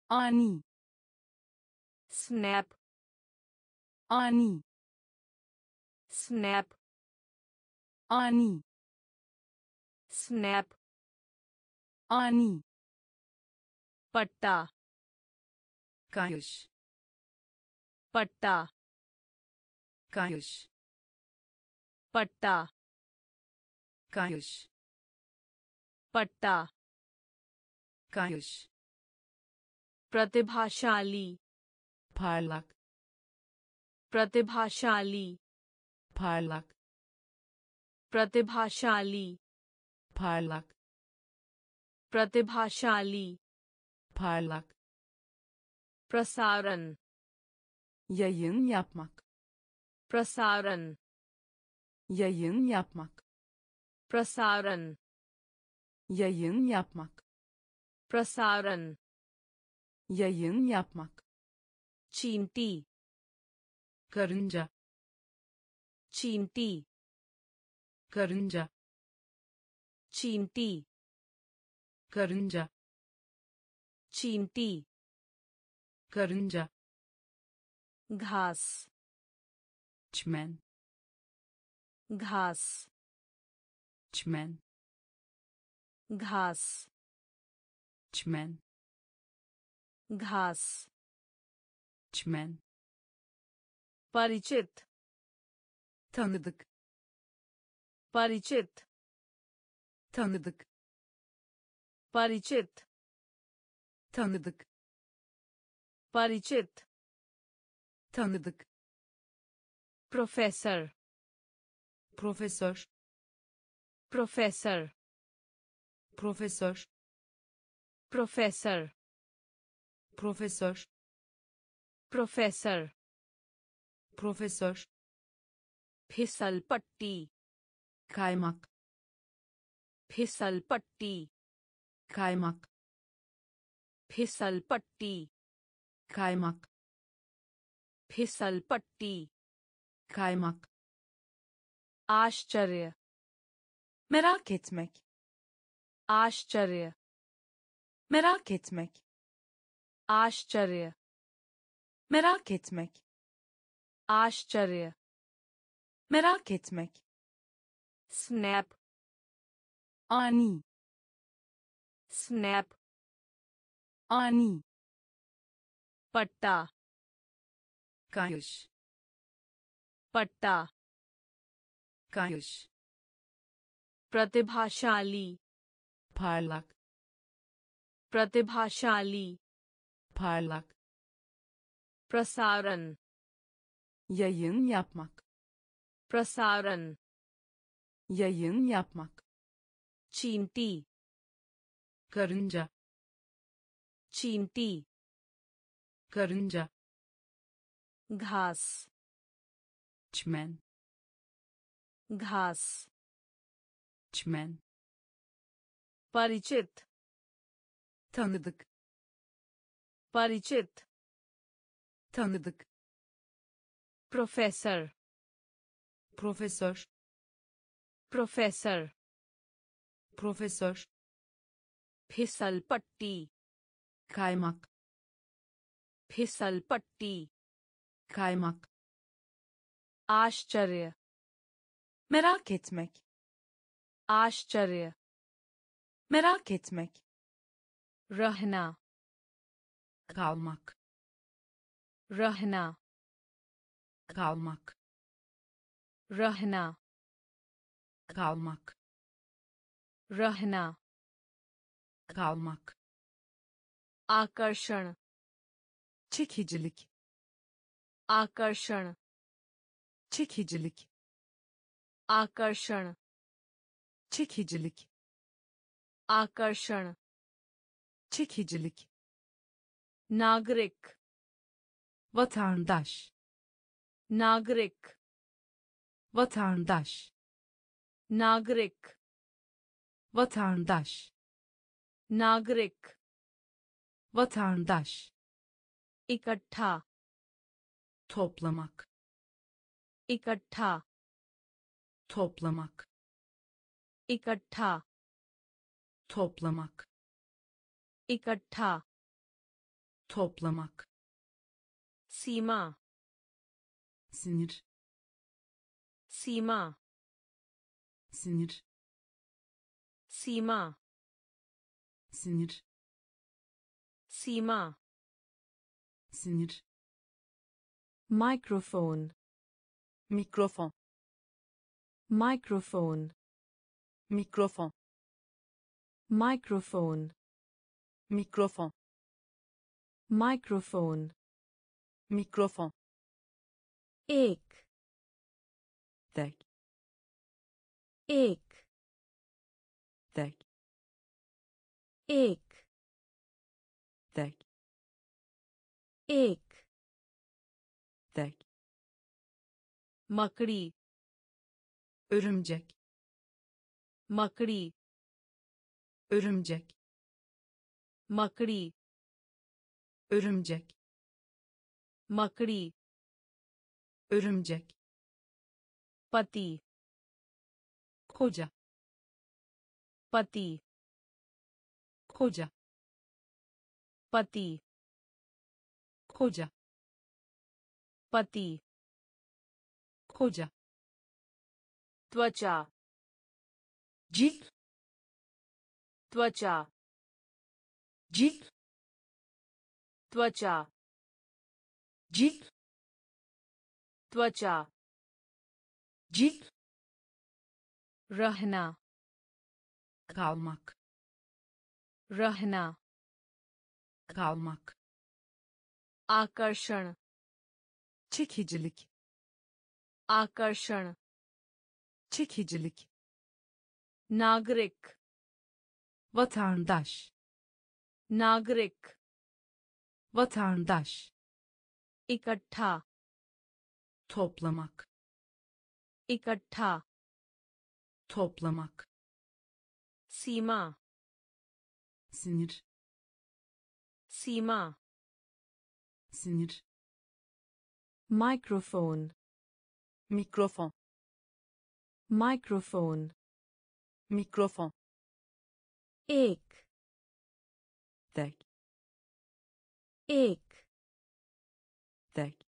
ani, snap, ani, snap, ani, snap, ani, patta, kayış, patta, kayış, पट्टा, कायुष, पट्टा, कायुष, प्रतिभाशाली, पालक, प्रतिभाशाली, पालक, प्रतिभाशाली, पालक, प्रतिभाशाली, पालक, प्रसारण, yayın yapmak, प्रसारण, yayın yapmak, prasaran, yayın yapmak, prasaran, yayın yapmak, çimti, karınca, çimti, karınca, çimti, karınca, çimti, karınca, ghas, çmen, घास, चमन, घास, चमन, घास, चमन, परिचित, tanıdık, परिचित, tanıdık, परिचित, tanıdık, परिचित, tanıdık, profesör, profesör, profesör, profesör, profesör, profesör, profesör, profesör, फिसलपट्टी, kaymak, फिसलपट्टी, kaymak, फिसलपट्टी, kaymak, फिसलपट्टी, kaymak, आश्चर्य, merak etmek, आश्चर्य, merak etmek, आश्चर्य, merak etmek, आश्चर्य, merak etmek, snap, ani, snap, ani, पट्टा, kayış, पट्टा, कायुष, प्रतिभाशाली, पालक, प्रतिभाशाली, parlak, prasaran, yayın yapmak, prasaran, yayın yapmak, çimti, karınca, çimti, karınca, घास, çmen, घास, çmen, परिचित, tanıdık, परिचित, tanıdık, profesör, profesör, profesör, profesör, फिसलपट्टी, kaymak, फिसलपट्टी, kaymak, आश्चर्य, merak etmek, आश्चर्य, merak etmek, रहना, kalmak, रहना, kalmak, रहना, kalmak, रहना, kalmak, आकर्षण, çekicilik, आकर्षण, çekicilik, आकर्षण, çekicilik, आकर्षण, çekicilik, नागरिक, vatandaş, नागरिक, vatandaş, नागरिक, vatandaş, नागरिक, vatandaş, इकट्ठा, toplamak, इकट्ठा, toplamak, इकट्ठा, toplamak, इकट्ठा, toplamak, सीमा, sinir, सीमा, sinir, सीमा, sinir, सीमा, sinir, microphone, microphone, microphone, microphone, microphone, microphone, microphone, microphone, ek, tek, ek, tek, ek, tek, ek, tek, makri, örümcek, makri, örümcek, makri, örümcek, makri, örümcek, pati, koca, pati, koca, pati, koca, pati, koca, त्वचा, जिल, त्वचा, जिल, त्वचा, जिल, त्वचा, जिल, रहना, kalmak, रहना, kalmak, आकर्षण, çekicilik, आकर्षण, çekicilik, नागरिक, vatandaş, नागरिक, vatandaş, इकट्ठा, toplamak, इकट्ठा, toplamak, सीमा, sinir, सीमा, sinir, microphone, microphone, microphone, microphone, ek, tek, ek, tek,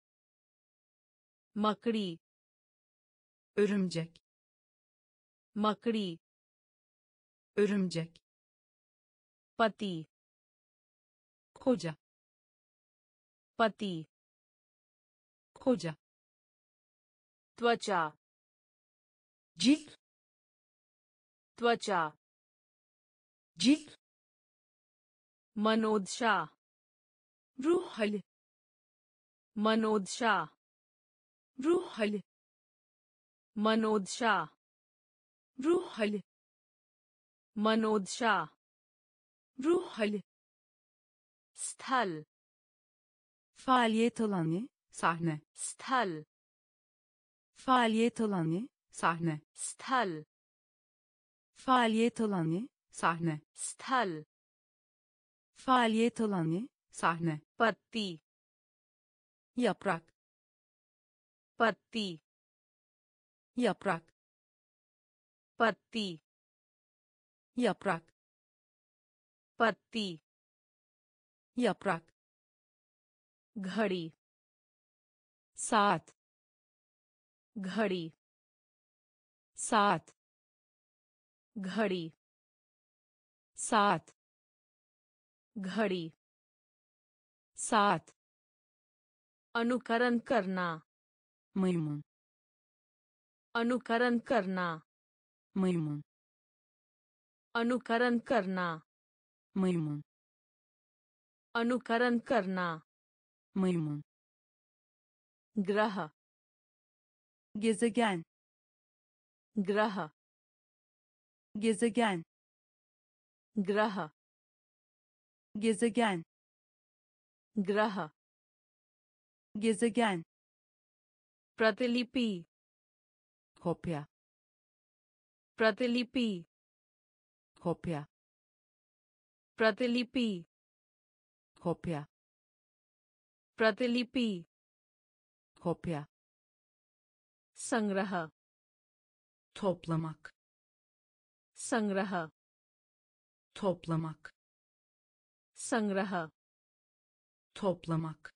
makri, örümcek, makri, örümcek, pati, koca, pati, koca, त्वचा, जिल, त्वचा, जिल, मनोदशा, ruh hali मनोदशा रूह हल मनोदशा रूह हल मनोदशा रूह हल स्थल faaliyet alanı sahne स्थल faaliyet alanı sahne स्थल faaliyet alanı sahne स्थल faaliyet alanı sahne पत्ती yaprak पत्ती yaprak पत्ती yaprak पत्ती yaprak घड़ी साथ घड़ी साथ घड़ी साथ अनुकरण करना maymun अनुकरण करना maymun अनुकरण करना maymun अनुकरण करना maymun ग्रह gezegen ग्रह gezegen ग्रह gezegen प्रतिलिपि kopya प्रतिलिपि kopya प्रतिलिपि kopya प्रतिलिपि kopya संग्रह toplamak संग्रह toplamak संग्रह toplamak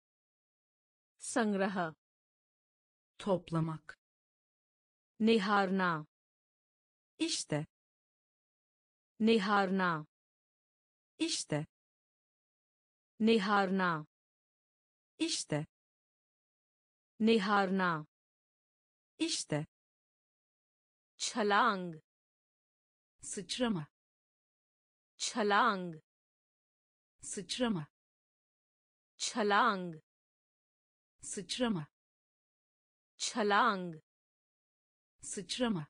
निहारना işte निहारना işte निहारना işte छलांग sıçrama छलांग sıçrama छलांग sıçrama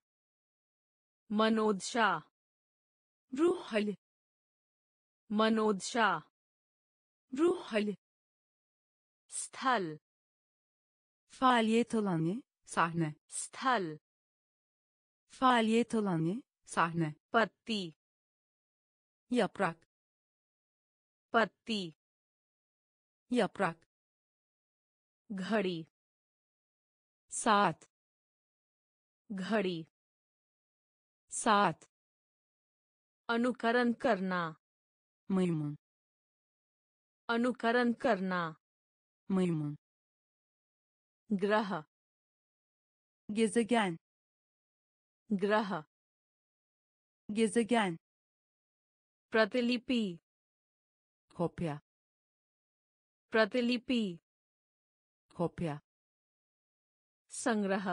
मनोदशा रूह hali स्थल faaliyet alanı sahne पत्ती yaprak घड़ी साथ अनुकरण करना maymun grah gezegen प्रतिलिपि kopya संग्रह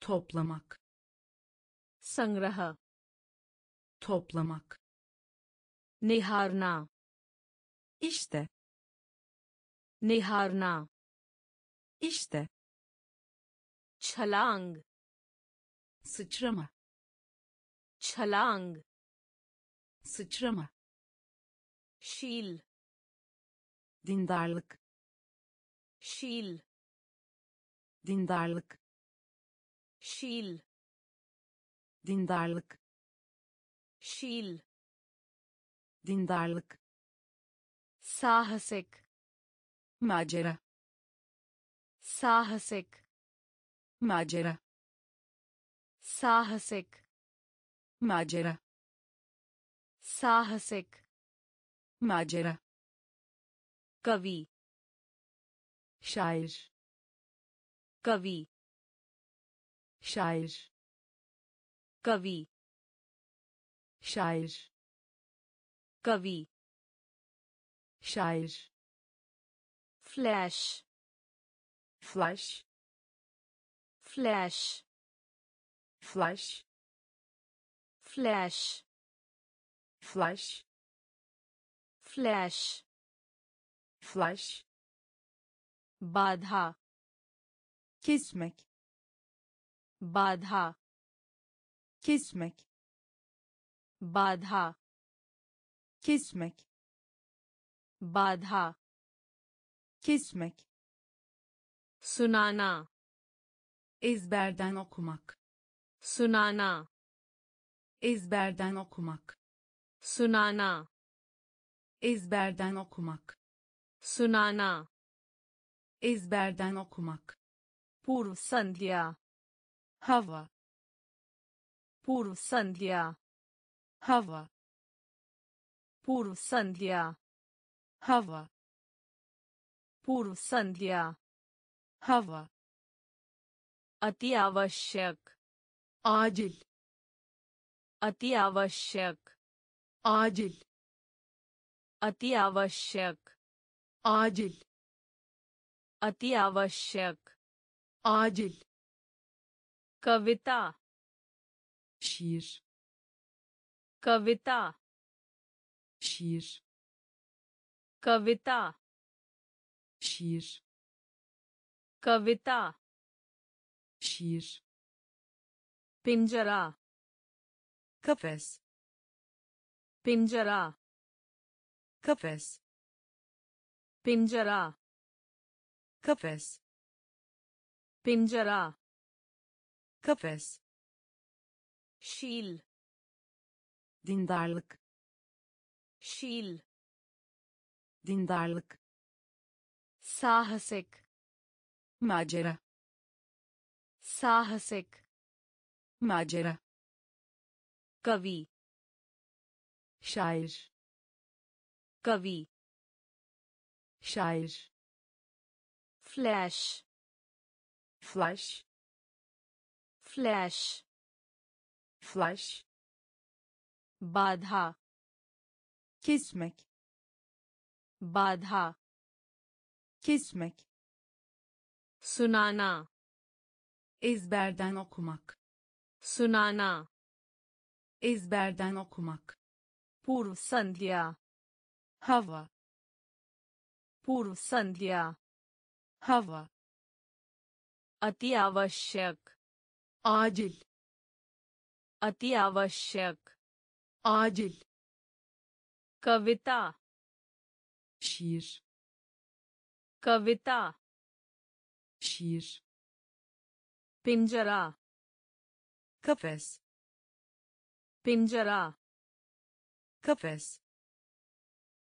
toplamak निहारना işte छलांग sıçrama şiil dindarlık şiil dindarlık şiil dindarlık साहसिक माजरा साहसिक माजरा साहसिक माजरा कवि शायर कवि शायर कवि शायर flash flash, बाधा, kesmek, बाधा, kesmek, बाधा, kesmek, बाधा, kesmek, sunana, ezberden okumak, sunana, ezberden okumak, sunana, ezberden okumak, sunana, ezberden okumak, पूर्व संध्या, हवा, पूर्व संध्या, हवा, पूर्व संध्या, हवा, पूर्व संध्या, हवा, अति आवश्यक, आजिल, अति आवश्यक, आजिल, अति आवश्यक, आजिल, अति आवश्यक, आजिल, कविता, शीर, कविता, शीर, कविता, शीर, कविता, शीर, पिंजरा, कफेस, पिंजरा, कफेस, पिंजरा, कफेस, पिंजरा, कफेस, शील, dindarlık, शील, dindarlık, साहसिक, macera, साहसिक, macera, कवि, शायर, कवि, शायर, फ्लैश, flash, flash, flash, बाधा, kesmek, sunana, ezberden okumak, पूर्व संध्या, हवा, अति आवश्यक, आजिल, अति आवश्यक, आजिल, कविता, शीर, कविता, शीर, पिंजरा, कफेस, पिंजरा, कफेस,